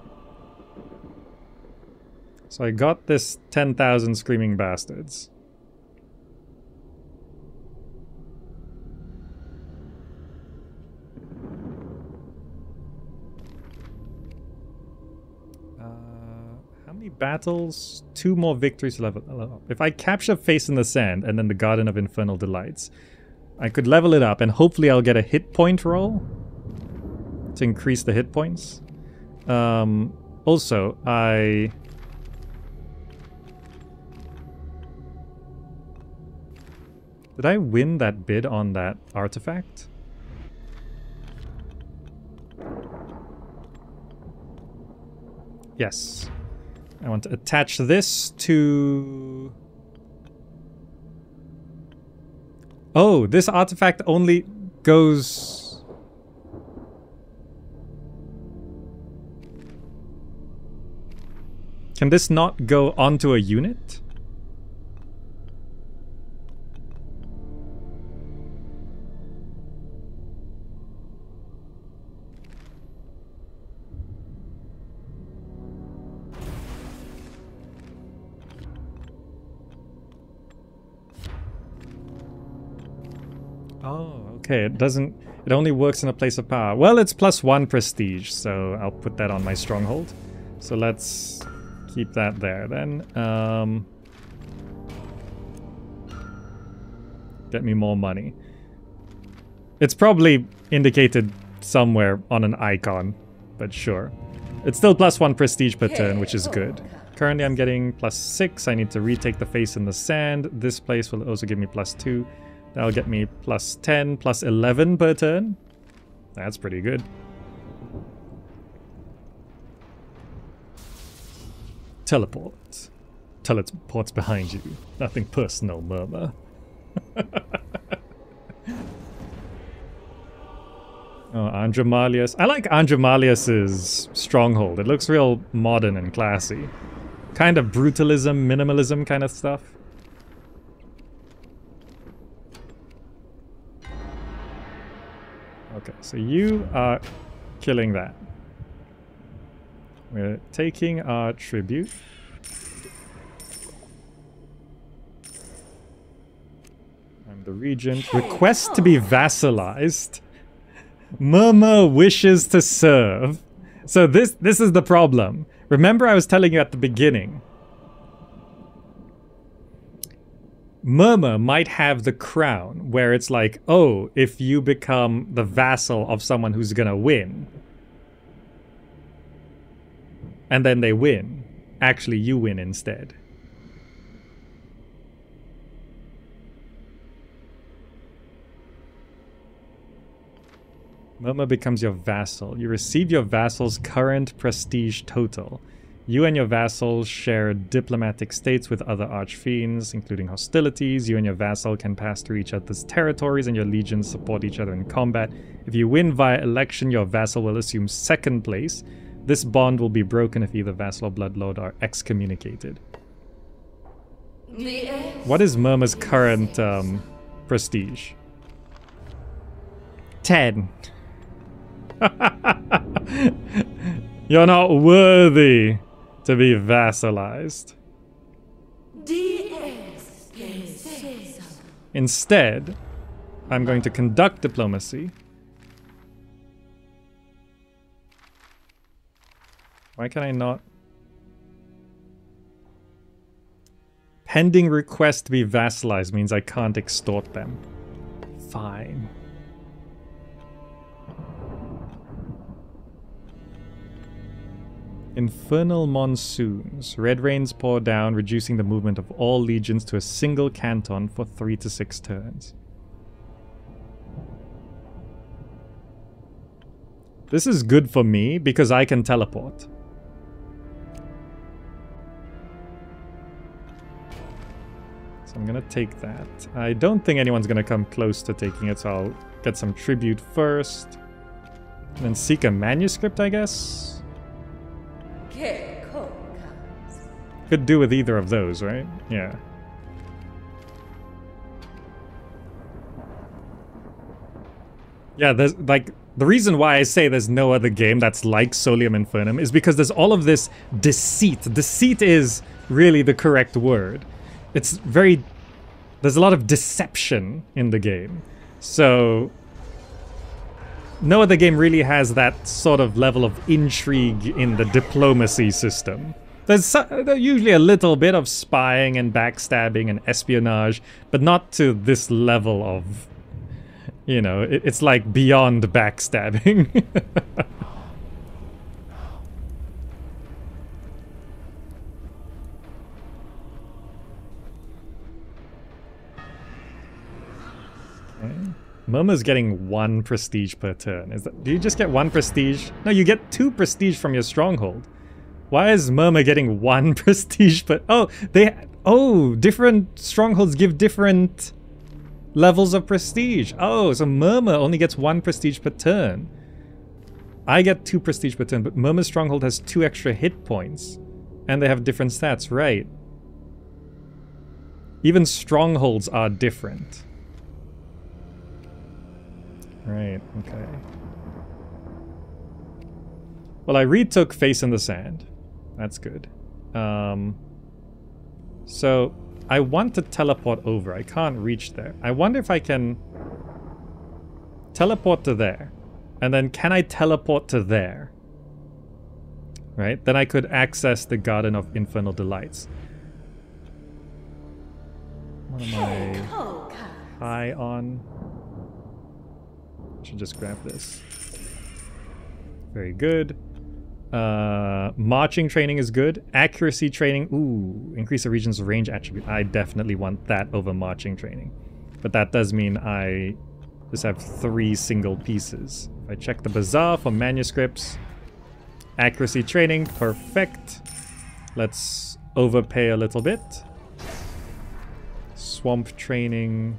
So I got this 10,000 screaming bastards. How many battles? 2 more victories to level up. If I capture Face in the Sand and then the Garden of Infernal Delights, I could level it up and hopefully I'll get a hit point roll. To increase the hit points. Also, Did I win that bid on that artifact? Yes. I want to attach this to... Oh, this artifact only goes... Can this not go onto a unit? Oh, okay, it only works in a place of power. Well, it's +1 prestige, so I'll put that on my stronghold. So let's... keep that there then. Get me more money. It's probably indicated somewhere on an icon, but sure. It's still +1 prestige per turn, which is good. Currently I'm getting +6. I need to retake the Face in the Sand. This place will also give me +2. That'll get me +10, +11 per turn. That's pretty good. Teleport. Teleport's behind you. Nothing personal, Murmur. Oh, Andromalius. I like Andromalius's stronghold. It looks real modern and classy. Kind of brutalism, minimalism kind of stuff. Okay, so you are killing that. We're taking our tribute. I'm the regent. Request to be vassalized. Murmur wishes to serve. So this is the problem. Remember I was telling you at the beginning Murmur might have the crown where it's like, oh, if you become the vassal of someone who's gonna win, and then they win, actually you win instead. Murmur becomes your vassal. You receive your vassal's current prestige total. You and your vassal share diplomatic states with other archfiends, including hostilities. You and your vassal can pass through each other's territories, and your legions support each other in combat. If you win via election, your vassal will assume second place. This bond will be broken if either vassal or bloodlord are excommunicated. What is Murmur's current prestige? 10. You're not worthy to be vassalized. Instead, I'm going to conduct diplomacy. Why can I not? Pending request to be vassalized means I can't extort them. Fine. Infernal monsoons. Red rains pour down, reducing the movement of all legions to a single canton for 3 to 6 turns. This is good for me because I can teleport. So I'm gonna take that. I don't think anyone's gonna come close to taking it, so I'll get some tribute first. And then seek a manuscript, I guess? Could do with either of those, right? Yeah. Yeah, there's, like, the reason why I say there's no other game that's like Solium Infernum is because there's all of this deceit. Deceit is really the correct word. It's very... there's a lot of deception in the game. So... no other game really has that sort of level of intrigue in the diplomacy system. There's usually a little bit of spying and backstabbing and espionage, but not to this level of, you know, it's like beyond backstabbing. Murmur's getting 1 prestige per turn. Is that, do you just get 1 prestige? No, you get 2 prestige from your stronghold. Why is Murmur getting 1 prestige per... oh, different strongholds give different levels of prestige. Oh, so Murmur only gets 1 prestige per turn. I get 2 prestige per turn, but Murmur's stronghold has 2 extra hit points. And they have different stats, right? Even strongholds are different. Right, okay. Well, I retook Face in the Sand. That's good. So, I want to teleport over. I can't reach there. I wonder if I can teleport to there. And then can I teleport to there? Right? Then I could access the Garden of Infernal Delights. What am I high on? Should just grab this. Very good. Marching training is good. Accuracy training. Ooh, increase a region's range attribute. I definitely want that over marching training. But that does mean I just have 3 single pieces. If I check the bazaar for manuscripts. Accuracy training. Perfect. Let's overpay a little bit. Swamp training.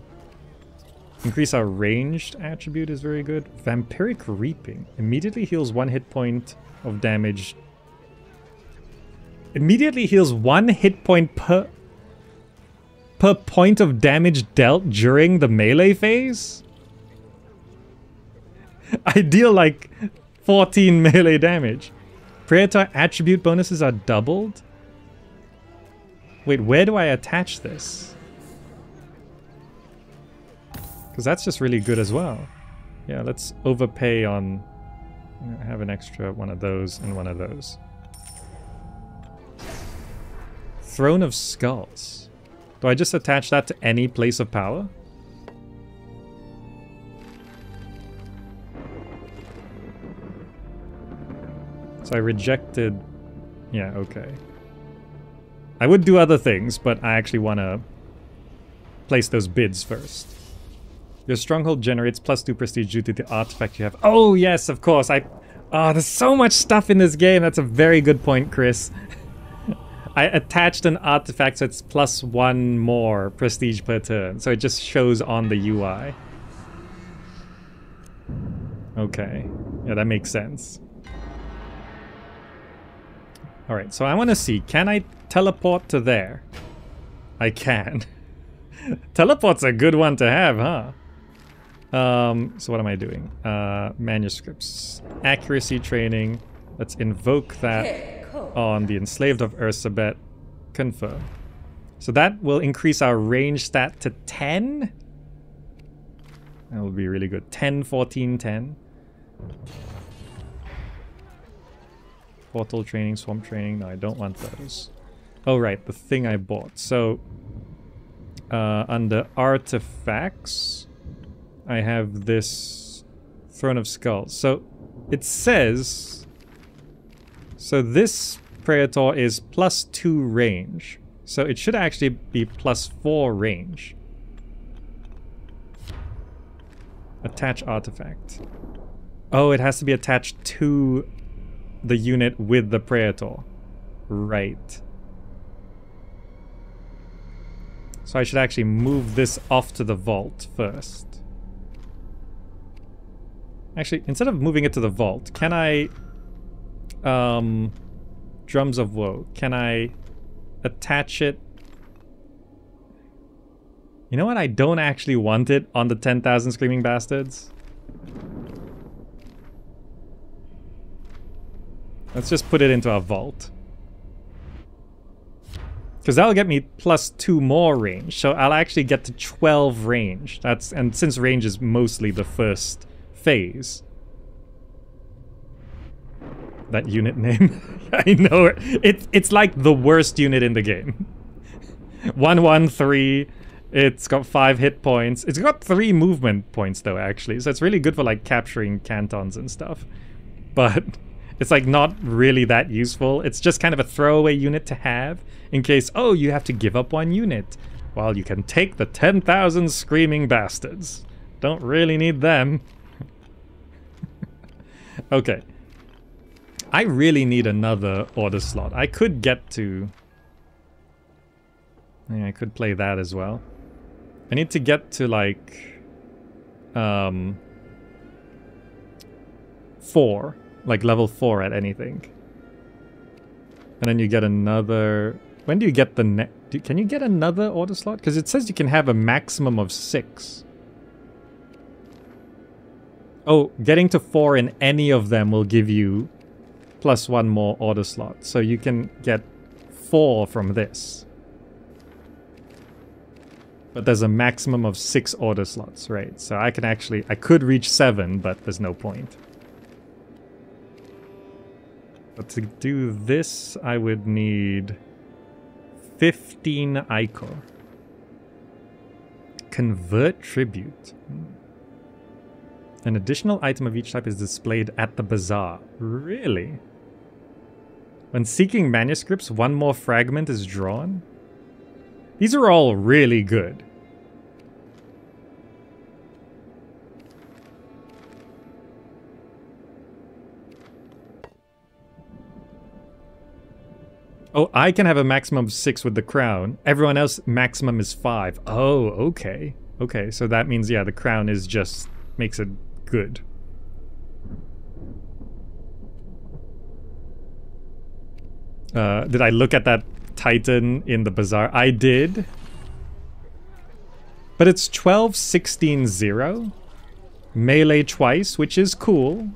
Increase our ranged attribute is very good. Vampiric Reaping. Immediately heals 1 hit point of damage. Immediately heals 1 hit point per point of damage dealt during the melee phase? I deal like 14 melee damage. Praetor attribute bonuses are doubled? Wait, where do I attach this? Because that's just really good as well. Yeah, let's overpay on... I have an extra one of those and one of those. Throne of Skulls. Do I just attach that to any place of power? So I rejected... Yeah, okay. I would do other things, but I actually want to place those bids first. Your stronghold generates +2 prestige due to the artifact you have. Oh, yes, of course. Oh, there's so much stuff in this game. That's a very good point, Chris. I attached an artifact, so it's +1 more prestige per turn. So it just shows on the UI. Okay. Yeah, that makes sense. Alright, so I want to see. Can I teleport to there? I can. Teleport's a good one to have, huh? So what am I doing? Manuscripts. Accuracy training. Let's invoke that on the Enslaved of Ursabet. Confirm. So that will increase our range stat to 10. That will be really good. 10, 14, 10. Portal training, swamp training. No, I don't want those. Oh, right. The thing I bought. So, under artifacts... I have this Throne of Skulls. So it says, so this Praetor is +2 range. So it should actually be +4 range. Attach artifact. Oh, it has to be attached to the unit with the Praetor. Right. So I should actually move this off to the vault first. Actually, instead of moving it to the vault, can I... Drums of Woe. Can I attach it? You know what? I don't actually want it on the 10,000 Screaming Bastards. Let's just put it into our vault. Because that'll get me +2 more range. So I'll actually get to 12 range. That's, and since range is mostly the first... phase. That unit name. I know it. It's like the worst unit in the game. 113. It's got 5 hit points. It's got 3 movement points though, actually. So it's really good for like capturing cantons and stuff. But it's like not really that useful. It's just kind of a throwaway unit to have in case, oh, you have to give up one unit. Well, you can take the 10,000 Screaming Bastards. Don't really need them. Okay. I really need another order slot. I could get to... Yeah, I could play that as well. I need to get to, like... 4. Like, level 4 at anything. And then you get another... When do you get the next... Can you get another order slot? Because it says you can have a maximum of 6. Oh, getting to 4 in any of them will give you +1 more order slot. So you can get 4 from this. But there's a maximum of 6 order slots, right? So I can actually, I could reach 7, but there's no point. But to do this, I would need 15 ichor. Convert tribute. An additional item of each type is displayed at the bazaar. Really? When seeking manuscripts, one more fragment is drawn? These are all really good. Oh, I can have a maximum of 6 with the crown. Everyone else, maximum is 5. Oh, okay. Okay, so that means, yeah, the crown is just... makes it good. Did I look at that Titan in the bazaar? I did. But it's 12, 16, 0. Melee twice, which is cool.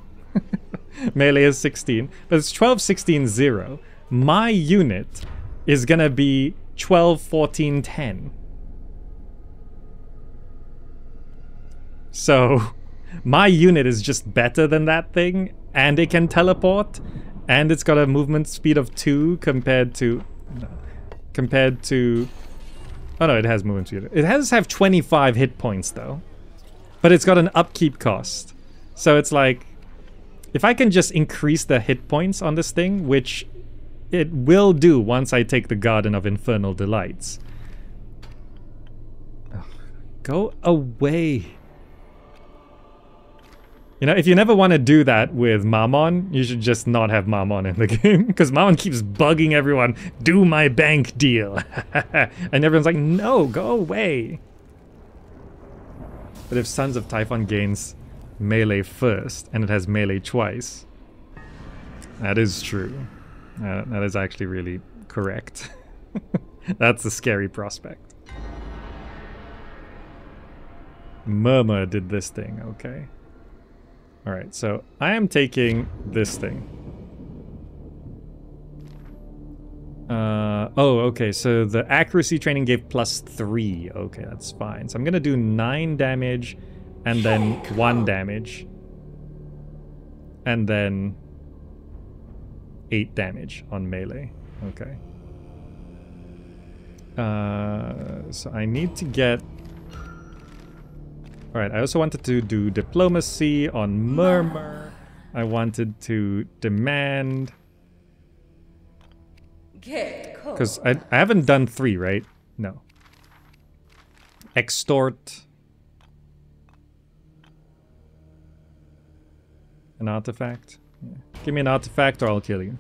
Melee is 16. But it's 12, 16, 0. My unit is gonna be 12, 14, 10. So, my unit is just better than that thing, and it can teleport, and it's got a movement speed of 2 compared to Oh no, it has movement speed. It has to have 25 hit points though. But it's got an upkeep cost. So it's like, if I can just increase the hit points on this thing, which it will do once I take the Garden of Infernal Delights. Ugh, go away. You know, if you never want to do that with Mammon, you should just not have Mammon in the game. Because Mammon keeps bugging everyone, do my bank deal. And everyone's like, no, go away. But if Sons of Typhon gains melee first, and it has melee twice, that is true. That is actually really correct. That's a scary prospect. Murmur did this thing, okay. Alright, so I am taking this thing. Oh, okay, so the accuracy training gave +3. Okay, that's fine. So I'm gonna do 9 damage, and then 1 damage. And then 8 damage on melee. Okay. So I need to get... Alright, I also wanted to do diplomacy on Murmur. I wanted to demand. Because I haven't done 3, right? No. Extort. An artifact. Yeah. Give me an artifact or I'll kill you.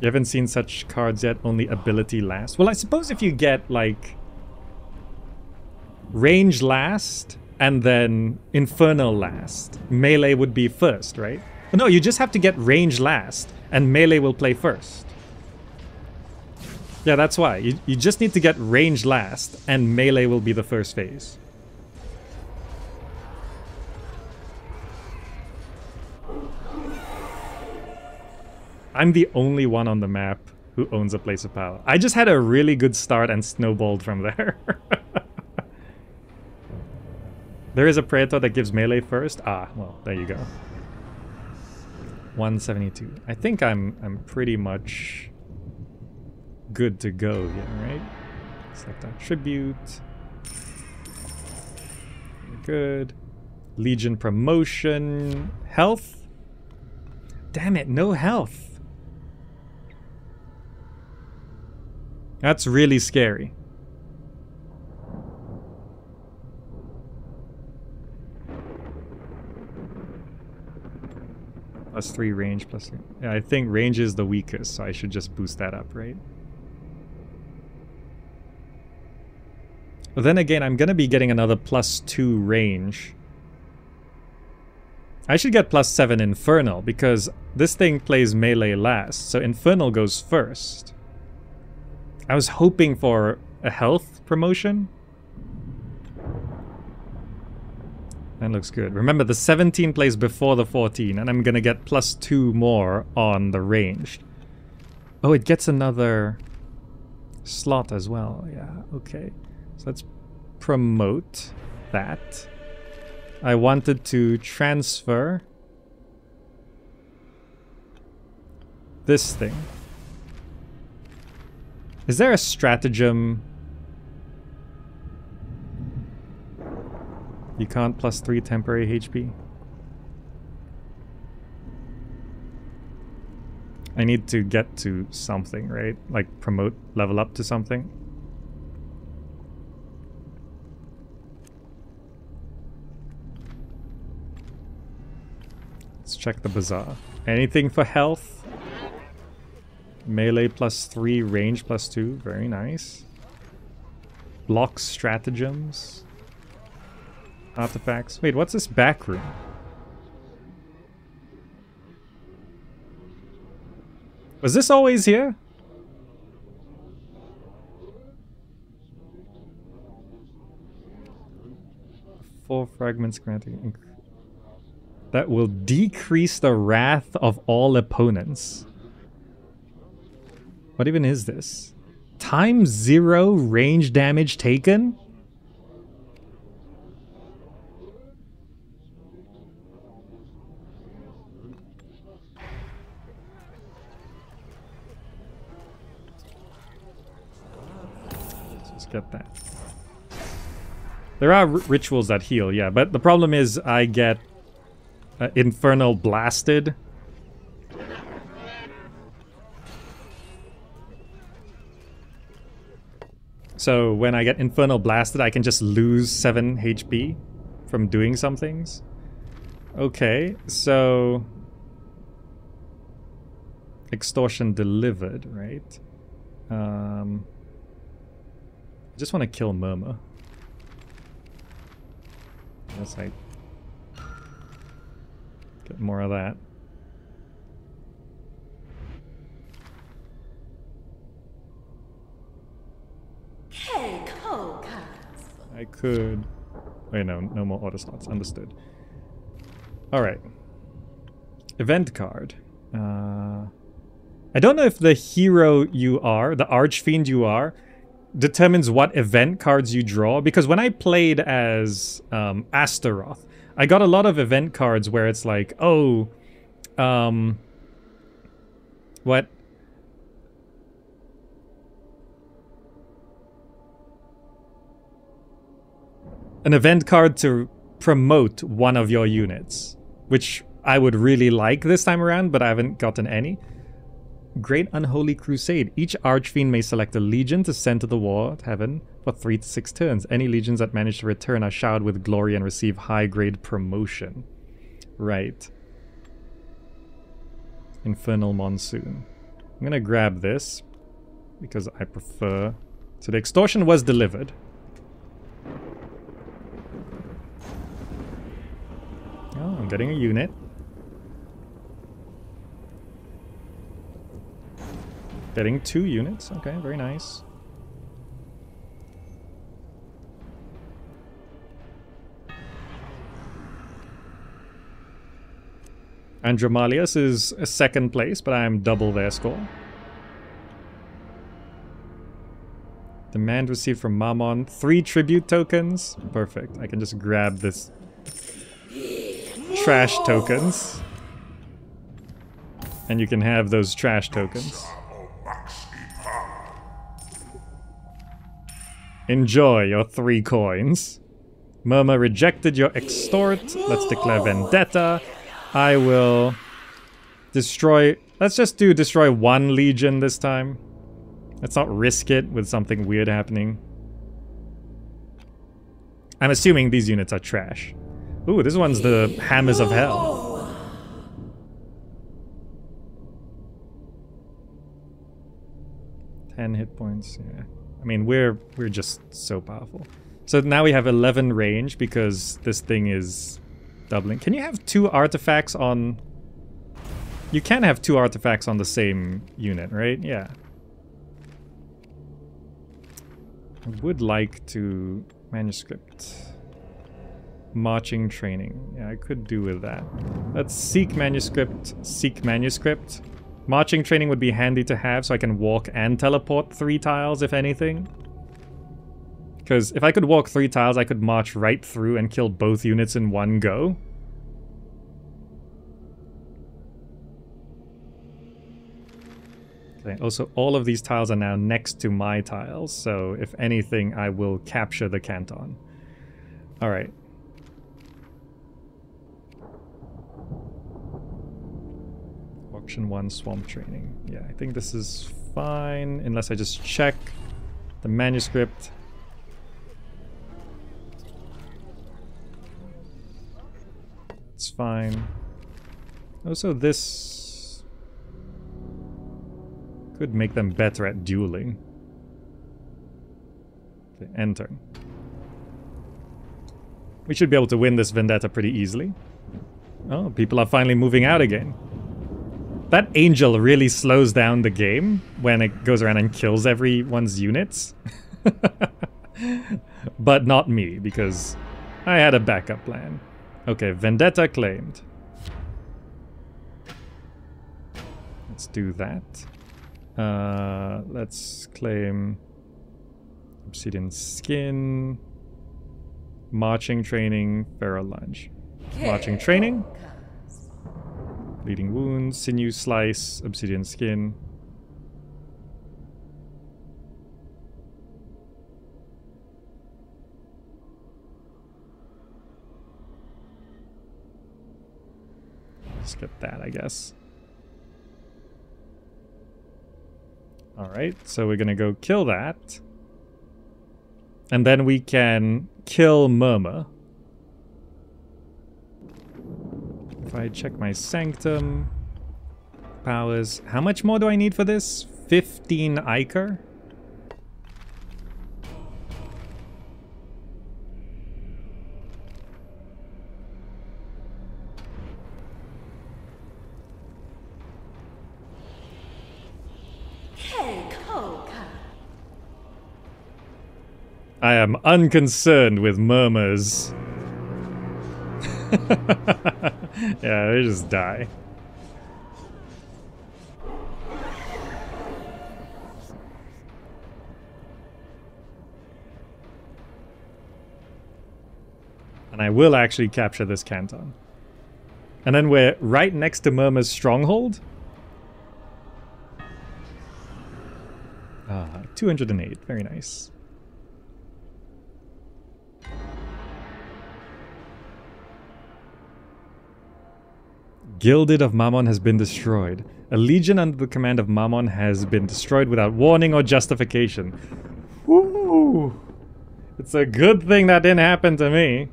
You haven't seen such cards yet, only ability last. Well, I suppose if you get, like, range last and then infernal last, melee would be first, right? No, you just have to get range last and melee will play first. Yeah, that's why. You just need to get range last and melee will be the first phase. I'm the only one on the map who owns a place of power. I just had a really good start and snowballed from there. There is a Praetor that gives melee first. Ah, well, there you go. 172. I think I'm pretty much good to go here, right? Select our tribute. Good. Legion promotion. Health. Damn it, no health. That's really scary. +3 range, +3. Yeah, I think range is the weakest, so I should just boost that up, right? But then again, I'm gonna be getting another +2 range. I should get +7 Infernal, because this thing plays melee last, so Infernal goes first. I was hoping for a health promotion. That looks good. Remember, the 17 plays before the 14, and I'm gonna get +2 more on the ranged. Oh, it gets another slot as well. Yeah, okay. So let's promote that. I wanted to transfer this thing. Is there a stratagem? You can't +3 temporary HP. I need to get to something, right? Like promote, level up to something. Let's check the bazaar. Anything for health? Melee +3, range +2. Very nice. Block stratagems. Artifacts. Wait, what's this back room? Was this always here? Four fragments granting. That will decrease the wrath of all opponents. What even is this? ×0 range damage taken? get that. There are rituals that heal, yeah, but the problem is I get Infernal Blasted. So when I get Infernal Blasted, I can just lose 7 HP from doing some things. Okay, so... Extortion delivered, right? I just want to kill Murmur. Unless I get more of that. I could... Wait, no, no more auto slots. Understood. Alright. Event card. I don't know if the hero you are, the Archfiend you are, determines what event cards you draw, because when I played as Astaroth, I got a lot of event cards where it's like, oh, what? An event card to promote one of your units, which I would really like this time around, but I haven't gotten any. Great Unholy Crusade. Each Archfiend may select a legion to send to the war of heaven for 3 to 6 turns. Any legions that manage to return are showered with glory and receive high-grade promotion. Right. Infernal Monsoon. I'm gonna grab this, because I prefer... So the extortion was delivered. Oh, I'm getting a unit. Getting 2 units. Okay, very nice. Andromalius is 2nd place, but I am double their score. Demand received from Mammon. 3 tribute tokens. Perfect. I can just grab this... trash tokens. And you can have those trash tokens. Enjoy your 3 coins. Murmur rejected your extort. Let's declare vendetta. I will destroy... Let's just do destroy 1 legion this time. Let's not risk it with something weird happening. I'm assuming these units are trash. Ooh, this one's the Hammers of Hell. And hit points, yeah. I mean, we're just so powerful. So now we have 11 range because this thing is doubling. Can you have 2 artifacts on... You can have 2 artifacts on the same unit, right? Yeah. I would like to... Manuscript. Marching training. Yeah, I could do with that. Let's seek manuscript. Seek manuscript. Marching training would be handy to have so I can walk and teleport 3 tiles, if anything. Because if I could walk 3 tiles, I could march right through and kill both units in one go. Okay, also all of these tiles are now next to my tiles, so if anything, I will capture the canton. Alright. Option 1 swamp training. Yeah, I think this is fine, unless I just check the manuscript. It's fine. Also, this could make them better at dueling. Okay, end turn. We should be able to win this vendetta pretty easily. Oh, people are finally moving out again. That angel really slows down the game when it goes around and kills everyone's units. But not me, because I had a backup plan. Okay, vendetta claimed. Let's do that. Let's claim obsidian skin, marching training, feral lunge. Marching training. Bleeding wounds, sinew slice, obsidian skin. skip that, I guess. All right, so we're going to go kill that. And then we can kill Murmur. If I check my sanctum, powers, how much more do I need for this? 15 Iker? I am unconcerned with Murmurs. Yeah, they just die. And I will actually capture this canton. And then we're right next to Murmur's stronghold. 208, very nice. Gilded of Mammon has been destroyed. A legion under the command of Mammon has been destroyed without warning or justification. Woo! It's a good thing that didn't happen to me.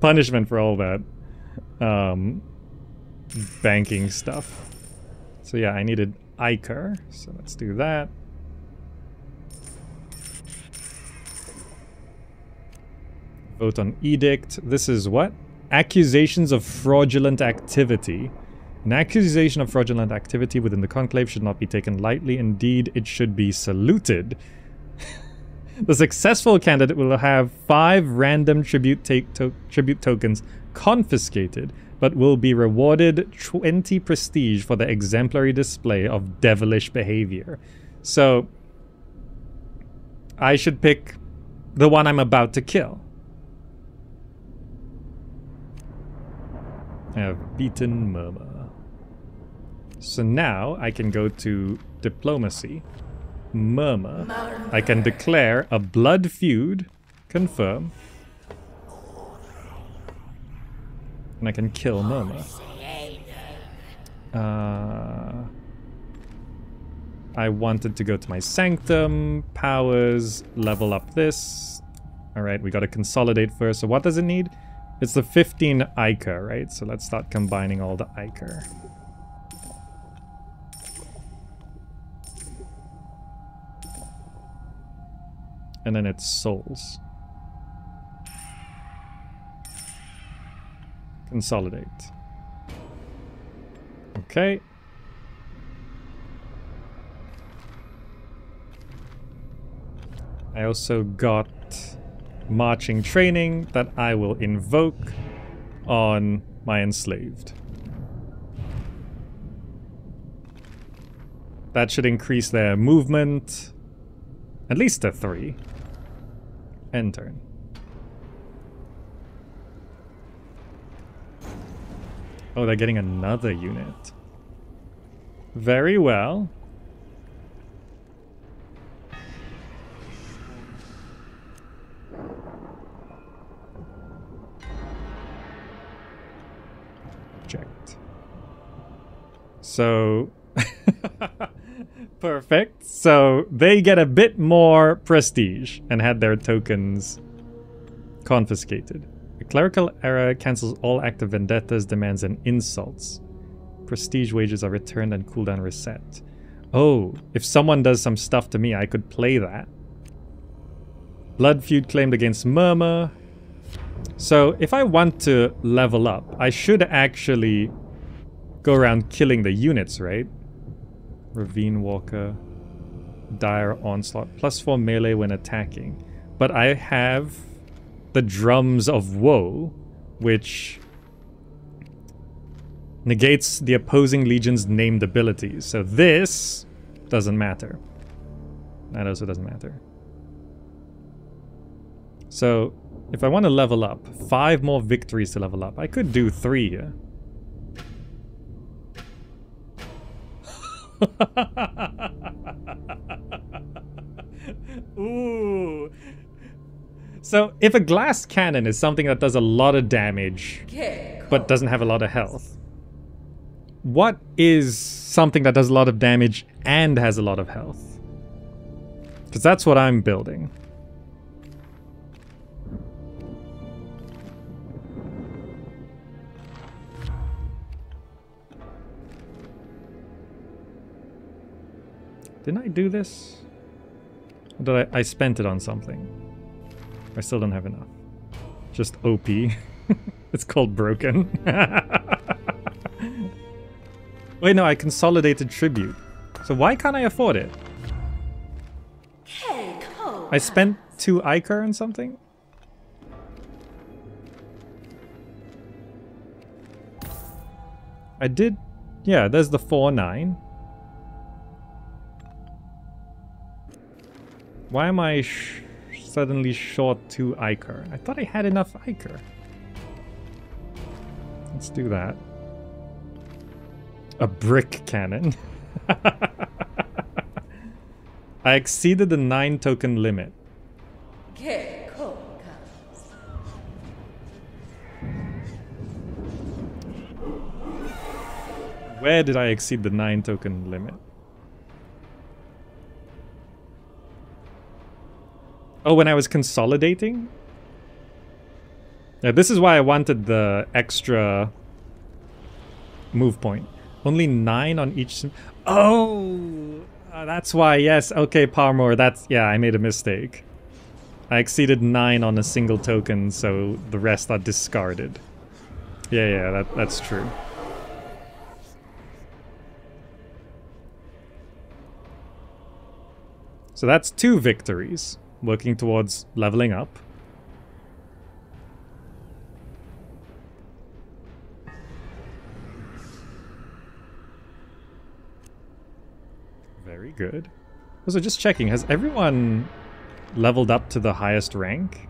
Punishment for all that. Banking stuff. So yeah, I needed Iker, so let's do that. Vote on edict. This is what? Accusations of fraudulent activity. An accusation of fraudulent activity within the conclave should not be taken lightly. Indeed, it should be saluted. The successful candidate will have 5 random tribute tokens confiscated, but will be rewarded 20 prestige for the exemplary display of devilish behavior. So, I should pick the one I'm about to kill. I have beaten Murmur. So now I can go to diplomacy. Murmur. I can declare a blood feud. Confirm. And I can kill Murmur. I wanted to go to my sanctum. Powers. Level up this. Alright, we gotta consolidate first. So what does it need? It's the 15 Iker, right? So let's start combining all the Iker. And then it's souls. Consolidate. Okay. I also got marching training that I will invoke on my enslaved. That should increase their movement at least to 3. End turn. Oh, they're getting another unit. Very well. So, perfect. So they get a bit more prestige and had their tokens confiscated. A clerical error cancels all active vendettas, demands, and insults. Prestige wages are returned and cooldown reset. Oh, if someone does some stuff to me, I could play that. Blood feud claimed against Murmur. So if I want to level up, I should actually go around killing the units, right? Ravine Walker, Dire Onslaught, +4 melee when attacking. But I have the Drums of Woe, which negates the opposing legion's named abilities. So this doesn't matter. That also doesn't matter. So if I want to level up, 5 more victories to level up. I could do 3 here. Ooh, So if a glass cannon is something that does a lot of damage, but doesn't have a lot of health, what is something that does a lot of damage and has a lot of health? Because that's what I'm building. Didn't I do this? Or did I spent it on something? I still don't have enough. Just OP. It's called broken. Wait, no, I consolidated tribute. So why can't I afford it? I spent 2 Iker on something? I did. Yeah, there's the 4-9. Why am I suddenly short 2 Iker? I thought I had enough Iker. Let's do that. A brick cannon. I exceeded the 9 token limit. Where did I exceed the 9 token limit? Oh, when I was consolidating? Yeah, this is why I wanted the extra move point. Only 9 on each. Oh! That's why, yes. Okay, Parmor, that's... Yeah, I made a mistake. I exceeded 9 on a single token, so the rest are discarded. Yeah, that's true. So that's 2 victories. Working towards leveling up. Very good. Also, just checking, has everyone leveled up to the highest rank?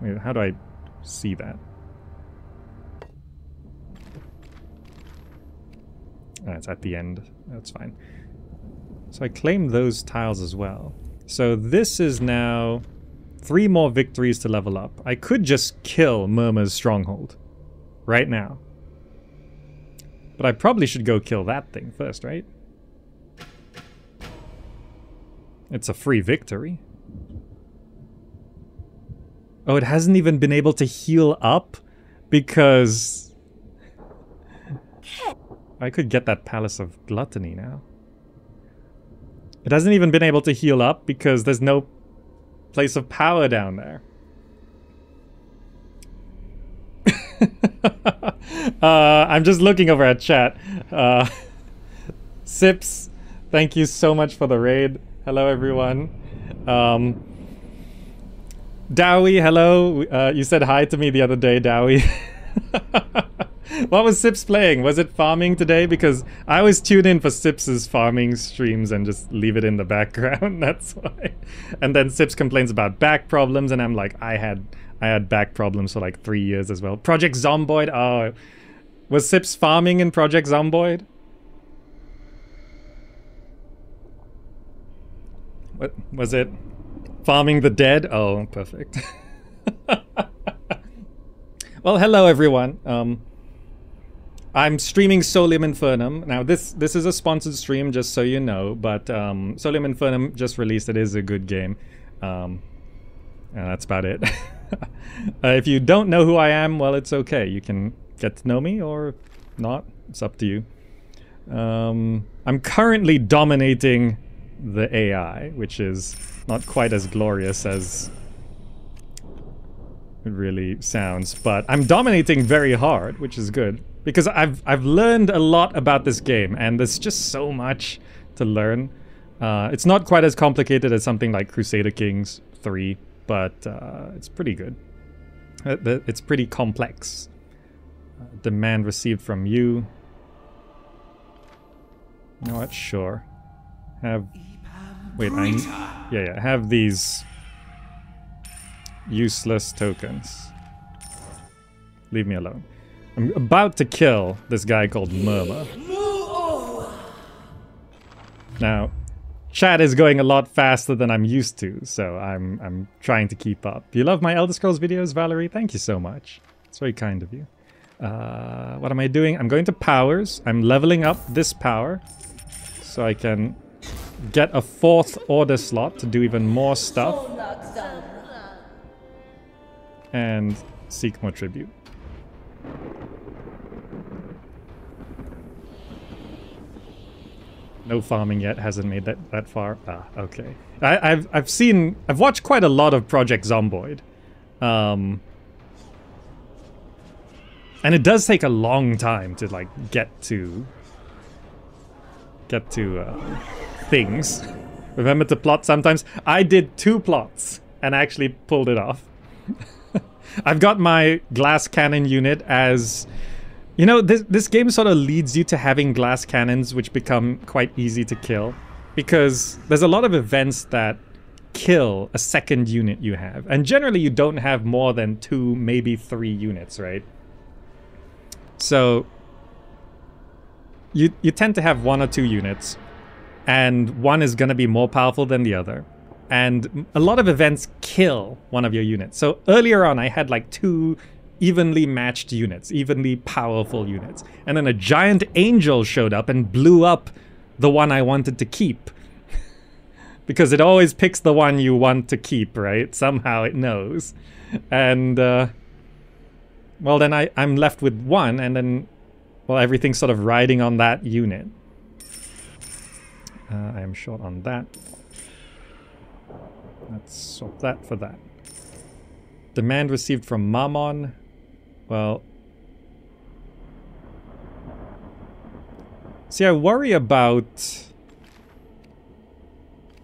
Wait, how do I see that? Oh, it's at the end. That's fine. So I claim those tiles as well. So this is now 3 more victories to level up. I could just kill Murmur's stronghold right now. But I probably should go kill that thing first, right? It's a free victory. Oh, it hasn't even been able to heal up because... I could get that Palace of Gluttony now. It hasn't even been able to heal up because there's no place of power down there. I'm just looking over at chat. Sips, thank you so much for the raid. Hello, everyone. Dowie, hello. You said hi to me the other day, Dowie. What was Sips playing? Was it farming today? Because I always tune in for Sips's farming streams and just leave it in the background. That's why. And then Sips complains about back problems, and I'm like, I had back problems for like 3 years as well. Project Zomboid. Oh, was Sips farming in Project Zomboid? What was it? Farming the dead? Oh, perfect. Well, hello everyone. I'm streaming Solium Infernum. Now this is a sponsored stream, just so you know, but Solium Infernum just released. It is a good game. And that's about it. If you don't know who I am, well, it's okay. You can get to know me or not. It's up to you. I'm currently dominating the AI, which is not quite as glorious as it really sounds, but I'm dominating very hard, which is good. Because I've learned a lot about this game, and there's just so much to learn. It's not quite as complicated as something like Crusader Kings 3, but it's pretty good. It's pretty complex. Demand received from you. Not sure. Have... Wait, yeah, have these useless tokens. Leave me alone. I'm about to kill this guy called Murmur. Now, Chat is going a lot faster than I'm used to, so I'm trying to keep up. You love my Elder Scrolls videos, Valerie? Thank you so much. It's very kind of you. What am I doing? I'm going to powers. I'm leveling up this power so I can get a 4th order slot to do even more stuff. And seek more tribute. No farming yet, hasn't made that far. Ah, okay. I've watched quite a lot of Project Zomboid. And it does take a long time to like get to things. Remember to plot sometimes. I did 2 plots and actually pulled it off. I've got my glass cannon unit as... You know, this game sort of leads you to having glass cannons, which become quite easy to kill. Because there's a lot of events that kill a second unit you have. And generally you don't have more than 2, maybe 3 units, right? So, you tend to have 1 or 2 units. And one is going to be more powerful than the other. And a lot of events kill one of your units. So earlier on I had like 2... evenly matched units, evenly powerful units. And then a giant angel showed up and blew up the one I wanted to keep. Because it always picks the one you want to keep, right? Somehow it knows. And, well, then I'm left with 1, and then, well, everything's sort of riding on that unit. I am short on that. Let's swap that for that. Demand received from Mammon. Well, see, I worry about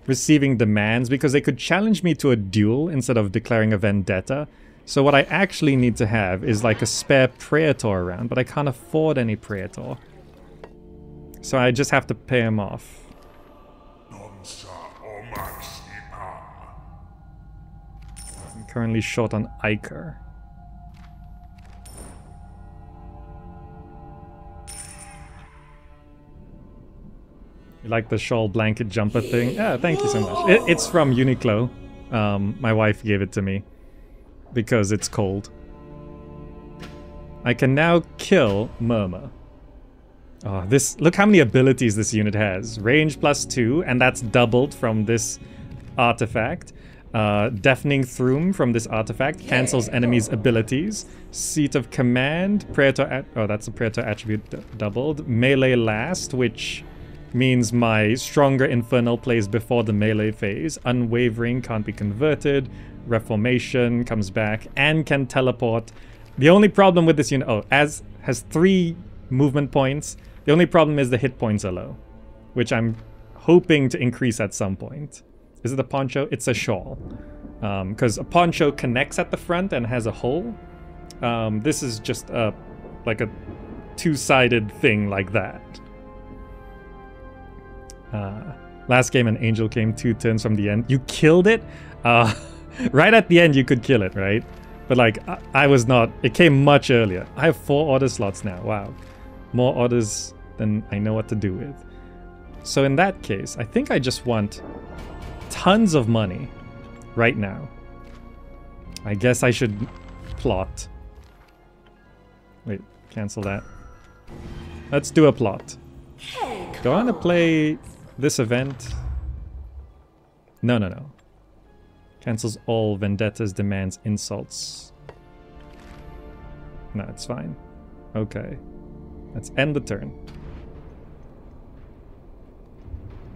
receiving demands because they could challenge me to a duel instead of declaring a vendetta. So what I actually need to have is like a spare Praetor around, but I can't afford any Praetor. So I just have to pay him off. I'm currently short on Iker. You like the shawl blanket jumper thing? Yeah, thank you so much. It's from Uniqlo. My wife gave it to me because it's cold. I can now kill Murmur. Oh, this! Look how many abilities this unit has. Range +2, and that's doubled from this artifact. Deafening Throom from this artifact cancels enemies' abilities. Seat of Command, Praetor... Oh, that's a Praetor attribute doubled. Melee last, which means my stronger Infernal plays before the melee phase. Unwavering can't be converted. Reformation comes back and can teleport. The only problem with this unit... Oh, as has 3 movement points. The only problem is the hit points are low, which I'm hoping to increase at some point. Is it a poncho? It's a shawl. Because a poncho connects at the front and has a hole. This is just like a two-sided thing like that. Last game, an angel came 2 turns from the end. You killed it? Right at the end you could kill it, right? But like, I was not... It came much earlier. I have 4 order slots now. Wow. More orders than I know what to do with. So in that case, I think I just want... tons of money right now. I guess I should plot. Wait, cancel that. Let's do a plot. Do I want to play this event? No. Cancels all vendettas, demands, insults. No, it's fine. Okay. Let's end the turn.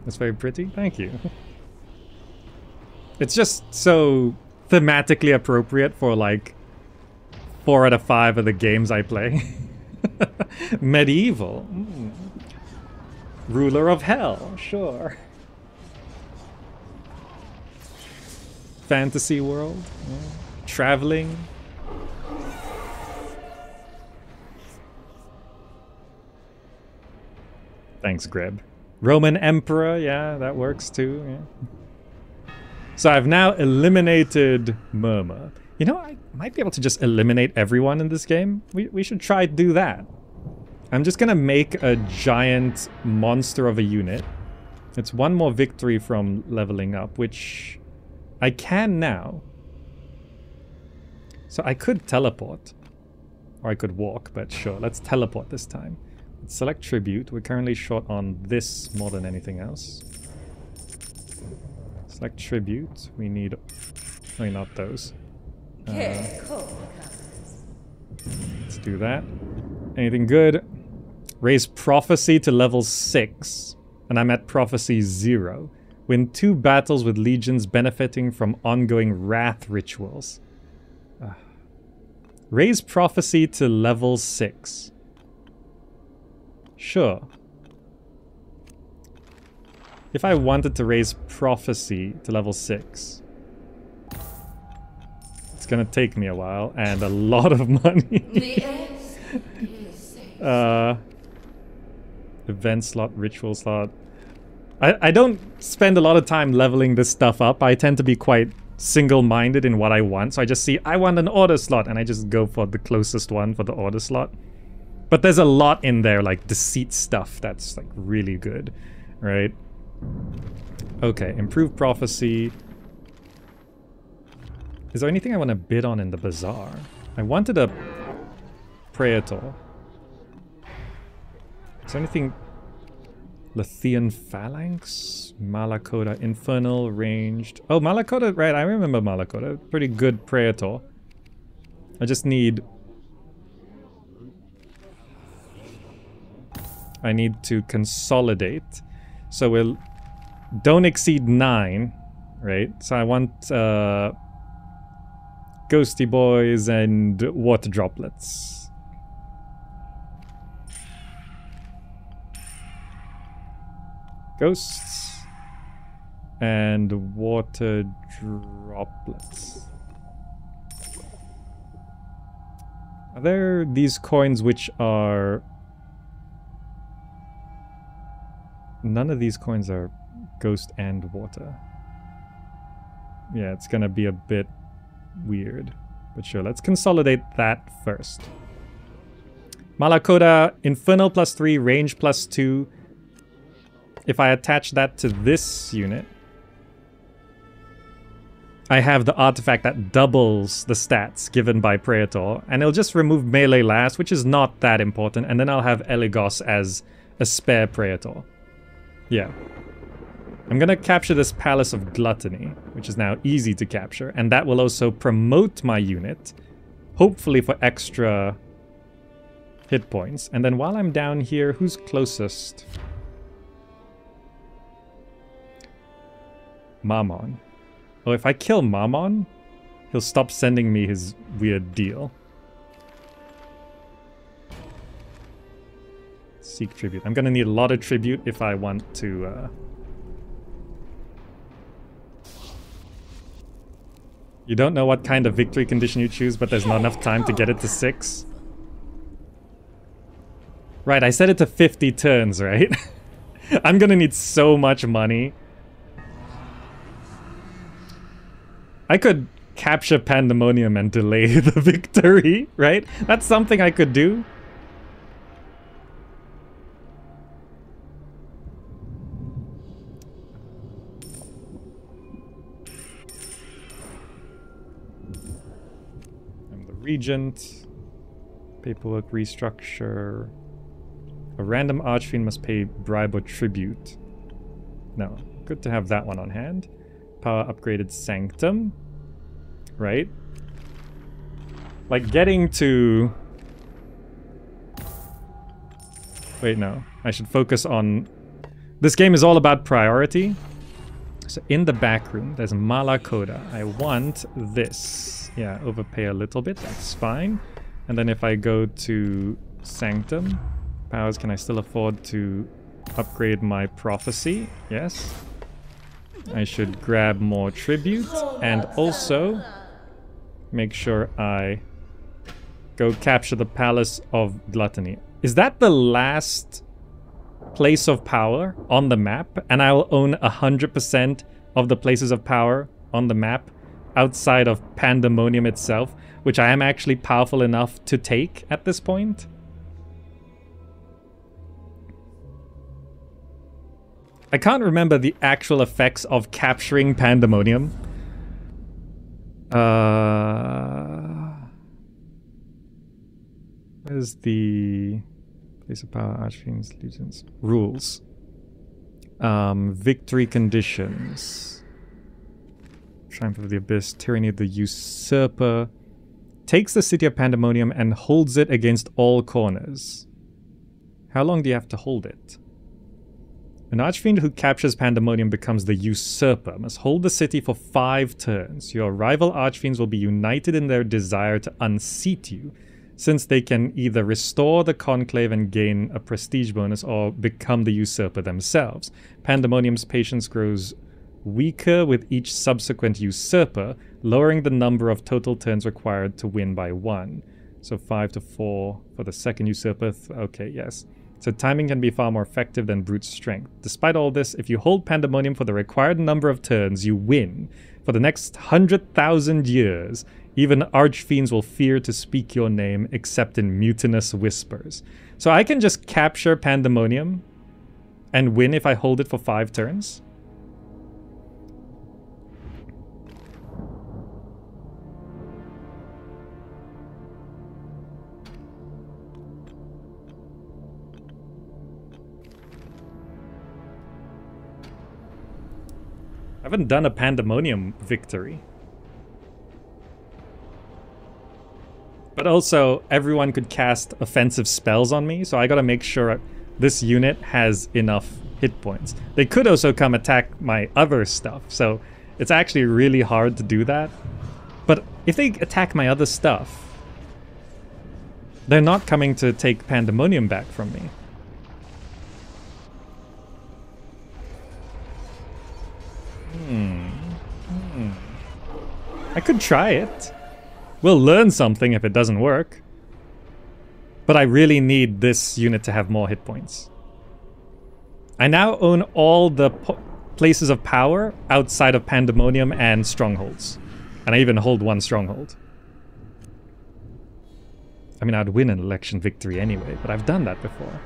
That's very pretty. Thank you. It's just so thematically appropriate for like 4 out of 5 of the games I play. Medieval. Mm. Ruler of Hell, sure. Fantasy world. Yeah. Traveling. Thanks, Greb. Roman Emperor, yeah, that works too, yeah. So I've now eliminated Murmur. You know, I might be able to just eliminate everyone in this game. We should try to do that. I'm just gonna make a giant monster of a unit. It's one more victory from leveling up, which I can now. So I could teleport, or I could walk, but sure, let's teleport this time. Let's select tribute. We're currently short on this more than anything else. Select tribute. We need... no, not those. Let's do that. Anything good? Raise prophecy to level 6. And I'm at prophecy 0. Win 2 battles with legions benefiting from ongoing wrath rituals. Raise prophecy to level 6. Sure. If I wanted to raise prophecy to level 6, it's gonna take me a while and a lot of money. Event slot, ritual slot. I don't spend a lot of time leveling this stuff up. I tend to be quite single-minded in what I want. So I just see, I want an order slot, and I just go for the closest one for the order slot. But there's a lot in there, like deceit stuff that's like really good, right? Okay, improve prophecy. Is there anything I want to bid on in the bazaar? I wanted a Praetor. Is there anything? Lethean Phalanx? Malakoda, Infernal, Ranged. Oh, Malakoda, right, I remember Malakoda. Pretty good Praetor. I just need... I need to consolidate. So we'll... don't exceed 9, right? So I want Ghosty Boys and Water Droplets. Ghosts and water droplets. Are there these coins which are... none of these coins are ghost and water. Yeah, it's gonna be a bit weird. But sure, let's consolidate that first. Malakoda, Infernal +3, range +2. If I attach that to this unit, I have the artifact that doubles the stats given by Praetor, and it'll just remove melee last, which is not that important, and then I'll have Eligos as a spare Praetor. Yeah. I'm gonna capture this Palace of Gluttony, which is now easy to capture, and that will also promote my unit, hopefully for extra hit points. And then while I'm down here, who's closest? Mammon. Oh, if I kill Mammon, he'll stop sending me his weird deal. Seek tribute. I'm gonna need a lot of tribute if I want to... You don't know what kind of victory condition you choose, but there's not enough time to get it to 6. Right, I set it to 50 turns, right? I'm gonna need so much money. I could capture Pandemonium and delay the victory, right? That's something I could do. I'm the regent. Paperwork restructure. A random archfiend must pay bribe or tribute. No, good to have that one on hand. Power upgraded Sanctum, right? Like getting to... wait, no. I should focus on... this game is all about priority. So in the back room, there's Malakoda. I want this. Yeah, overpay a little bit. That's fine. And then if I go to Sanctum, powers, can I still afford to upgrade my prophecy? Yes. I should grab more tribute and also make sure I go capture the Palace of Gluttony. Is that the last place of power on the map? And I will own 100% of the places of power on the map outside of Pandemonium itself, which I am actually powerful enough to take at this point. I can't remember the actual effects of capturing Pandemonium. Where's the place of power, Archfiends, Legions, rules, victory conditions, Triumph of the Abyss, Tyranny of the Usurper, takes the city of Pandemonium and holds it against all corners. How long do you have to hold it? An Archfiend who captures Pandemonium becomes the Usurper, must hold the city for 5 turns. Your rival Archfiends will be united in their desire to unseat you, since they can either restore the Conclave and gain a prestige bonus or become the Usurper themselves. Pandemonium's patience grows weaker with each subsequent Usurper, lowering the number of total turns required to win by 1. So 5 to 4 for the second Usurper. Okay, yes. So timing can be far more effective than brute strength. Despite all this, if you hold Pandemonium for the required number of turns, you win. For the next 100,000 years, even Archfiends will fear to speak your name except in mutinous whispers. So I can just capture Pandemonium and win if I hold it for 5 turns? I haven't done a Pandemonium victory. But also, everyone could cast offensive spells on me, so I gotta make sure this unit has enough hit points. They could also come attack my other stuff, so it's actually really hard to do that. But if they attack my other stuff, they're not coming to take Pandemonium back from me. I could try it. We'll learn something if it doesn't work. But I really need this unit to have more hit points. I now own all the places of power outside of Pandemonium and strongholds. And I even hold 1 stronghold. I mean, I'd win an election victory anyway, but I've done that before.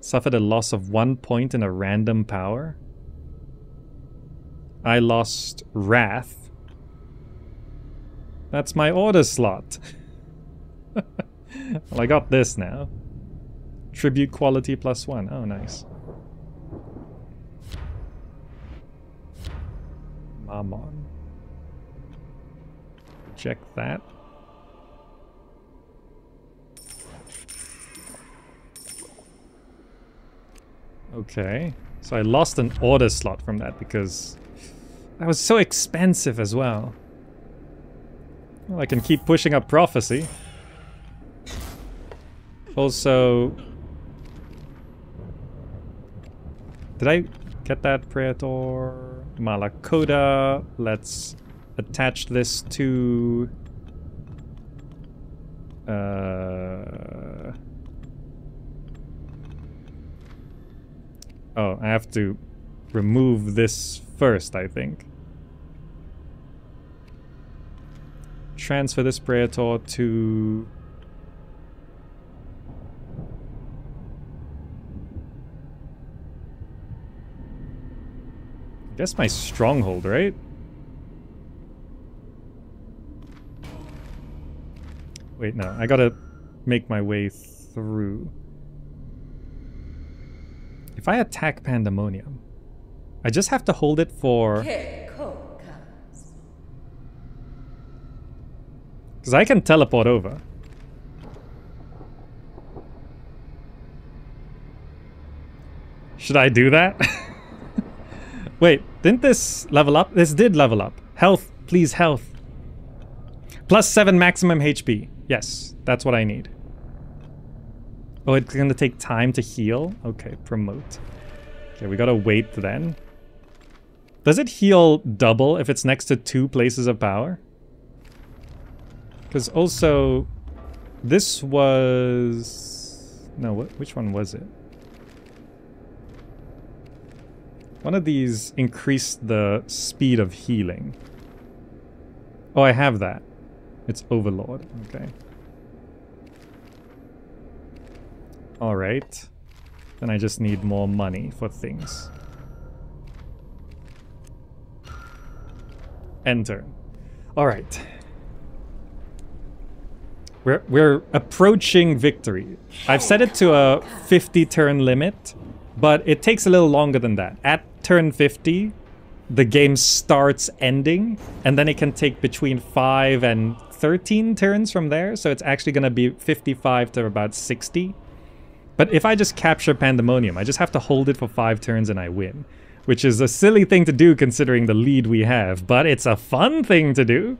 Suffered a loss of 1 point in a random power. I lost Wrath. That's my order slot. Well, I got this now. Tribute quality +1. Oh, nice. Mammon. Check that. Okay. So I lost an order slot from that because that was so expensive as well. Well, I can keep pushing up Prophecy. Also, did I get that Praetor? Malakoda. Let's attach this to oh, I have to remove this first, I think. Transfer this Praetor to... I guess my stronghold, right? Wait, no, I gotta make my way through. If I attack Pandemonium, I just have to hold it for... Because I can teleport over. Should I do that? Wait, didn't this level up? This did level up. Health, please, health. +7 maximum HP. Yes, that's what I need. Oh, it's gonna take time to heal? Okay, promote. Okay, we gotta wait then. Does it heal double if it's next to 2 places of power? Because also, this was... No, which one was it? One of these increased the speed of healing. Oh, I have that. It's Overlord. Okay. Alright. Then I just need more money for things. End turn. Alright. We're approaching victory. I've set it to a 50 turn limit, but it takes a little longer than that. At turn 50, the game starts ending, and then it can take between 5 and 13 turns from there, so it's actually going to be 55 to about 60. But if I just capture Pandemonium, I just have to hold it for 5 turns and I win, which is a silly thing to do considering the lead we have, but it's a fun thing to do.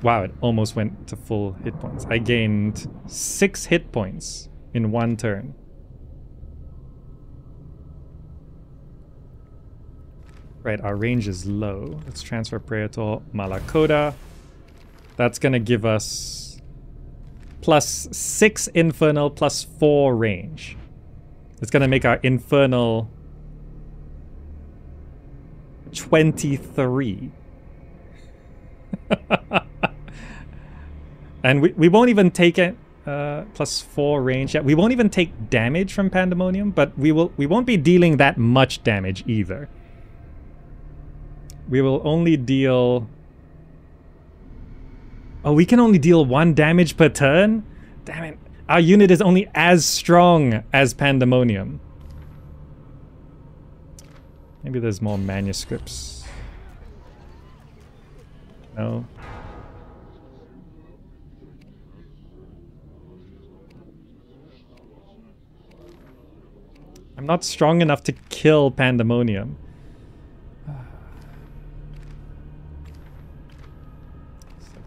Wow, it almost went to full hit points. I gained 6 hit points in 1 turn. Right, our range is low. Let's transfer prayer to Malakoda. That's gonna give us plus 6 infernal, plus 4 range. It's gonna make our infernal 23. And we won't even take it plus 4 range yet. We won't even take damage from Pandemonium, but we won't be dealing that much damage either. We will only deal... Oh, we can only deal 1 damage per turn? Damn it. Our unit is only as strong as Pandemonium. Maybe there's more manuscripts. No. I'm not strong enough to kill Pandemonium.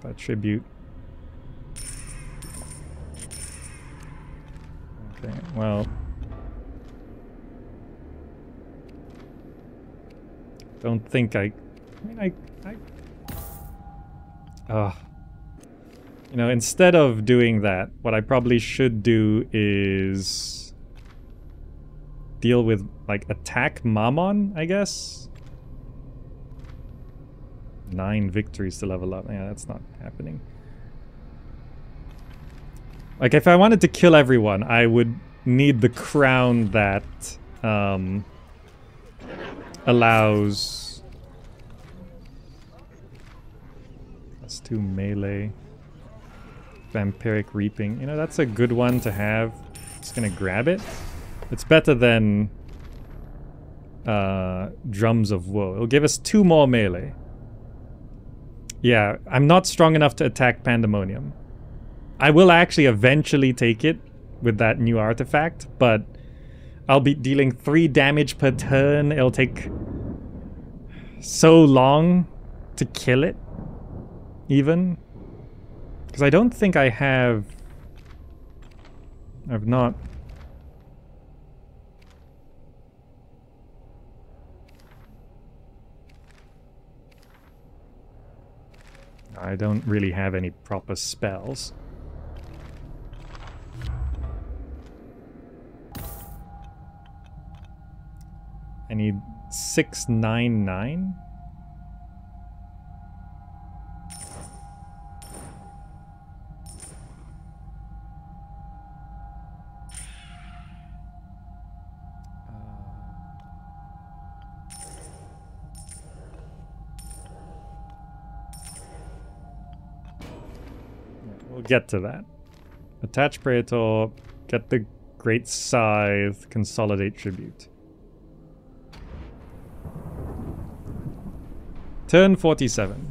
That tribute. Okay, well. Don't think I mean, you know, instead of doing that, what I probably should do is deal with, like, attack Mammon, I guess. 9 victories to level up. Yeah, that's not happening. Like, if I wanted to kill everyone, I would need the crown that allows us to melee. Vampiric Reaping. You know, that's a good one to have. Just gonna grab it. It's better than Drums of Woe. It'll give us 2 more melee. Yeah, I'm not strong enough to attack Pandemonium. I will actually eventually take it with that new artifact, but I'll be dealing 3 damage per turn. It'll take so long to kill it, even. Because I don't think I have... I've not... I don't really have any proper spells. I need 699. Get to that. Attach Praetor, get the Great Scythe, consolidate tribute. Turn 47.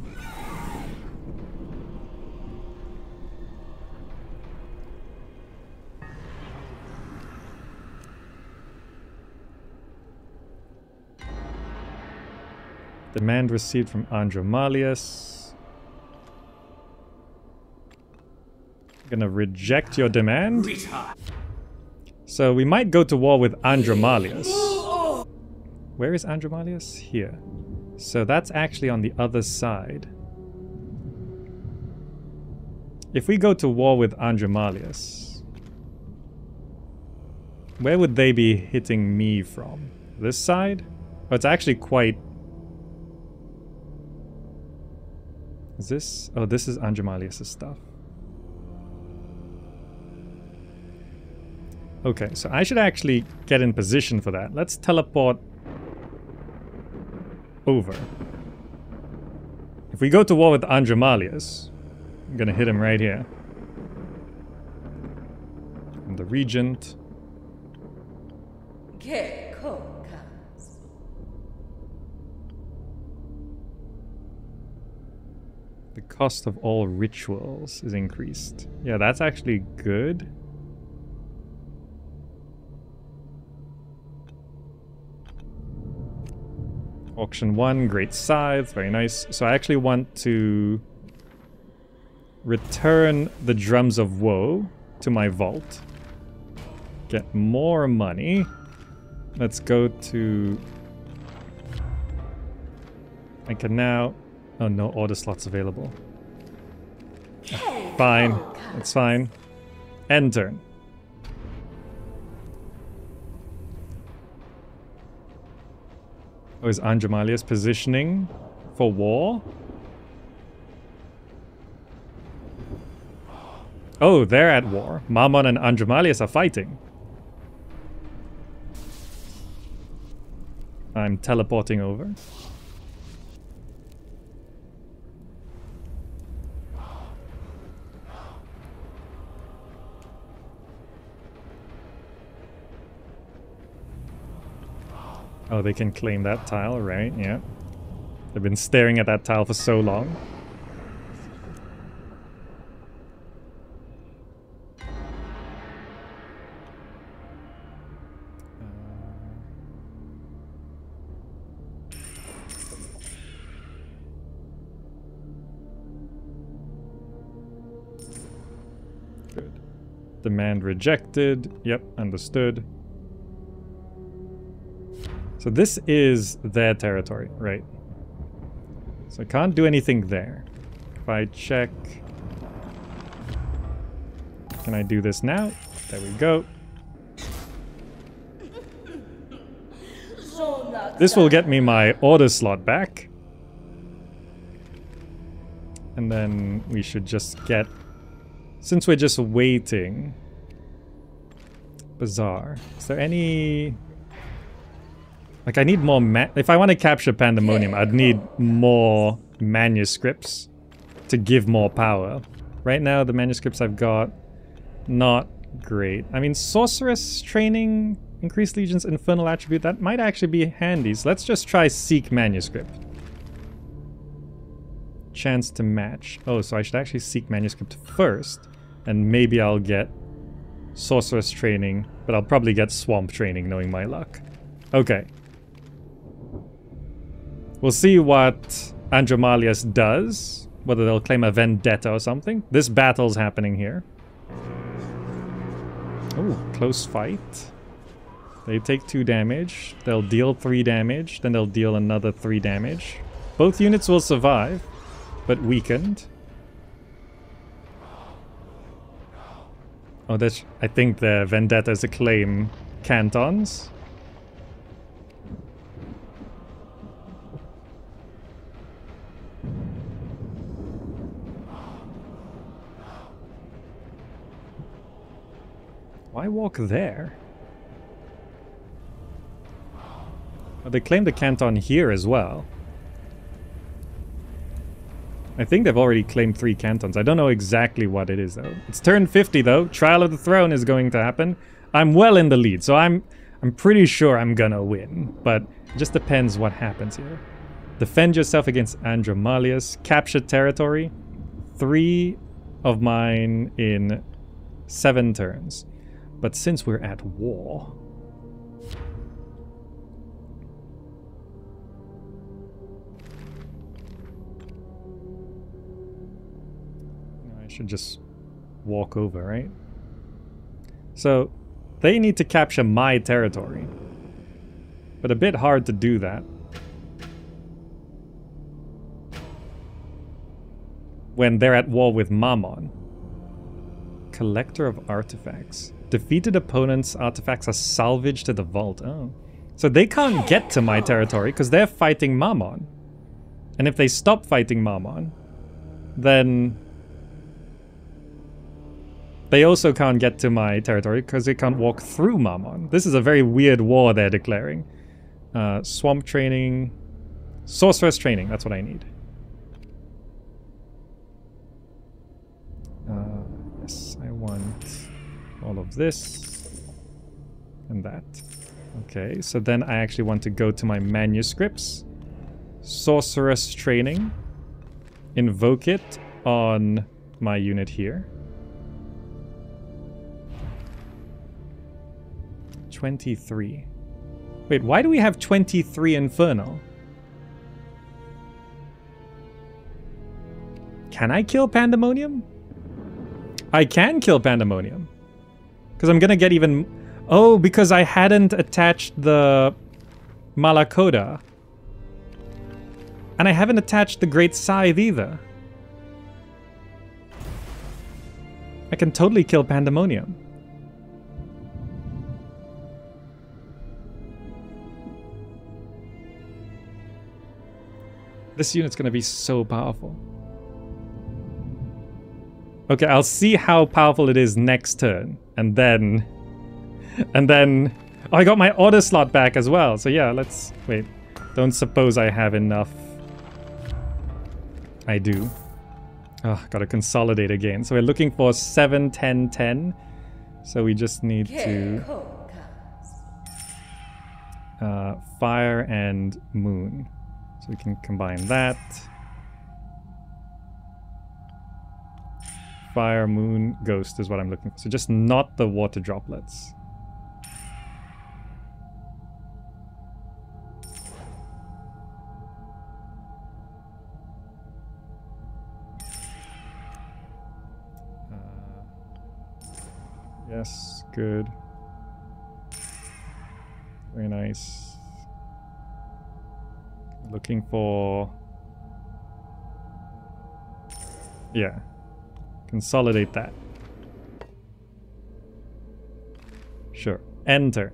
Demand received from Andromalius. Gonna reject your demand. So we might go to war with Andromalius. Where is Andromalius? Here. So that's actually on the other side. If we go to war with Andromalius, where would they be hitting me from? This side? Oh, it's actually quite... Is this? Oh, this is Andromalius' stuff. Okay, so I should actually get in position for that. Let's teleport over. If we go to war with Andromalius, I'm gonna hit him right here. And the regent. Gecko comes. The cost of all rituals is increased. Yeah, that's actually good. Auction 1, Great Scythe, very nice. So I actually want to return the Drums of Woe to my vault. Get more money. Let's go to... I can now... Oh, no order slots available. Fine, it's fine. End turn. Oh, is Andromalius positioning for war? Oh, they're at war. Mammon and Andromalius are fighting. I'm teleporting over. Oh, they can claim that tile, right? Yeah. They've been staring at that tile for so long. Good. Demand rejected. Yep, understood. So this is their territory, right? So I can't do anything there. If I check... Can I do this now? There we go. This will get me my order slot back. And then we should just get... Since we're just waiting... Bizarre. Is there any... Like, I need more if I want to capture Pandemonium, I'd need more manuscripts to give more power. Right now, the manuscripts I've got, not great. I mean, Sorceress Training, Increased Legion's Infernal Attribute, that might actually be handy. So let's just try Seek Manuscript. Chance to match. Oh, so I should actually Seek Manuscript first, and maybe I'll get Sorceress Training, but I'll probably get Swamp Training, knowing my luck. Okay. We'll see what Andromalius does, whether they'll claim a vendetta or something. This battle's happening here. Oh, close fight. They take 2 damage, they'll deal 3 damage, then they'll deal another 3 damage. Both units will survive, but weakened. Oh, that's... I think the vendetta is to claim cantons. Why walk there? Oh, they claim the canton here as well. I think they've already claimed 3 cantons. I don't know exactly what it is though. It's turn 50 though. Trial of the Throne is going to happen. I'm well in the lead, so I'm pretty sure I'm gonna win. But it just depends what happens here. Defend yourself against Andromalius. Capture territory. 3 of mine in 7 turns. But since we're at war... I should just walk over, right? So, they need to capture my territory. But a bit hard to do that. When they're at war with Mammon. Collector of Artifacts. Defeated opponents' artifacts are salvaged to the vault. Oh. So they can't get to my territory because they're fighting Mammon. And if they stop fighting Mammon, then They also can't get to my territory because they can't walk through Mammon. This is a very weird war they're declaring. Swamp training. Sorceress training, that's what I need. Yes, I want all of this and that. Okay, so then I actually want to go to my manuscripts. Sorceress training. Invoke it on my unit here. 23. Wait, why do we have 23 Infernal? Can I kill Pandemonium? I can kill Pandemonium. Because I'm gonna get even... Oh, because I hadn't attached the Malakoda. And I haven't attached the Great Scythe either. I can totally kill Pandemonium. This unit's gonna be so powerful. Okay, I'll see how powerful it is next turn. And then... Oh, I got my order slot back as well. So yeah, let's... Wait. Don't suppose I have enough. I do. Oh, gotta consolidate again. So we're looking for 7, 10, 10. So we just need to... fire and moon. So we can combine that. Fire, moon, ghost is what I'm looking for. So just not the water droplets. Yes, good. Very nice. Looking for... Yeah. Consolidate that. Sure. Enter.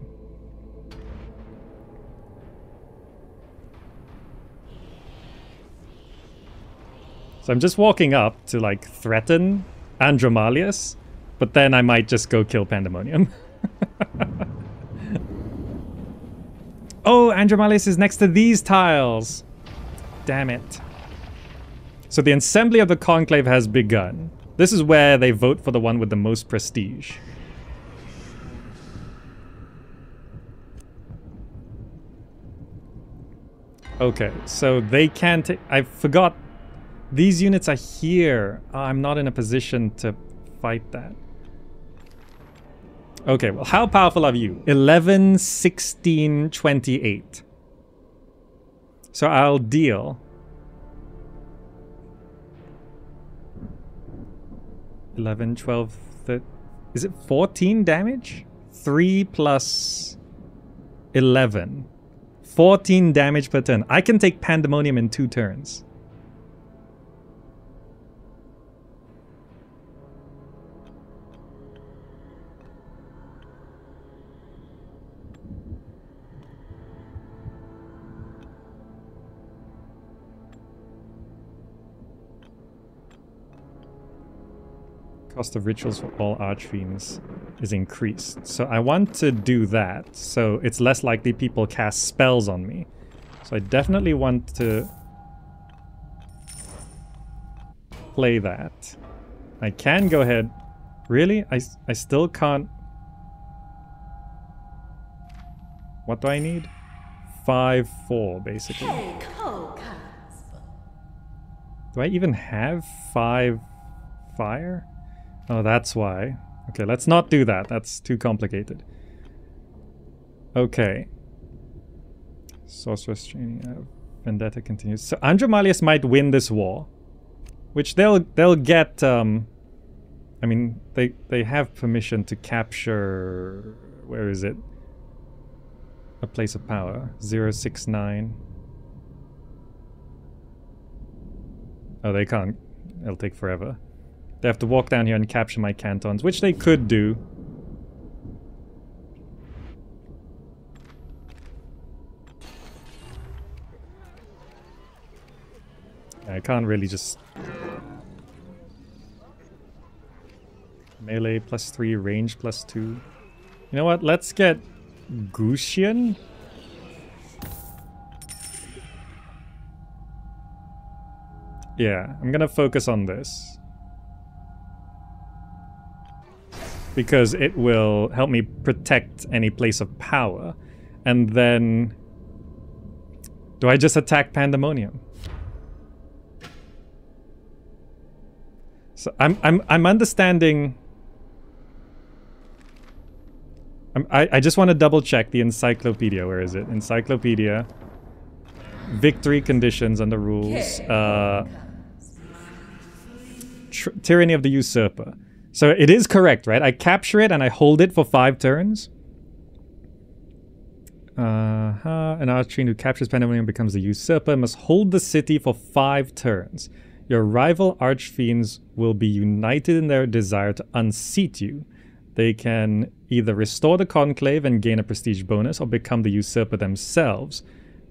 So I'm just walking up to, like, threaten Andromalius. But then I might just go kill Pandemonium. Oh, Andromalius is next to these tiles. Damn it. So the assembly of the conclave has begun. This is where they vote for the one with the most prestige. Okay, so they can't... I forgot. These units are here. I'm not in a position to fight that. Okay, well, how powerful are you? 11, 16, 28. So I'll deal... 11, 12, 13... Is it 14 damage? 3 plus... 11. 14 damage per turn. I can take Pandemonium in 2 turns. Cost of rituals for all archfiends is increased. So I want to do that, so it's less likely people cast spells on me. So I definitely want to play that. I can go ahead. Really? I still can't. What do I need? 5, 4, basically. Do I even have 5 fire? Oh, that's why. Okay, let's not do that. That's too complicated. Okay. Sorceress training. Vendetta continues. So Andromalius might win this war, which they'll get. I mean, they have permission to capture. Where is it? A place of power. 069. Oh, they can't. It'll take forever. They have to walk down here and capture my cantons, which they could do. I can't really just... Melee +3, range +2. You know what? Let's get Gushin. Yeah, I'm gonna focus on this. Because it will help me protect any place of power. And then... do I just attack Pandemonium? So I'm understanding... I just want to double check the encyclopedia. Where is it? Encyclopedia. Victory conditions and the rules. Tyranny of the Usurper. So it is correct, right? I capture it and I hold it for 5 turns. An Archfiend who captures Pandemonium becomes the Usurper, must hold the city for 5 turns. Your rival Archfiends will be united in their desire to unseat you. They can either restore the Conclave and gain a prestige bonus, or become the Usurper themselves.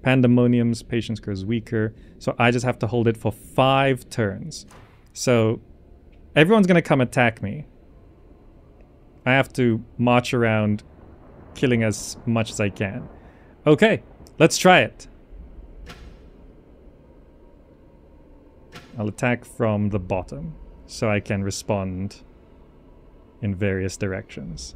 Pandemonium's patience grows weaker, so I just have to hold it for 5 turns. So... everyone's gonna come attack me. I have to march around killing as much as I can. Okay, let's try it. I'll attack from the bottom so I can respond in various directions.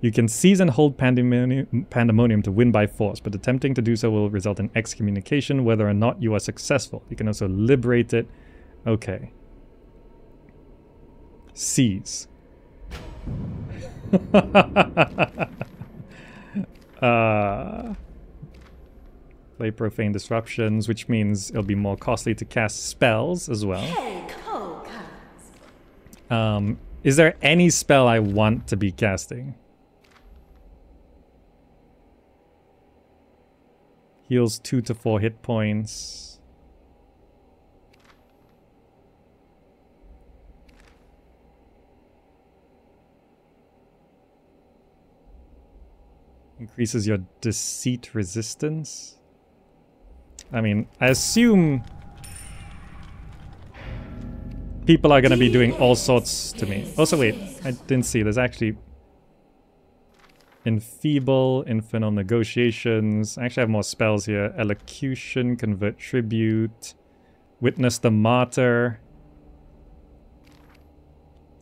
You can seize and hold Pandemonium to win by force, but attempting to do so will result in excommunication whether or not you are successful. You can also liberate it. Okay. Seize. Play Profane Disruptions, which means it'll be more costly to cast spells as well. Is there any spell I want to be casting? Heals 2 to 4 hit points. Increases your deceit resistance. I mean, I assume people are going to be doing all sorts to me. Also, wait, I didn't see. There's actually Enfeeble, Infernal Negotiations. I actually have more spells here. Elocution, Convert Tribute, Witness the Martyr.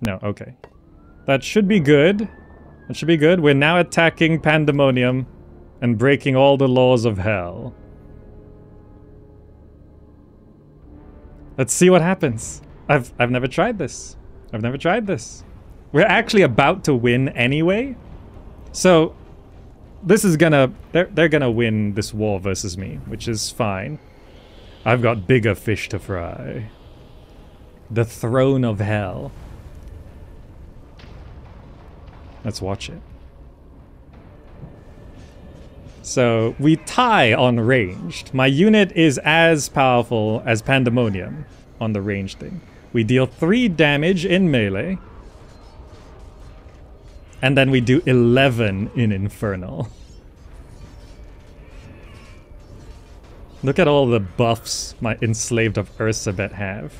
No, okay. That should be good. That should be good. We're now attacking Pandemonium and breaking all the laws of hell. Let's see what happens. I've never tried this. I've never tried this. We're actually about to win anyway. So this is gonna... they're gonna win this war versus me, which is fine. I've got bigger fish to fry. The throne of hell. Let's watch it. So, we tie on ranged. My unit is as powerful as Pandemonium on the range thing. We deal 3 damage in melee. And then we do 11 in Infernal. Look at all the buffs my Enslaved of Ursabet have.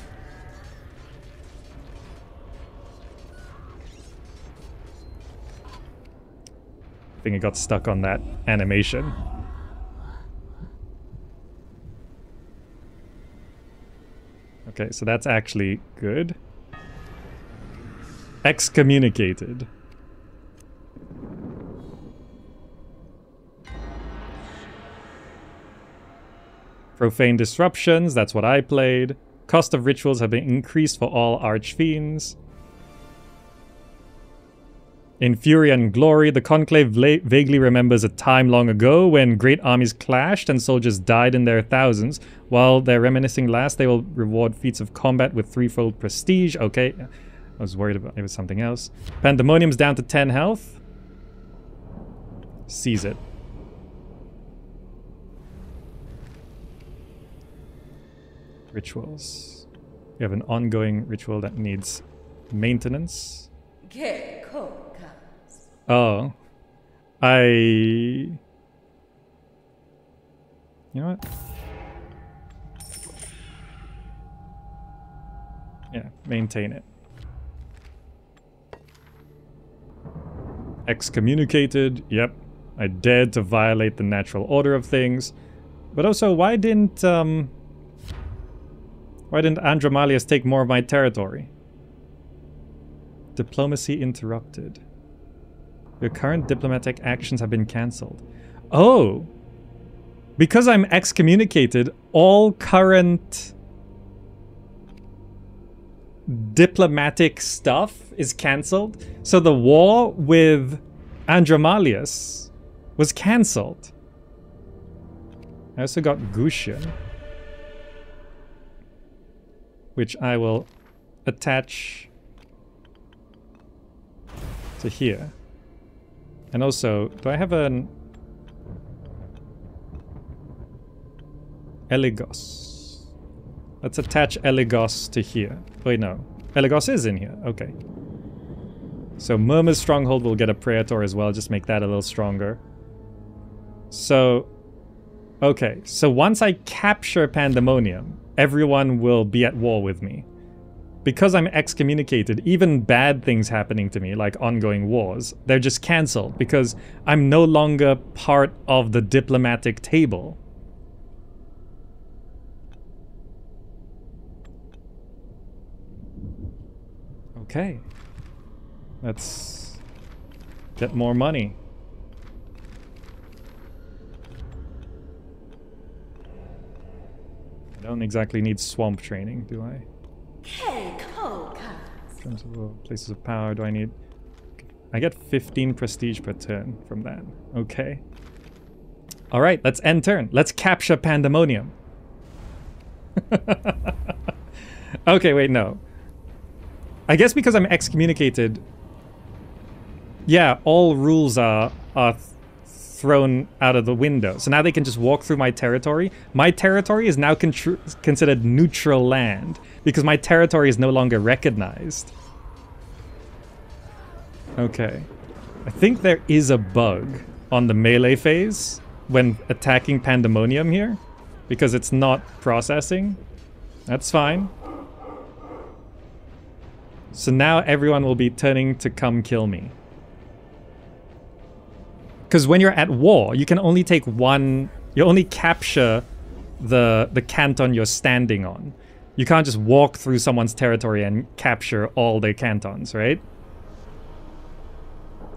I think it got stuck on that animation. Okay, so that's actually good. Excommunicated. Profane Disruptions, that's what I played. Cost of rituals have been increased for all Archfiends. In Fury and Glory, the Conclave vaguely remembers a time long ago when great armies clashed and soldiers died in their thousands. While they're reminiscing last, they will reward feats of combat with 3-fold prestige. Okay, I was worried about it was something else. Pandemonium's down to 10 health. Seize it. Rituals. You have an ongoing ritual that needs maintenance. Okay, cool. Oh, you know what? Yeah, maintain it. Excommunicated, yep. I dared to violate the natural order of things. But also, why didn't Andromalius take more of my territory? Diplomacy interrupted. Your current diplomatic actions have been cancelled. Oh! Because I'm excommunicated, all current diplomatic stuff is cancelled. So the war with Andromalius was cancelled. I also got Gushin, which I will attach to here. And also, do I have an Eligos? Let's attach Eligos to here. Wait, no. Eligos is in here. Okay. So Murmur's Stronghold will get a Praetor as well. Just make that a little stronger. So, okay. So once I capture Pandemonium, everyone will be at war with me. Because I'm excommunicated, even bad things happening to me, like ongoing wars, they're just cancelled because I'm no longer part of the diplomatic table. Okay. Let's get more money. I don't exactly need swamp training, do I? In terms of places of power, do I need... I get 15 prestige per turn from that. Okay. Alright, let's end turn. Let's capture Pandemonium. Okay, wait, no. I guess because I'm excommunicated... Yeah, all rules are thrown out of the window. So now they can just walk through my territory. My territory is now considered neutral land because my territory is no longer recognized. Okay. I think there is a bug on the melee phase when attacking Pandemonium here because it's not processing. That's fine. So now everyone will be turning to come kill me. Because when you're at war, you can only take one... You only capture the canton you're standing on. You can't just walk through someone's territory and capture all their cantons, right?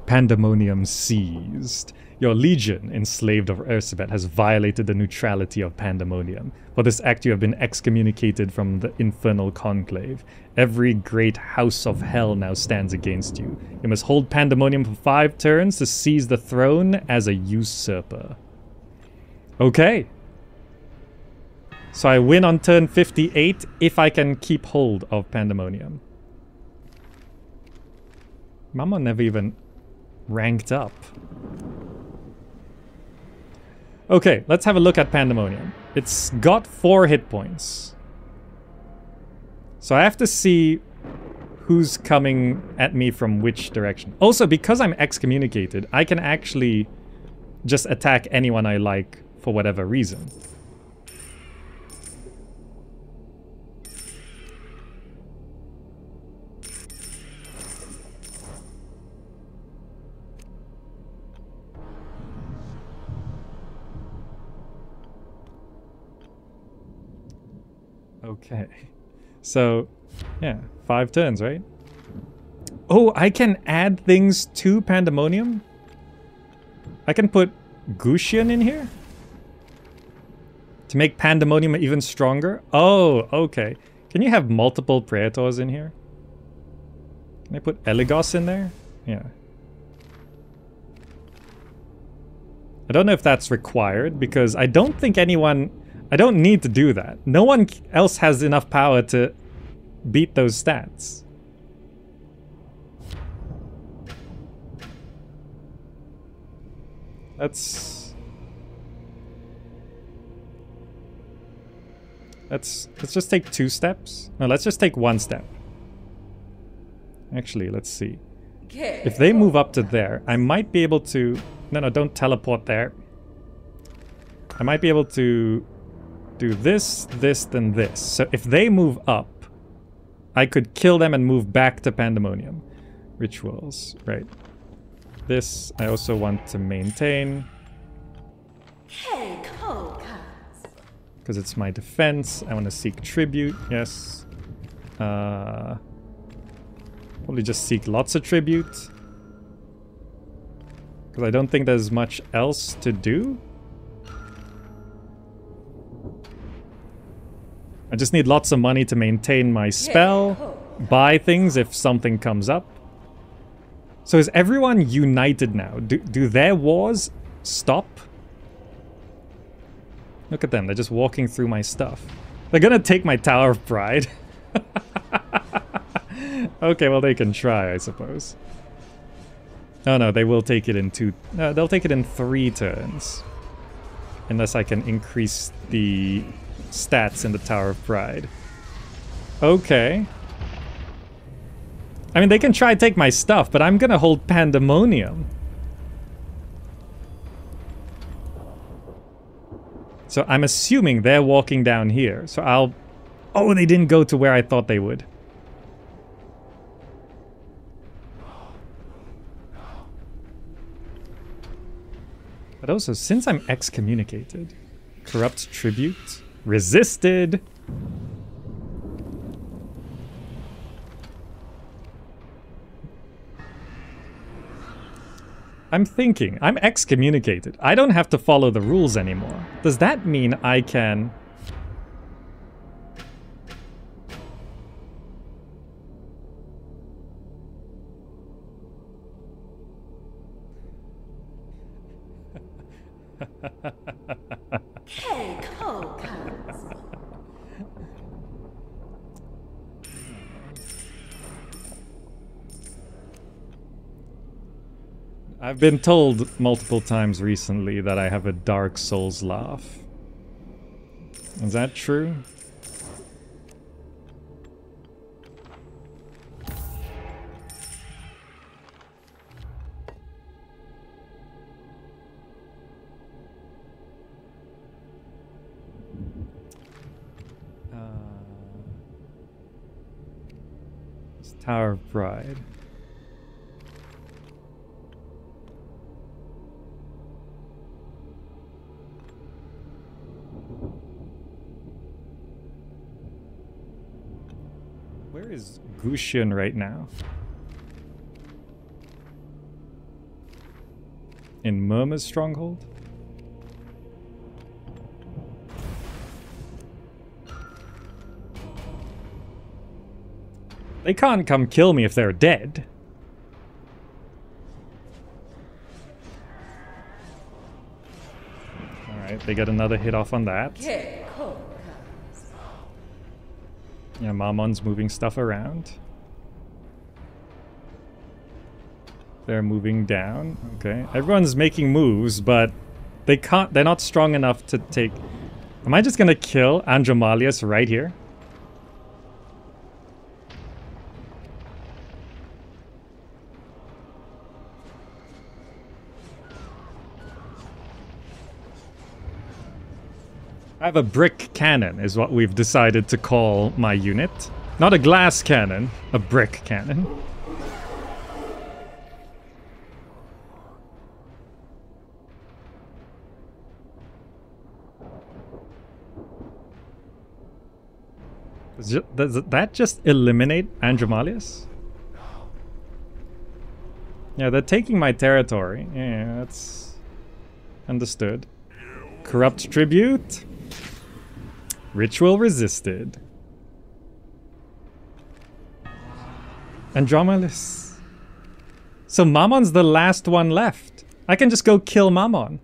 Pandemonium seized. Your legion, enslaved of Ursabet, has violated the neutrality of Pandemonium. For this act, you have been excommunicated from the infernal conclave. Every great house of hell now stands against you. You must hold Pandemonium for 5 turns to seize the throne as a usurper. Okay. So I win on turn 58 if I can keep hold of Pandemonium. Mammon never even ranked up. Okay, let's have a look at Pandemonium. It's got 4 hit points. So I have to see who's coming at me from which direction. Also, because I'm excommunicated, I can actually just attack anyone I like for whatever reason. Okay, so, yeah, 5 turns, right? Oh, I can add things to Pandemonium? I can put Gushin in here? To make Pandemonium even stronger? Oh, okay. Can you have multiple Praetors in here? Can I put Eligos in there? Yeah. I don't know if that's required, because I don't think anyone... I don't need to do that. No one else has enough power to beat those stats. Let's just take 2 steps. No, let's just take 1 step. Actually, let's see. If they move up to there, I might be able to... No, don't teleport there. I might be able to... do this, this, then this. So if they move up, I could kill them and move back to Pandemonium. Rituals, right. this. I also want to maintain, because it's my defense. I want to seek tribute, yes. Probably just seek lots of tribute, because I don't think there's much else to do. I just need lots of money to maintain my spell, buy things if something comes up. So is everyone united now? Do their wars stop? Look at them, they're just walking through my stuff. They're gonna take my Tower of Pride. Okay, well they can try, I suppose. Oh no, they will take it in they'll take it in 3 turns. Unless I can increase the stats in the Tower of Pride. Okay. I mean, they can try to take my stuff, but I'm gonna hold pandemonium. So I'm assuming they're walking down here, so I'll... Oh, they didn't go to where I thought they would. But also, since I'm excommunicated, corrupt tribute, resisted! I'm thinking, I'm excommunicated. I don't have to follow the rules anymore. Does that mean I can... I've been told multiple times recently that I have a Dark Souls laugh. Is that true? It's Tower of Pride. Where is Gushin right now? In Murmur's stronghold? They can't come kill me if they're dead. Alright, they get another hit off on that. Yeah, Mammon's moving stuff around. They're moving down. Okay. Everyone's making moves, but they can't, they're not strong enough to take. Am I just gonna kill Andromalius right here? I have a brick cannon, is what we've decided to call my unit. Not a glass cannon, a brick cannon. Does that just eliminate Andromalius? Yeah, they're taking my territory. Yeah, that's understood. Corrupt tribute. Ritual resisted. Andromalius. So Mammon's the last one left. I can just go kill Mammon.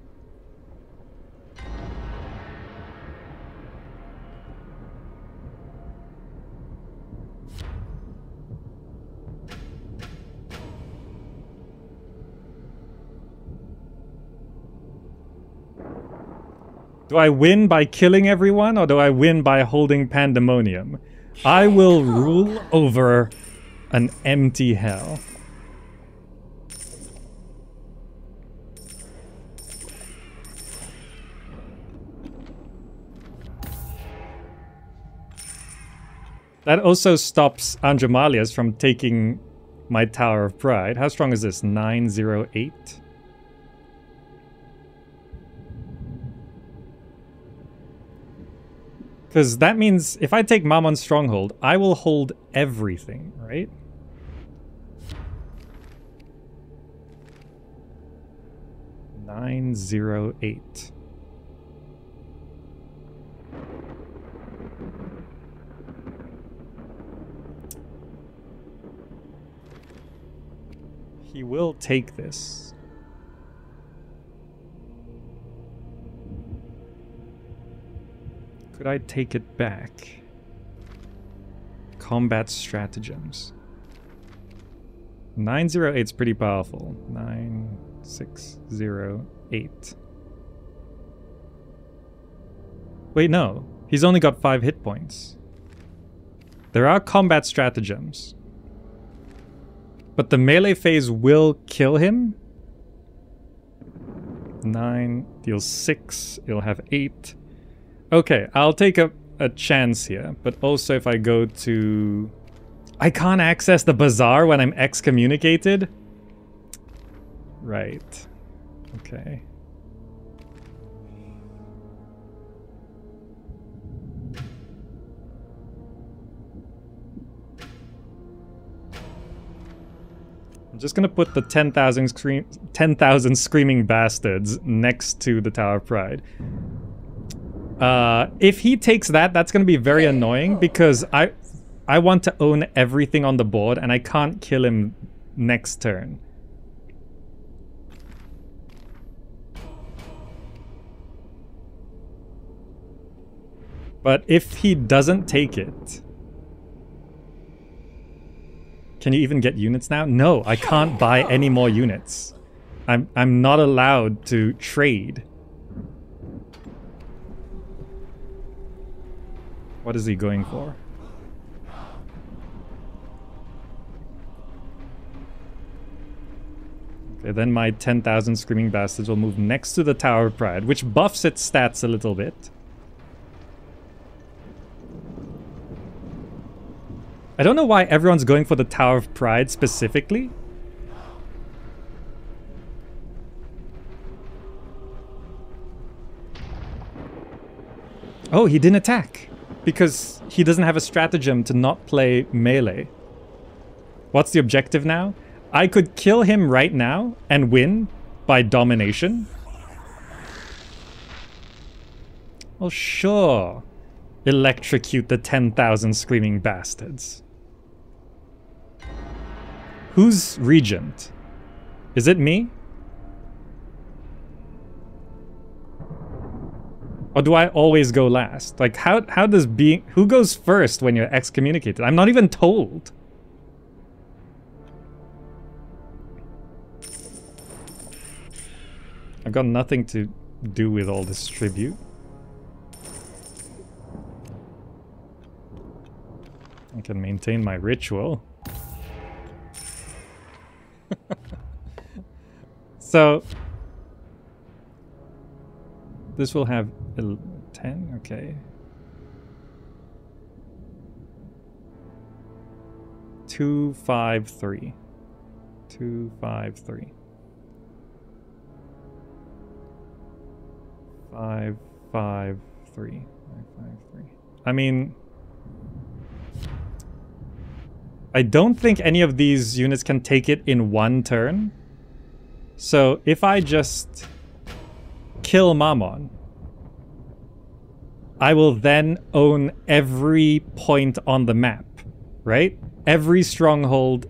Do I win by killing everyone, or do I win by holding pandemonium? I will rule over an empty hell. That also stops Andromalius from taking my Tower of Pride. How strong is this? 908? Because that means if I take Mammon's Stronghold, I will hold everything, right? .908. He will take this. Could I take it back? Combat stratagems. 908 is pretty powerful. 9, 6, 0, 8. Wait, no. He's only got 5 hit points. There are combat stratagems. But the melee phase will kill him. 9 deals 6. It'll have 8. Okay, I'll take a chance here. But also if I go to... I can't access the bazaar when I'm excommunicated. Right. Okay. I'm just gonna put the 10,000 Screaming Bastards next to the Tower of Pride. If he takes that, that's gonna be very annoying because I want to own everything on the board and I can't kill him next turn. But if he doesn't take it... Can you even get units now? No, I can't buy any more units. I'm not allowed to trade. What is he going for? Okay, then my 10,000 Screaming Bastards will move next to the Tower of Pride, which buffs its stats a little bit. I don't know why everyone's going for the Tower of Pride specifically. Oh, he didn't attack. Because he doesn't have a stratagem to not play melee. What's the objective now? I could kill him right now and win by domination. Well, sure. Electrocute the 10,000 Screaming Bastards. Who's regent? Is it me? Or do I always go last? Like, how does being... Who goes first when you're excommunicated? I'm not even told. I've got nothing to do with all this tribute. I can maintain my ritual. So... This will have 10, okay. 2, 5, 3. 2, 5, 3. 5, 5, 3. 5, 5, 3. I mean... I don't think any of these units can take it in one turn. So if I just kill Mammon, I will then own every point on the map, right? Every stronghold,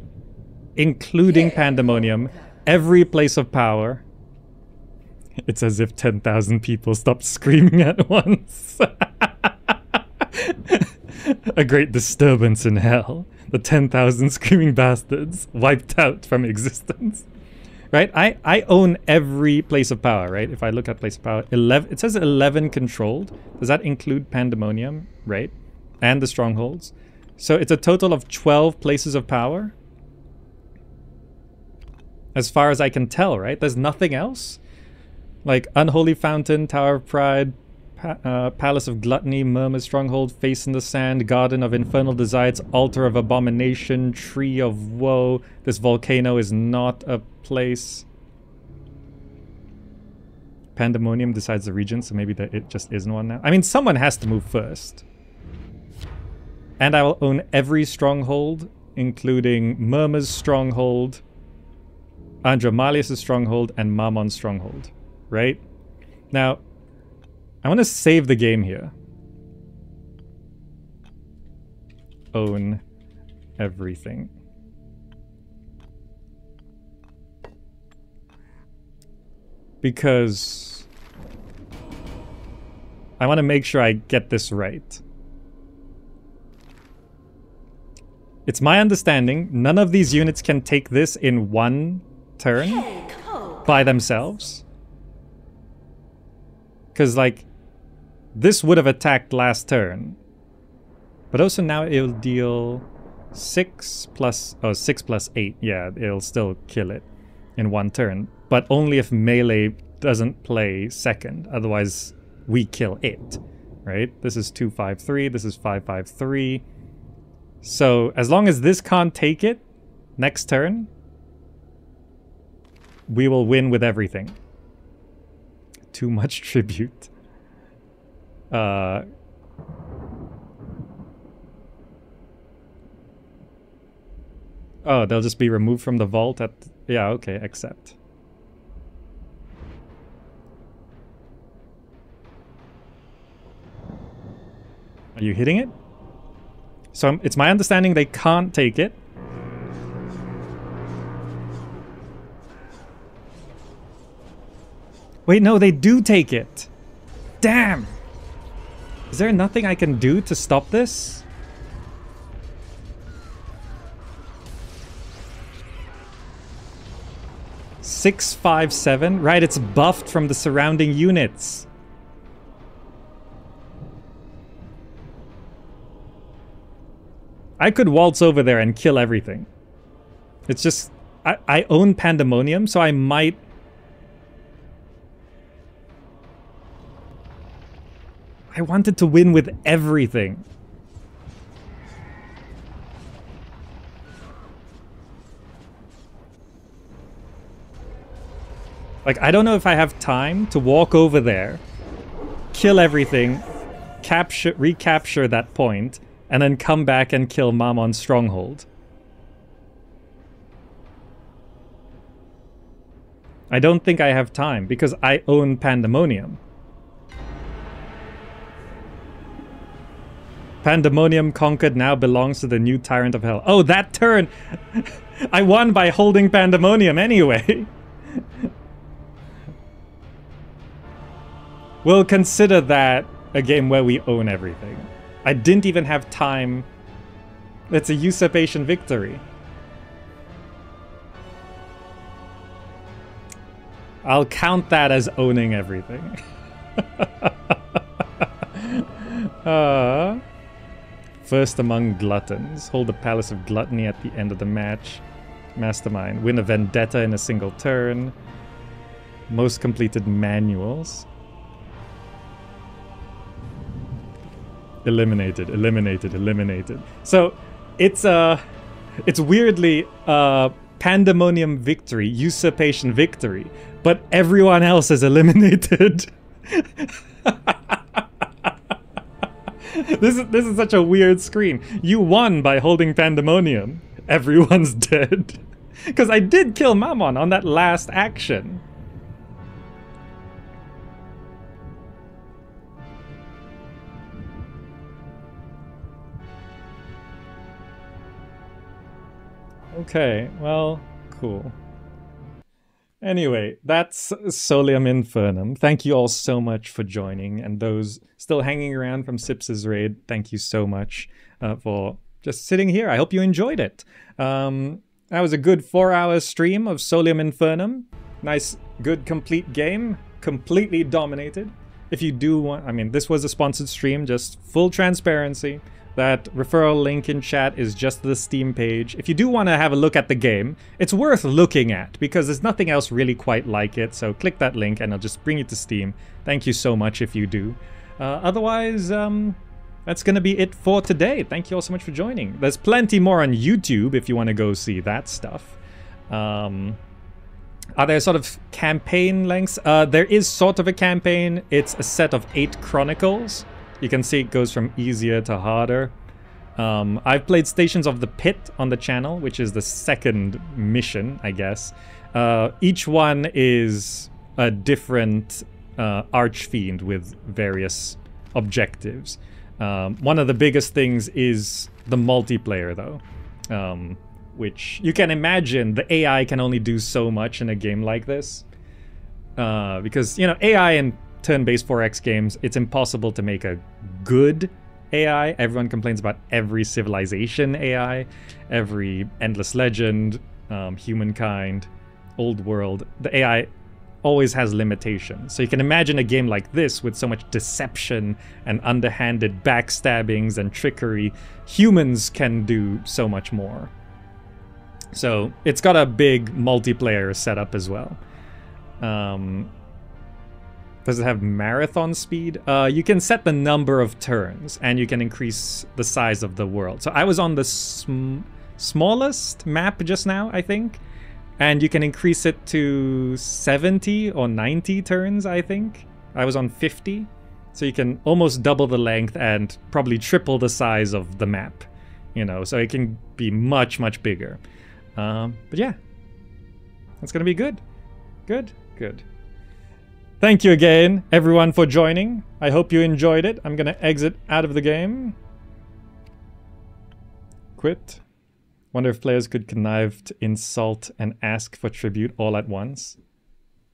including Pandemonium, every place of power. It's as if 10,000 people stopped screaming at once. A great disturbance in hell. The 10,000 Screaming Bastards wiped out from existence. Right? I own every place of power, right? If I look at place of power, 11, it says 11 controlled. Does that include Pandemonium, right? And the strongholds. So it's a total of 12 places of power. As far as I can tell, right? There's nothing else. Like Unholy Fountain, Tower of Pride, Palace of Gluttony, Murmur's Stronghold, Face in the Sand, Garden of Infernal Desires, Altar of Abomination, Tree of Woe. This volcano is not a place. Pandemonium decides the region, so maybe that it just isn't one now. I mean, someone has to move first. And I will own every stronghold, including Murmur's Stronghold, Andromalius' Stronghold, and Mammon's Stronghold, right? Now, I want to save the game here. Own everything. Because I want to make sure I get this right. It's my understanding none of these units can take this in one turn by themselves. Because, like, this would have attacked last turn. But also now it'll deal 6 plus 8. Yeah, it'll still kill it in one turn. But only if melee doesn't play second. Otherwise, we kill it, right? This is 253. This is 553. So as long as this can't take it next turn, we will win with everything. Too much tribute. Oh, they'll just be removed from the vault at... Yeah, okay, accept. Are you hitting it? So it's my understanding they can't take it. Wait, no, they do take it. Damn! Is there nothing I can do to stop this? Six, five, seven. Right, it's buffed from the surrounding units. I could waltz over there and kill everything. It's just... I own Pandemonium, so I might... I wanted to win with everything. Like, I don't know if I have time to walk over there, kill everything, recapture that point, and then come back and kill Mammon's Stronghold. I don't think I have time, because I own Pandemonium. Pandemonium conquered now belongs to the new Tyrant of Hell. Oh, that turn! I won by holding Pandemonium anyway! We'll consider that a game where we own everything. I didn't even have time. That's a usurpation victory. I'll count that as owning everything. First among gluttons. Hold the Palace of Gluttony at the end of the match. Mastermind. Win a vendetta in a single turn. Most completed manuals. Eliminated, eliminated, eliminated. So, it's weirdly Pandemonium victory, usurpation victory, but everyone else is eliminated. This is such a weird screen. You won by holding Pandemonium. Everyone's dead. Because I did kill Mammon on that last action. Okay, well, cool. Anyway, that's Solium Infernum. Thank you all so much for joining, and those still hanging around from Sips's raid, thank you so much for just sitting here. I hope you enjoyed it. That was a good 4-hour stream of Solium Infernum. Nice, good, complete game. Completely dominated. If you do want... I mean, this was a sponsored stream, just full transparency. That referral link in chat is just the Steam page. If you do want to have a look at the game, it's worth looking at because there's nothing else really quite like it. So click that link and it'll just bring you to Steam. Thank you so much if you do. Otherwise, that's going to be it for today. Thank you all so much for joining. There's plenty more on YouTube if you want to go see that stuff. Are there sort of campaign lengths? There is sort of a campaign. It's a set of 8 chronicles. You can see it goes from easier to harder. I've played Stations of the Pit on the channel, which is the second mission, I guess. Each one is a different archfiend with various objectives. One of the biggest things is the multiplayer, though. Which you can imagine the AI can only do so much in a game like this. Because, you know, AI in turn-based 4X games, it's impossible to make a good AI. Everyone complains about every Civilization AI, every Endless Legend, Humankind, Old World. The AI always has limitations. So you can imagine a game like this with so much deception and underhanded backstabbings and trickery. Humans can do so much more. So it's got a big multiplayer setup as well. Does it have marathon speed? You can set the number of turns and you can increase the size of the world. So I was on the smallest map just now, I think. And you can increase it to 70 or 90 turns, I think. I was on 50. So you can almost double the length and probably triple the size of the map. You know, so it can be much, much bigger. But yeah, that's gonna be good. Good. Thank you again, everyone, for joining. I hope you enjoyed it. I'm gonna exit out of the game. Quit. Wonder if players could connive to insult and ask for tribute all at once.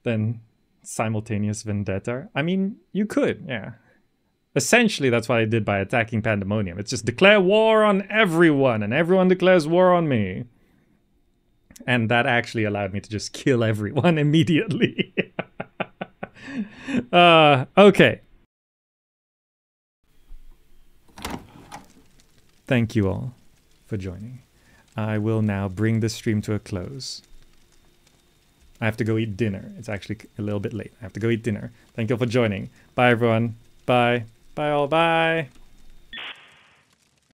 Then simultaneous vendetta. I mean, you could, yeah. Essentially, that's what I did by attacking Pandemonium. It's just declare war on everyone, and everyone declares war on me. And that actually allowed me to just kill everyone immediately. Okay. Thank you all for joining. I will now bring this stream to a close. I have to go eat dinner. It's actually a little bit late. I have to go eat dinner. Thank you all for joining. Bye, everyone. Bye. Bye, all. Bye.